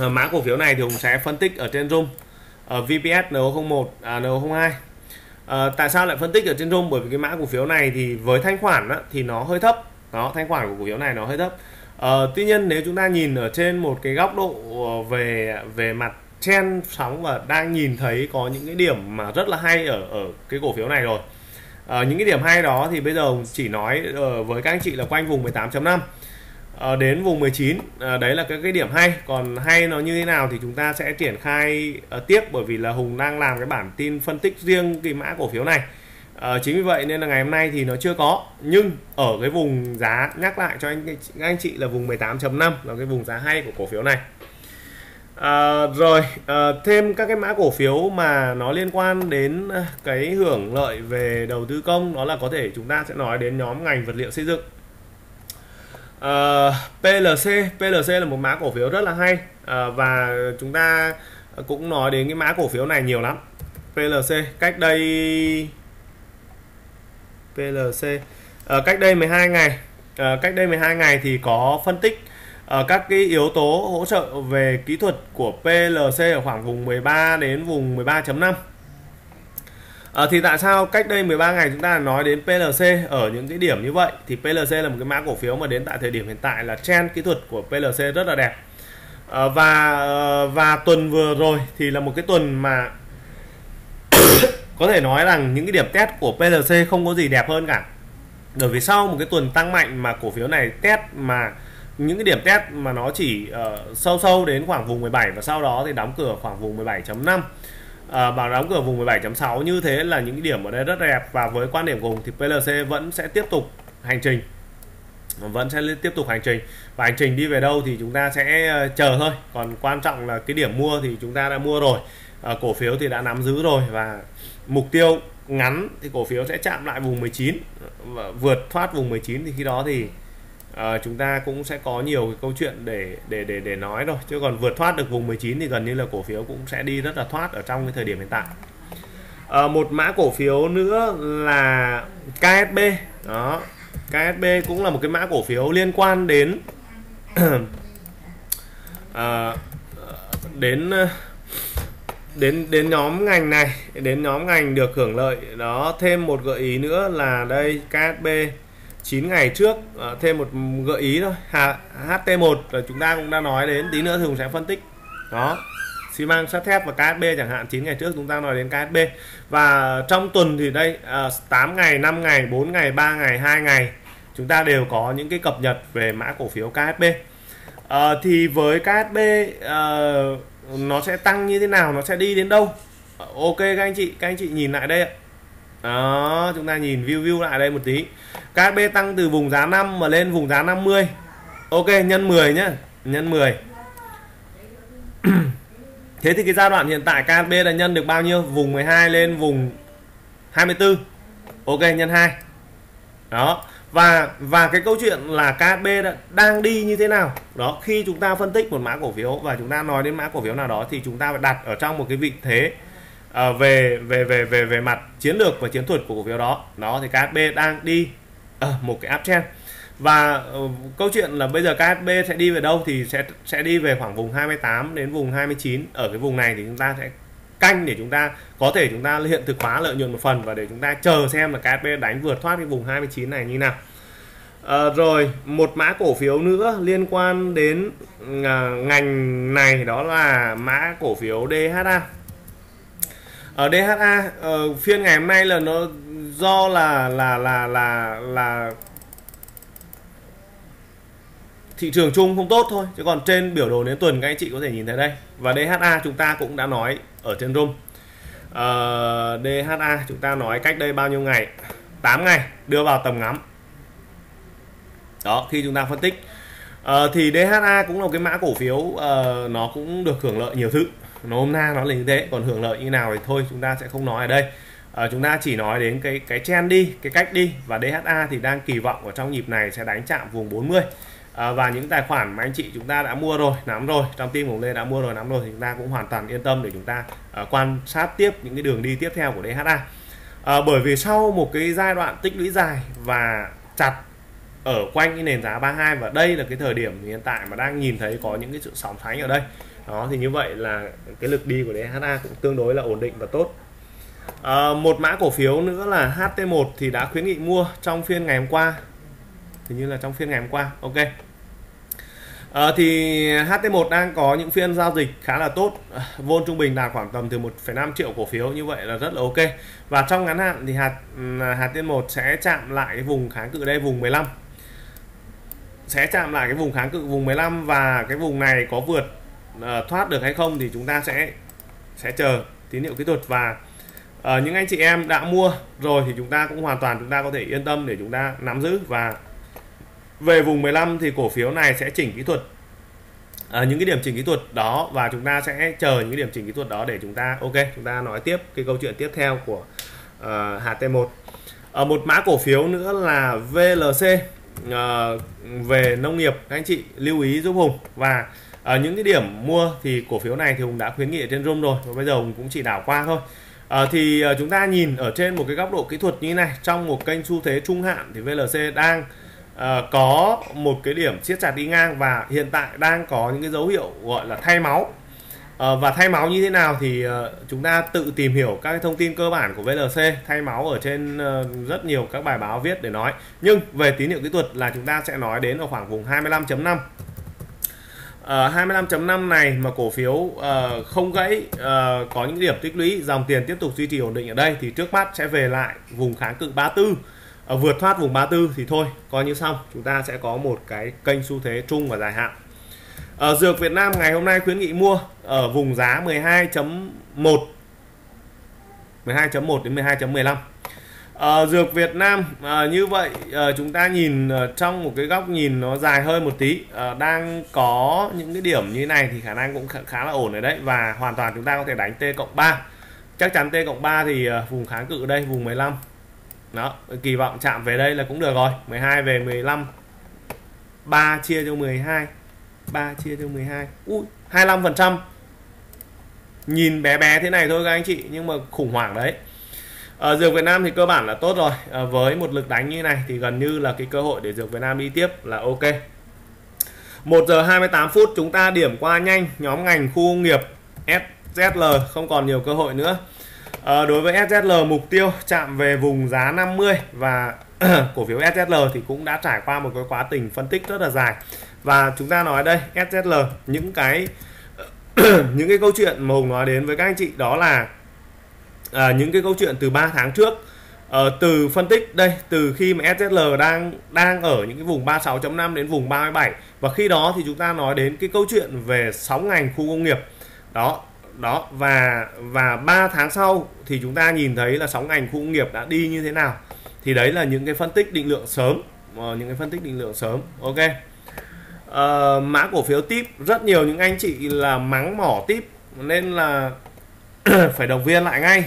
à, mã cổ phiếu này thì Hùng sẽ phân tích ở trên Zoom ở vê pê ét en không một, à, en không hai. À, tại sao lại phân tích ở trên Zoom? Bởi vì cái mã cổ phiếu này thì với thanh khoản á, thì nó hơi thấp, nó thanh khoản của cổ phiếu này nó hơi thấp. À, tuy nhiên nếu chúng ta nhìn ở trên một cái góc độ về về mặt trend sóng và đang nhìn thấy có những cái điểm mà rất là hay ở ở cái cổ phiếu này rồi. À, những cái điểm hay đó thì bây giờ chỉ nói uh, với các anh chị là quanh vùng mười tám chấm năm uh, đến vùng mười chín, uh, đấy là cái, cái điểm hay. Còn hay nó như thế nào thì chúng ta sẽ triển khai uh, tiếp, bởi vì là Hùng đang làm cái bản tin phân tích riêng cái mã cổ phiếu này. Uh, chính vì vậy nên là ngày hôm nay thì nó chưa có, nhưng ở cái vùng giá, nhắc lại cho anh các anh chị là vùng mười tám chấm năm là cái vùng giá hay của cổ phiếu này. À, rồi à, thêm các cái mã cổ phiếu mà nó liên quan đến cái hưởng lợi về đầu tư công, đó là có thể chúng ta sẽ nói đến nhóm ngành vật liệu xây dựng. à, pê lờ xê pê lờ xê là một mã cổ phiếu rất là hay, à, và chúng ta cũng nói đến cái mã cổ phiếu này nhiều lắm. pê lờ xê cách đây pê lờ xê à, cách đây mười hai ngày à, cách đây mười hai ngày thì có phân tích ở các cái yếu tố hỗ trợ về kỹ thuật của pê lờ xê ở khoảng vùng mười ba đến vùng mười ba chấm năm. à, Thì tại sao cách đây mười ba ngày chúng ta nói đến pê lờ xê ở những cái điểm như vậy? Thì pê lờ xê là một cái mã cổ phiếu mà đến tại thời điểm hiện tại là trend kỹ thuật của pê lờ xê rất là đẹp. à, Và và tuần vừa rồi thì là một cái tuần mà có thể nói rằng những cái điểm test của pê lờ xê không có gì đẹp hơn cả. Bởi vì sau một cái tuần tăng mạnh mà cổ phiếu này test, mà những cái điểm test mà nó chỉ uh, sâu sâu đến khoảng vùng mười bảy, và sau đó thì đóng cửa khoảng vùng mười bảy chấm năm, uh, và đóng cửa vùng mười bảy chấm sáu, như thế là những cái điểm ở đây rất đẹp. Và với quan điểm của Hùng thì pê lờ xê vẫn sẽ tiếp tục hành trình, vẫn sẽ tiếp tục hành trình, và hành trình đi về đâu thì chúng ta sẽ uh, chờ thôi. Còn quan trọng là cái điểm mua thì chúng ta đã mua rồi, uh, cổ phiếu thì đã nắm giữ rồi, và mục tiêu ngắn thì cổ phiếu sẽ chạm lại vùng mười chín, uh, vượt thoát vùng mười chín thì khi đó thì À, chúng ta cũng sẽ có nhiều cái câu chuyện để để để để nói rồi. Chứ còn vượt thoát được vùng mười chín thì gần như là cổ phiếu cũng sẽ đi rất là thoát ở trong cái thời điểm hiện tại. À, một mã cổ phiếu nữa là ca ét bê. Đó, ca ét bê cũng là một cái mã cổ phiếu liên quan đến à, đến đến đến nhóm ngành này, đến nhóm ngành được hưởng lợi. Đó, thêm một gợi ý nữa là đây ca ét bê chín ngày trước, thêm một gợi ý thôi. hát tê một là chúng ta cũng đã nói đến, tí nữa thì Hùng sẽ phân tích. Đó, xi măng sắt thép và ca ét bê chẳng hạn, chín ngày trước chúng ta nói đến ca ét bê. Và trong tuần thì đây, tám ngày, năm ngày, bốn ngày, ba ngày, hai ngày chúng ta đều có những cái cập nhật về mã cổ phiếu ca ét bê. à, Thì với ca ét bê à, nó sẽ tăng như thế nào, nó sẽ đi đến đâu? Ok các anh chị, các anh chị nhìn lại đây ạ. Đó, chúng ta nhìn view view lại đây một tí. ca ét bê tăng từ vùng giá năm mà lên vùng giá năm mươi. Ok, nhân mười nhá, nhân mười. Thế thì cái giai đoạn hiện tại ca ét bê đã nhân được bao nhiêu? Vùng mười hai lên vùng hai mươi tư. Ok, nhân hai. Đó, và và cái câu chuyện là ca ét bê đã, đang đi như thế nào? Đó, khi chúng ta phân tích một mã cổ phiếu và chúng ta nói đến mã cổ phiếu nào đó thì chúng ta phải đặt ở trong một cái vị thế À, về về về về về mặt chiến lược và chiến thuật của cổ phiếu đó. Đó thì ca ét bê đang đi à, một cái uptrend, và uh, câu chuyện là bây giờ ca ét bê sẽ đi về đâu thì sẽ sẽ đi về khoảng vùng hai mươi tám đến vùng hai mươi chín. Ở cái vùng này thì chúng ta sẽ canh để chúng ta có thể chúng ta hiện thực hóa lợi nhuận một phần và để chúng ta chờ xem là ca ét pê đánh vượt thoát cái vùng hai mươi chín này như nào. À, rồi một mã cổ phiếu nữa liên quan đến à, ngành này, đó là mã cổ phiếu đê hát a. Ở đê hát a uh, phiên ngày hôm nay là nó do là là là là là thị trường chung không tốt thôi, chứ còn trên biểu đồ đến tuần các anh chị có thể nhìn thấy đây. Và đê hát a chúng ta cũng đã nói ở trên room, uh, đê hát a chúng ta nói cách đây bao nhiêu ngày, tám ngày đưa vào tầm ngắm đó khi chúng ta phân tích. uh, thì đê hát a cũng là cái mã cổ phiếu uh, nó cũng được hưởng lợi nhiều thứ, nó hôm nay nó là như thế, còn hưởng lợi như nào thì thôi chúng ta sẽ không nói ở đây. À, chúng ta chỉ nói đến cái cái trend đi, cái cách đi. Và đê hát a thì đang kỳ vọng ở trong nhịp này sẽ đánh chạm vùng bốn mươi, à, và những tài khoản mà anh chị chúng ta đã mua rồi, nắm rồi, trong team Hùng Lê đã mua rồi, nắm rồi thì chúng ta cũng hoàn toàn yên tâm để chúng ta à, quan sát tiếp những cái đường đi tiếp theo của đê hát a. à, bởi vì sau một cái giai đoạn tích lũy dài và chặt ở quanh cái nền giá ba mươi hai, và đây là cái thời điểm hiện tại mà đang nhìn thấy có những cái sự sóng sánh ở đây. Đó, thì như vậy là cái lực đi của đê hát a cũng tương đối là ổn định và tốt. À, một mã cổ phiếu nữa là hát tê một thì đã khuyến nghị mua trong phiên ngày hôm qua, hình như là trong phiên ngày hôm qua, ok. À, thì hát tê một đang có những phiên giao dịch khá là tốt, vôn trung bình đạt khoảng tầm từ một phẩy năm triệu cổ phiếu, như vậy là rất là ok. Và trong ngắn hạn thì hát tê một sẽ chạm lại cái vùng kháng cự đây, vùng mười lăm, sẽ chạm lại cái vùng kháng cự vùng mười lăm, và cái vùng này có vượt thoát được hay không thì chúng ta sẽ sẽ chờ tín hiệu kỹ thuật. Và uh, những anh chị em đã mua rồi thì chúng ta cũng hoàn toàn chúng ta có thể yên tâm để chúng ta nắm giữ. Và về vùng mười lăm thì cổ phiếu này sẽ chỉnh kỹ thuật, uh, những cái điểm chỉnh kỹ thuật đó, và chúng ta sẽ chờ những cái điểm chỉnh kỹ thuật đó để chúng ta ok chúng ta nói tiếp cái câu chuyện tiếp theo của uh, hát tê một. Ở uh, một mã cổ phiếu nữa là vê lờ xê, uh, về nông nghiệp, các anh chị lưu ý giúp Hùng. Và À, những cái điểm mua thì cổ phiếu này thì Hùng đã khuyến nghị trên room rồi, và bây giờ Hùng cũng chỉ đảo qua thôi. à, Thì à, chúng ta nhìn ở trên một cái góc độ kỹ thuật như thế này, trong một kênh xu thế trung hạn thì vê lờ xê đang à, có một cái điểm siết chặt đi ngang, và hiện tại đang có những cái dấu hiệu gọi là thay máu. à, Và thay máu như thế nào thì à, chúng ta tự tìm hiểu các cái thông tin cơ bản của vê lờ xê. Thay máu ở trên à, rất nhiều các bài báo viết để nói. Nhưng về tín hiệu kỹ thuật là chúng ta sẽ nói đến ở khoảng vùng hai mươi lăm phẩy năm. Uh, hai mươi lăm phẩy năm này mà cổ phiếu uh, không gãy, uh, có những điểm tích lũy, dòng tiền tiếp tục duy trì ổn định ở đây thì trước mắt sẽ về lại vùng kháng cự ba mươi tư, uh, vượt thoát vùng ba mươi tư thì thôi coi như xong, chúng ta sẽ có một cái kênh xu thế trung và dài hạn. uh, Dược Việt Nam ngày hôm nay khuyến nghị mua ở vùng giá mười hai phẩy một đến mười hai phẩy mười lăm. Uh, Dược Việt Nam uh, như vậy uh, chúng ta nhìn uh, trong một cái góc nhìn nó dài hơn một tí, uh, đang có những cái điểm như này thì khả năng cũng khá, khá là ổn ở đấy, và hoàn toàn chúng ta có thể đánh T cộng ba. Chắc chắn T cộng ba thì uh, vùng kháng cự đây vùng mười lăm. Đó, kỳ vọng chạm về đây là cũng được rồi, mười hai về mười lăm, ba chia cho mười hai, ba chia cho mười hai. Ui, hai mươi lăm phần trăm. Nhìn bé bé thế này thôi các anh chị, nhưng mà khủng hoảng đấy. Ờ, Dược Việt Nam thì cơ bản là tốt rồi, à, với một lực đánh như này thì gần như là cái cơ hội để Dược Việt Nam đi tiếp là ok. Một giờ hai mươi tám phút chúng ta điểm qua nhanh nhóm ngành khu công nghiệp. ét dét lờ không còn nhiều cơ hội nữa. à, Đối với ét dét lờ mục tiêu chạm về vùng giá năm mươi, và cổ phiếu ét dét lờ thì cũng đã trải qua một cái quá trình phân tích rất là dài. Và chúng ta nói đây ét dét lờ, những cái những cái câu chuyện mà Hùng nói đến với các anh chị đó là À, những cái câu chuyện từ ba tháng trước, à, từ phân tích đây, từ khi mà ét dét lờ đang đang ở những cái vùng ba mươi sáu phẩy năm đến vùng ba mươi bảy, và khi đó thì chúng ta nói đến cái câu chuyện về sóng ngành khu công nghiệp đó đó và và ba tháng sau thì chúng ta nhìn thấy là sóng ngành khu công nghiệp đã đi như thế nào, thì đấy là những cái phân tích định lượng sớm, à, những cái phân tích định lượng sớm ok. à, mã cổ phiếu tip rất nhiều những anh chị là mắng mỏ tip nên là phải động viên lại ngay.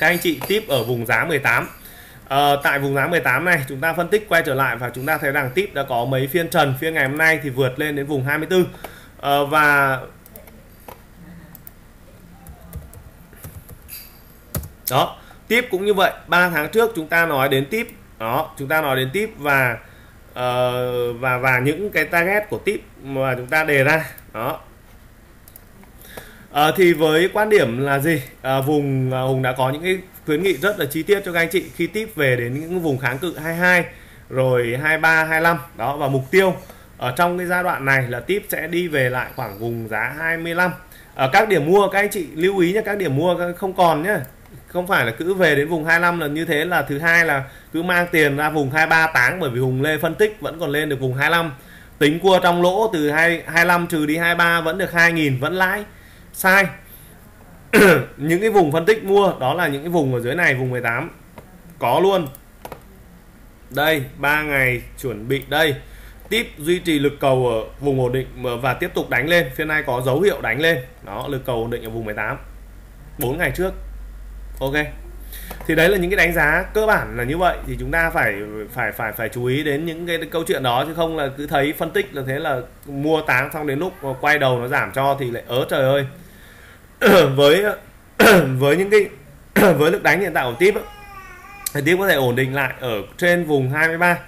Các anh chị tip ở vùng giá mười tám. à, Tại vùng giá mười tám này chúng ta phân tích quay trở lại, và chúng ta thấy rằng tip đã có mấy phiên trần. Phiên ngày hôm nay thì vượt lên đến vùng hai mươi tư, à, và đó, tip cũng như vậy. Ba tháng trước chúng ta nói đến tip đó, chúng ta nói đến tip và uh, và và những cái target của tip mà chúng ta đề ra đó. à, thì với quan điểm là gì, à, vùng à, Hùng đã có những cái khuyến nghị rất là chi tiết cho các anh chị khi tip về đến những vùng kháng cự hai mươi hai rồi hai mươi ba, hai mươi lăm đó, và mục tiêu ở trong cái giai đoạn này là tip sẽ đi về lại khoảng vùng giá hai mươi lăm. À, các điểm mua các anh chị lưu ý nhé, các điểm mua không còn nhé, không phải là cứ về đến vùng hai mươi lăm là như thế là thứ hai là cứ mang tiền ra vùng hai mươi ba táng, bởi vì Hùng Lê phân tích vẫn còn lên được vùng hai mươi lăm, tính cua trong lỗ từ hai mươi lăm trừ đi hai mươi ba vẫn được hai nghìn, vẫn lãi. Sai. Những cái vùng phân tích mua đó là những cái vùng ở dưới này, vùng mười tám có luôn. Đây, ba ngày chuẩn bị đây. Tiếp duy trì lực cầu ở vùng ổn định và tiếp tục đánh lên. Phiên nay có dấu hiệu đánh lên. Đó, lực cầu ổn định ở vùng mười tám bốn ngày trước. Ok. Thì đấy là những cái đánh giá cơ bản là như vậy, thì chúng ta phải phải phải phải chú ý đến những cái câu chuyện đó, chứ không là cứ thấy phân tích là thế là mua táng xong đến lúc quay đầu nó giảm cho thì lại ớ trời ơi. với với những cái với lực đánh hiện tại của tip thì tip có thể ổn định lại ở trên vùng hai mươi ba,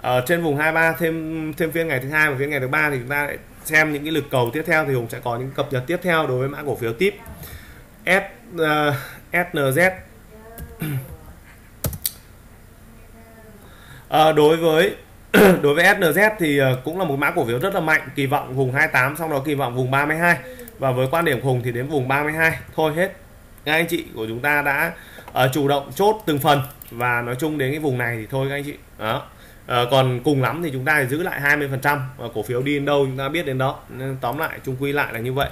ở trên vùng hai mươi ba thêm thêm phiên ngày thứ hai và phiên ngày thứ ba, thì chúng ta lại xem những cái lực cầu tiếp theo, thì Hùng sẽ có những cập nhật tiếp theo đối với mã cổ phiếu tip S uh, ét en dét. À, đối với đối với ét en dét thì cũng là một mã cổ phiếu rất là mạnh, kỳ vọng vùng hai mươi tám, sau đó kỳ vọng vùng ba mươi hai, và với quan điểm Hùng thì đến vùng ba mươi hai thôi hết. Các anh chị của chúng ta đã uh, chủ động chốt từng phần, và nói chung đến cái vùng này thì thôi các anh chị đó. Uh, còn cùng lắm thì chúng ta giữ lại hai mươi phần trăm, uh, cổ phiếu đi đến đâu chúng ta biết đến đó, nên tóm lại chung quy lại là như vậy.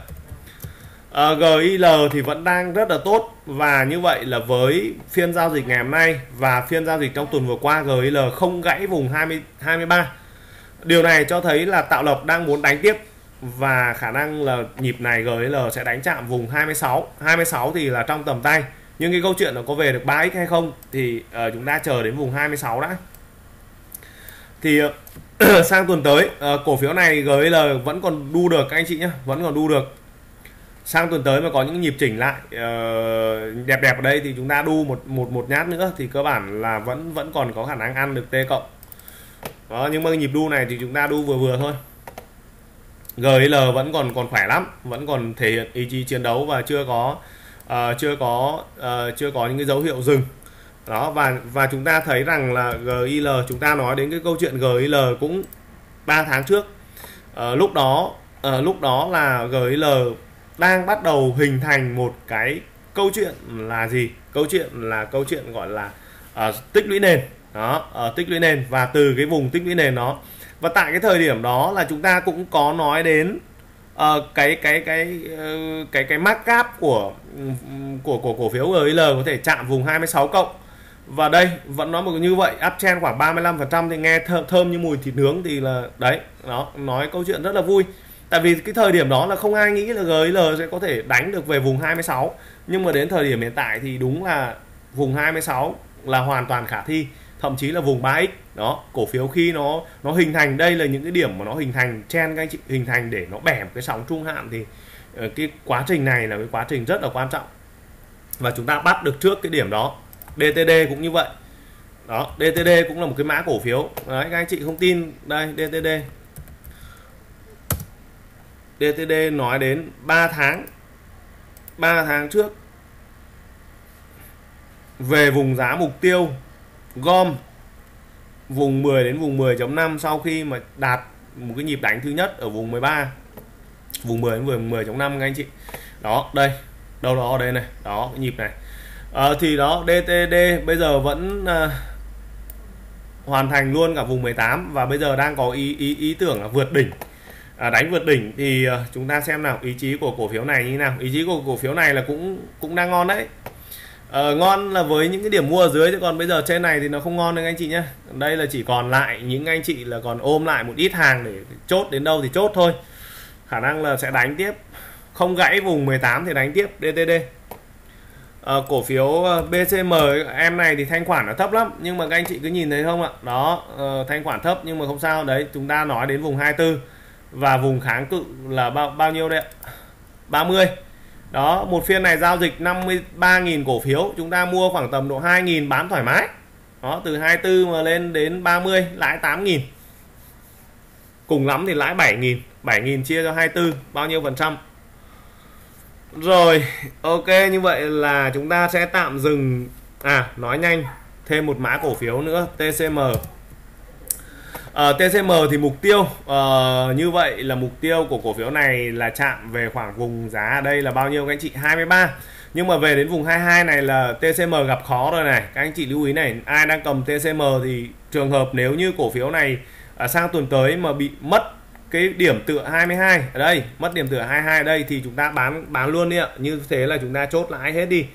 Uh, giê i lờ thì vẫn đang rất là tốt, và như vậy là với phiên giao dịch ngày hôm nay và phiên giao dịch trong tuần vừa qua, giê i lờ không gãy vùng hai mươi, hai mươi ba. Điều này cho thấy là tạo lập đang muốn đánh tiếp, và khả năng là nhịp này giê i lờ sẽ đánh chạm vùng hai mươi sáu, hai mươi sáu thì là trong tầm tay. Nhưng cái câu chuyện nó có về được ba x hay không thì uh, chúng ta chờ đến vùng hai mươi sáu đã. Thì uh, sang tuần tới uh, cổ phiếu này giê i lờ vẫn còn đu được các anh chị nhé, vẫn còn đu được. Sang tuần tới mà có những nhịp chỉnh lại uh, đẹp đẹp ở đây thì chúng ta đu một một một nhát nữa, thì cơ bản là vẫn vẫn còn có khả năng ăn được T cộng. Đó, nhưng mà nhịp đu này thì chúng ta đu vừa vừa thôi. giê lờ vẫn còn còn khỏe lắm, vẫn còn thể hiện ý chí chiến đấu, và chưa có uh, chưa có uh, chưa có những cái dấu hiệu dừng. Đó, và và chúng ta thấy rằng là giê lờ, chúng ta nói đến cái câu chuyện giê lờ cũng ba tháng trước. Uh, lúc đó uh, lúc đó là giê lờ đang bắt đầu hình thành một cái câu chuyện là gì? Câu chuyện là câu chuyện gọi là uh, tích lũy nền. Đó, uh, tích lũy nền, và từ cái vùng tích lũy nền đó. Và tại cái thời điểm đó là chúng ta cũng có nói đến uh, cái cái cái uh, cái cái mark gap của của của cổ phiếu giê lờ có thể chạm vùng hai mươi sáu cộng. Và đây vẫn nói một như vậy, uptrend khoảng ba mươi lăm phần trăm thì nghe thơm, thơm như mùi thịt nướng, thì là đấy, nó nói câu chuyện rất là vui. Tại vì cái thời điểm đó là không ai nghĩ là giê lờ sẽ có thể đánh được về vùng hai mươi sáu. Nhưng mà đến thời điểm hiện tại thì đúng là vùng hai mươi sáu là hoàn toàn khả thi, thậm chí là vùng ba x. Đó, cổ phiếu khi nó nó hình thành, đây là những cái điểm mà nó hình thành trend các anh chị, hình thành để nó bẻ một cái sóng trung hạn, thì cái quá trình này là cái quá trình rất là quan trọng. Và chúng ta bắt được trước cái điểm đó. đê tê đê cũng như vậy. Đó, đê tê đê cũng là một cái mã cổ phiếu. Đấy, các anh chị không tin, đây đê tê đê. đê tê đê nói đến ba tháng ba tháng trước về vùng giá mục tiêu gom vùng mười đến vùng mười chấm năm, sau khi mà đạt một cái nhịp đánh thứ nhất ở vùng mười ba, vùng mười đến vùng mười chấm năm các anh chị. Đó, đây, đâu đó đây này, đó cái nhịp này. À, thì đó đê tê đê bây giờ vẫn à, hoàn thành luôn cả vùng mười tám, và bây giờ đang có ý ý ý tưởng là vượt đỉnh. À, đánh vượt đỉnh thì uh, chúng ta xem nào ý chí của cổ phiếu này như nào. Ý chí của cổ phiếu này là cũng cũng đang ngon đấy. Uh, ngon là với những cái điểm mua ở dưới, chứ còn bây giờ trên này thì nó không ngon nữa anh chị nhé. Đây là chỉ còn lại những anh chị là còn ôm lại một ít hàng để chốt đến đâu thì chốt thôi. Khả năng là sẽ đánh tiếp. Không gãy vùng mười tám thì đánh tiếp đê tê đê. Uh, cổ phiếu bê xê em em này thì thanh khoản nó thấp lắm, nhưng mà các anh chị cứ nhìn thấy không ạ? Đó, uh, thanh khoản thấp nhưng mà không sao. Đấy, chúng ta nói đến vùng hai mươi tư. Và vùng kháng cự là bao, bao nhiêu đấy ạ? ba mươi. Đó, một phiên này giao dịch năm mươi ba nghìn cổ phiếu. Chúng ta mua khoảng tầm độ hai nghìn, bán thoải mái. Đó, từ hai mươi tư mà lên đến ba mươi, lãi tám nghìn. Cùng lắm thì lãi bảy nghìn. bảy nghìn chia cho hai mươi tư, bao nhiêu phần trăm? Rồi, ok, như vậy là chúng ta sẽ tạm dừng. À, nói nhanh thêm một mã cổ phiếu nữa, tê xê em. À, tê xê em thì mục tiêu à, như vậy là mục tiêu của cổ phiếu này là chạm về khoảng vùng giá ở đây là bao nhiêu các anh chị? hai mươi ba. Nhưng mà về đến vùng hai mươi hai này là tê xê em gặp khó rồi này. Các anh chị lưu ý này, ai đang cầm tê xê em thì trường hợp nếu như cổ phiếu này à, sang tuần tới mà bị mất cái điểm tựa hai mươi hai ở đây, mất điểm tựa hai mươi hai ở đây thì chúng ta bán bán luôn đi ạ. Như thế là chúng ta chốt lãi hết đi.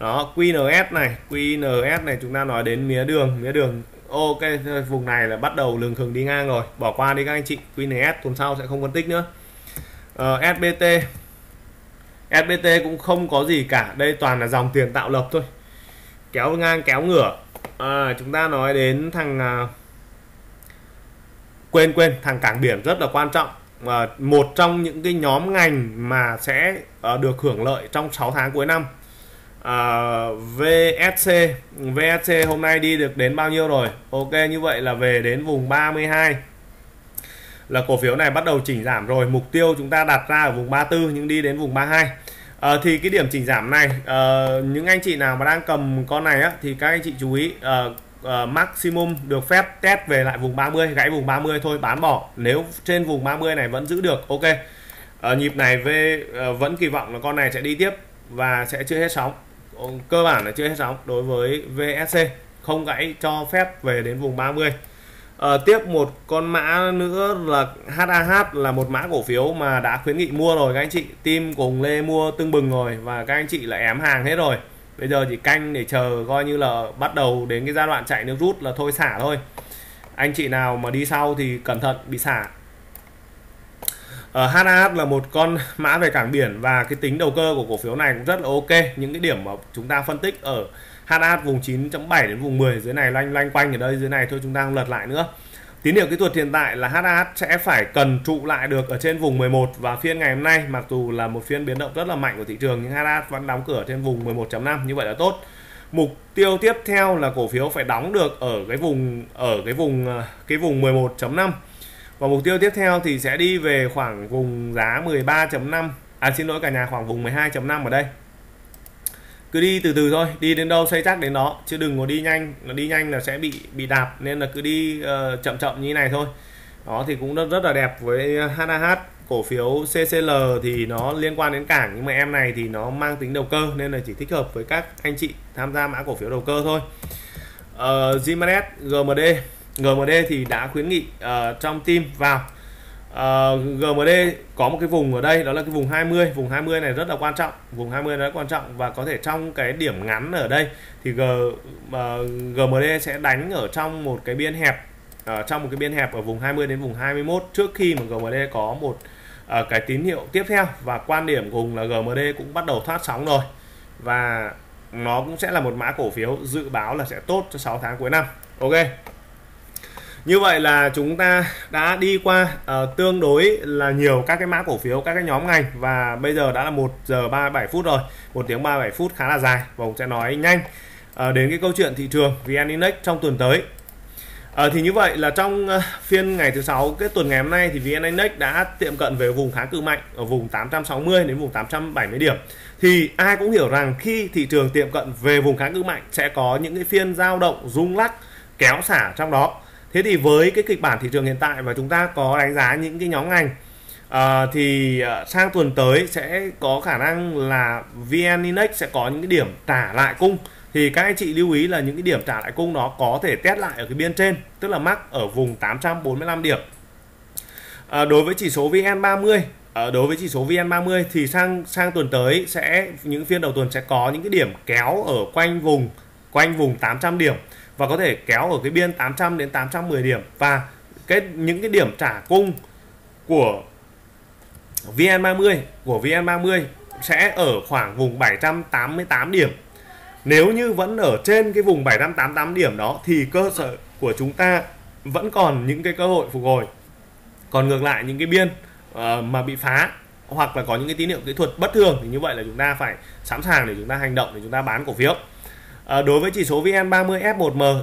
Đó, quy en ét này, quy en ét này chúng ta nói đến mía đường, mía đường. Ok, vùng này là bắt đầu lường khừng đi ngang rồi, bỏ qua đi các anh chị. quy en ét tuần sau sẽ không phân tích nữa. uh, ét bê tê, ét bê tê cũng không có gì cả, đây toàn là dòng tiền tạo lập thôi, kéo ngang kéo ngửa. À, chúng ta nói đến thằng uh, quên quên thằng cảng biển rất là quan trọng, và uh, một trong những cái nhóm ngành mà sẽ uh, được hưởng lợi trong sáu tháng cuối năm. Uh, vê ét xê, vê ét xê hôm nay đi được đến bao nhiêu rồi? Ok, như vậy là về đến vùng ba mươi hai là cổ phiếu này bắt đầu chỉnh giảm rồi. Mục tiêu chúng ta đặt ra ở vùng ba mươi tư nhưng đi đến vùng ba mươi hai. uh, Thì cái điểm chỉnh giảm này, uh, những anh chị nào mà đang cầm con này á, thì các anh chị chú ý uh, uh, maximum được phép test về lại vùng ba mươi, gãy vùng ba mươi thôi bán bỏ. Nếu trên vùng ba mươi này vẫn giữ được, ok. uh, Nhịp này về, uh, vẫn kỳ vọng là con này sẽ đi tiếp và sẽ chưa hết sóng. Cơ bản là chưa hết sóng đối với vê ét xê, không gãy cho phép về đến vùng ba mươi. À, tiếp một con mã nữa là hát a hát, là một mã cổ phiếu mà đã khuyến nghị mua rồi các anh chị. Team của Hùng Lê mua tưng bừng rồi và các anh chị lại ém hàng hết rồi. Bây giờ chỉ canh để chờ coi như là bắt đầu đến cái giai đoạn chạy nước rút là thôi xả thôi. Anh chị nào mà đi sau thì cẩn thận bị xả. Uh, hát a hát là một con mã về cảng biển và cái tính đầu cơ của cổ phiếu này cũng rất là ok. Những cái điểm mà chúng ta phân tích ở hát a hát vùng chín chấm bảy đến vùng mười dưới này, loanh loanh quanh ở đây dưới này thôi, chúng ta không lật lại nữa. Tín hiệu kỹ thuật hiện tại là hát a hát sẽ phải cần trụ lại được ở trên vùng mười một, và phiên ngày hôm nay mặc dù là một phiên biến động rất là mạnh của thị trường nhưng hát a hát vẫn đóng cửa trên vùng mười một chấm năm, như vậy là tốt. Mục tiêu tiếp theo là cổ phiếu phải đóng được ở cái vùng ở cái vùng cái vùng mười một chấm năm. Và mục tiêu tiếp theo thì sẽ đi về khoảng vùng giá mười ba chấm năm. À xin lỗi cả nhà, khoảng vùng mười hai chấm năm ở đây. Cứ đi từ từ thôi, đi đến đâu xây chắc đến đó, chứ đừng có đi nhanh, nó đi nhanh là sẽ bị bị đạp, nên là cứ đi uh, chậm chậm như thế này thôi. Đó thì cũng rất, rất là đẹp với hát a hát. Cổ phiếu xê xê lờ thì nó liên quan đến cảng, nhưng mà em này thì nó mang tính đầu cơ nên là chỉ thích hợp với các anh chị tham gia mã cổ phiếu đầu cơ thôi. Uh, Gmanet, giê em đê. giê em đê thì đã khuyến nghị uh, trong team vào. uh, giê em đê có một cái vùng ở đây, đó là cái vùng hai mươi. Vùng hai mươi này rất là quan trọng, vùng hai mươi rất quan trọng, và có thể trong cái điểm ngắn ở đây thì G, uh, giê em đê sẽ đánh ở trong một cái biên hẹp, uh, trong một cái biên hẹp ở vùng hai mươi đến vùng hai mươi mốt, trước khi mà giê em đê có một uh, cái tín hiệu tiếp theo. Và quan điểm cùng là giê em đê cũng bắt đầu thoát sóng rồi, và nó cũng sẽ là một mã cổ phiếu dự báo là sẽ tốt cho sáu tháng cuối năm. Ok, như vậy là chúng ta đã đi qua uh, tương đối là nhiều các cái mã cổ phiếu, các cái nhóm ngành, và bây giờ đã là một giờ ba mươi bảy phút rồi, một tiếng ba mươi bảy phút khá là dài, và cũng sẽ nói nhanh uh, đến cái câu chuyện thị trường vê en Index trong tuần tới. Uh, thì như vậy là trong uh, phiên ngày thứ sáu cái tuần ngày hôm nay thì vê en Index đã tiệm cận về vùng kháng cự mạnh ở vùng tám trăm sáu mươi đến vùng tám trăm bảy mươi điểm. Thì ai cũng hiểu rằng khi thị trường tiệm cận về vùng kháng cự mạnh sẽ có những cái phiên dao động, rung lắc, kéo xả trong đó. Thế thì với cái kịch bản thị trường hiện tại và chúng ta có đánh giá những cái nhóm ngành, à, thì sang tuần tới sẽ có khả năng là vê en Index sẽ có những cái điểm trả lại cung. Thì các anh chị lưu ý là những cái điểm trả lại cung đó có thể test lại ở cái biên trên, tức là mắc ở vùng tám trăm bốn mươi lăm điểm. À, đối với chỉ số vê en ba mươi, à, đối với chỉ số vê en ba mươi thì sang sang tuần tới sẽ những phiên đầu tuần sẽ có những cái điểm kéo ở quanh vùng quanh vùng tám trăm điểm, và có thể kéo ở cái biên tám trăm đến tám trăm mười điểm. Và cái những cái điểm trả cung của vê en ba mươi của vê en ba mươi sẽ ở khoảng vùng bảy trăm tám mươi tám điểm. Nếu như vẫn ở trên cái vùng bảy trăm tám mươi tám điểm đó thì cơ sở của chúng ta vẫn còn những cái cơ hội phục hồi. Còn ngược lại những cái biên uh, mà bị phá hoặc là có những cái tín hiệu kỹ thuật bất thường thì như vậy là chúng ta phải sẵn sàng để chúng ta hành động, để chúng ta bán cổ phiếu. À, đối với chỉ số vê en ba mươi ép một em,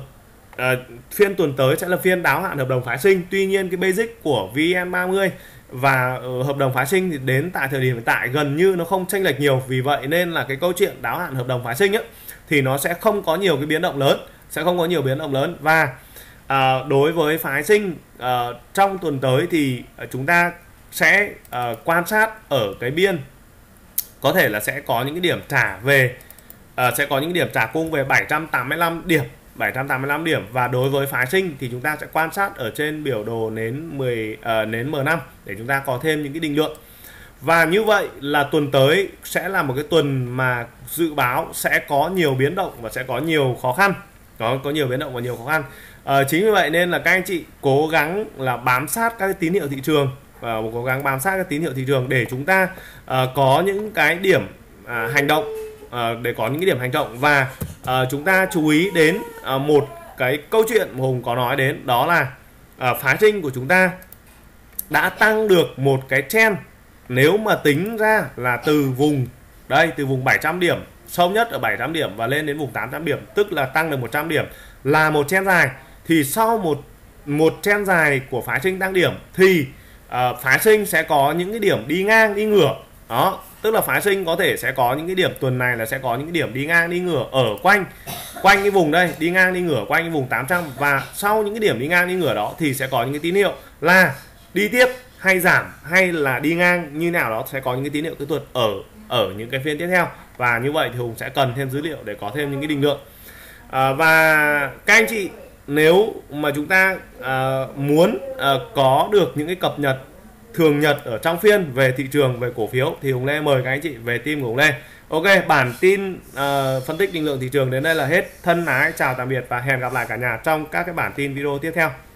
à, phiên tuần tới sẽ là phiên đáo hạn hợp đồng phái sinh. Tuy nhiên cái basic của vê en ba mươi Và hợp đồng phái sinh thì đến tại thời điểm hiện tại gần như nó không chênh lệch nhiều, vì vậy nên là cái câu chuyện đáo hạn hợp đồng phái sinh ấy, thì nó sẽ không có nhiều cái biến động lớn, sẽ không có nhiều biến động lớn. Và à, đối với phái sinh à, trong tuần tới thì chúng ta sẽ à, quan sát ở cái biên có thể là sẽ có những cái điểm trả về à, sẽ có những điểm trả cung về bảy trăm tám mươi lăm điểm bảy trăm tám mươi lăm điểm. Và đối với phái sinh thì chúng ta sẽ quan sát ở trên biểu đồ nến mười nến M năm để chúng ta có thêm những cái định lượng. Và như vậy là tuần tới sẽ là một cái tuần mà dự báo sẽ có nhiều biến động và sẽ có nhiều khó khăn. Đó, có nhiều biến động và nhiều khó khăn. À, chính vì vậy nên là các anh chị cố gắng là bám sát các cái tín hiệu thị trường và cố gắng bám sát các tín hiệu thị trường để chúng ta à, có những cái điểm à, hành động à, để có những cái điểm hành động. Và à, chúng ta chú ý đến à, một cái câu chuyện mà Hùng có nói đến, đó là à, phái sinh của chúng ta đã tăng được một cái trend. Nếu mà tính ra là từ vùng đây, từ vùng bảy trăm điểm sâu nhất ở bảy trăm điểm và lên đến vùng tám trăm điểm, tức là tăng được một trăm điểm, là một trend dài. Thì sau một một trend dài của phái sinh tăng điểm thì uh, phái sinh sẽ có những cái điểm đi ngang đi ngửa. Đó, tức là phái sinh có thể sẽ có những cái điểm tuần này là sẽ có những cái điểm đi ngang đi ngửa ở quanh quanh cái vùng đây, đi ngang đi ngửa quanh cái vùng tám trăm. Và sau những cái điểm đi ngang đi ngửa đó thì sẽ có những cái tín hiệu là đi tiếp hay giảm hay là đi ngang như nào đó, sẽ có những cái tín hiệu kỹ thuật ở ở những cái phiên tiếp theo. Và như vậy thì Hùng sẽ cần thêm dữ liệu để có thêm những cái định lượng. À, và các anh chị nếu mà chúng ta à, muốn à, có được những cái cập nhật thường nhật ở trong phiên về thị trường, về cổ phiếu thì Hùng Lê mời các anh chị về team của Hùng Lê. Ok, bản tin à, phân tích định lượng thị trường đến đây là hết. Thân ái chào tạm biệt và hẹn gặp lại cả nhà trong các cái bản tin video tiếp theo.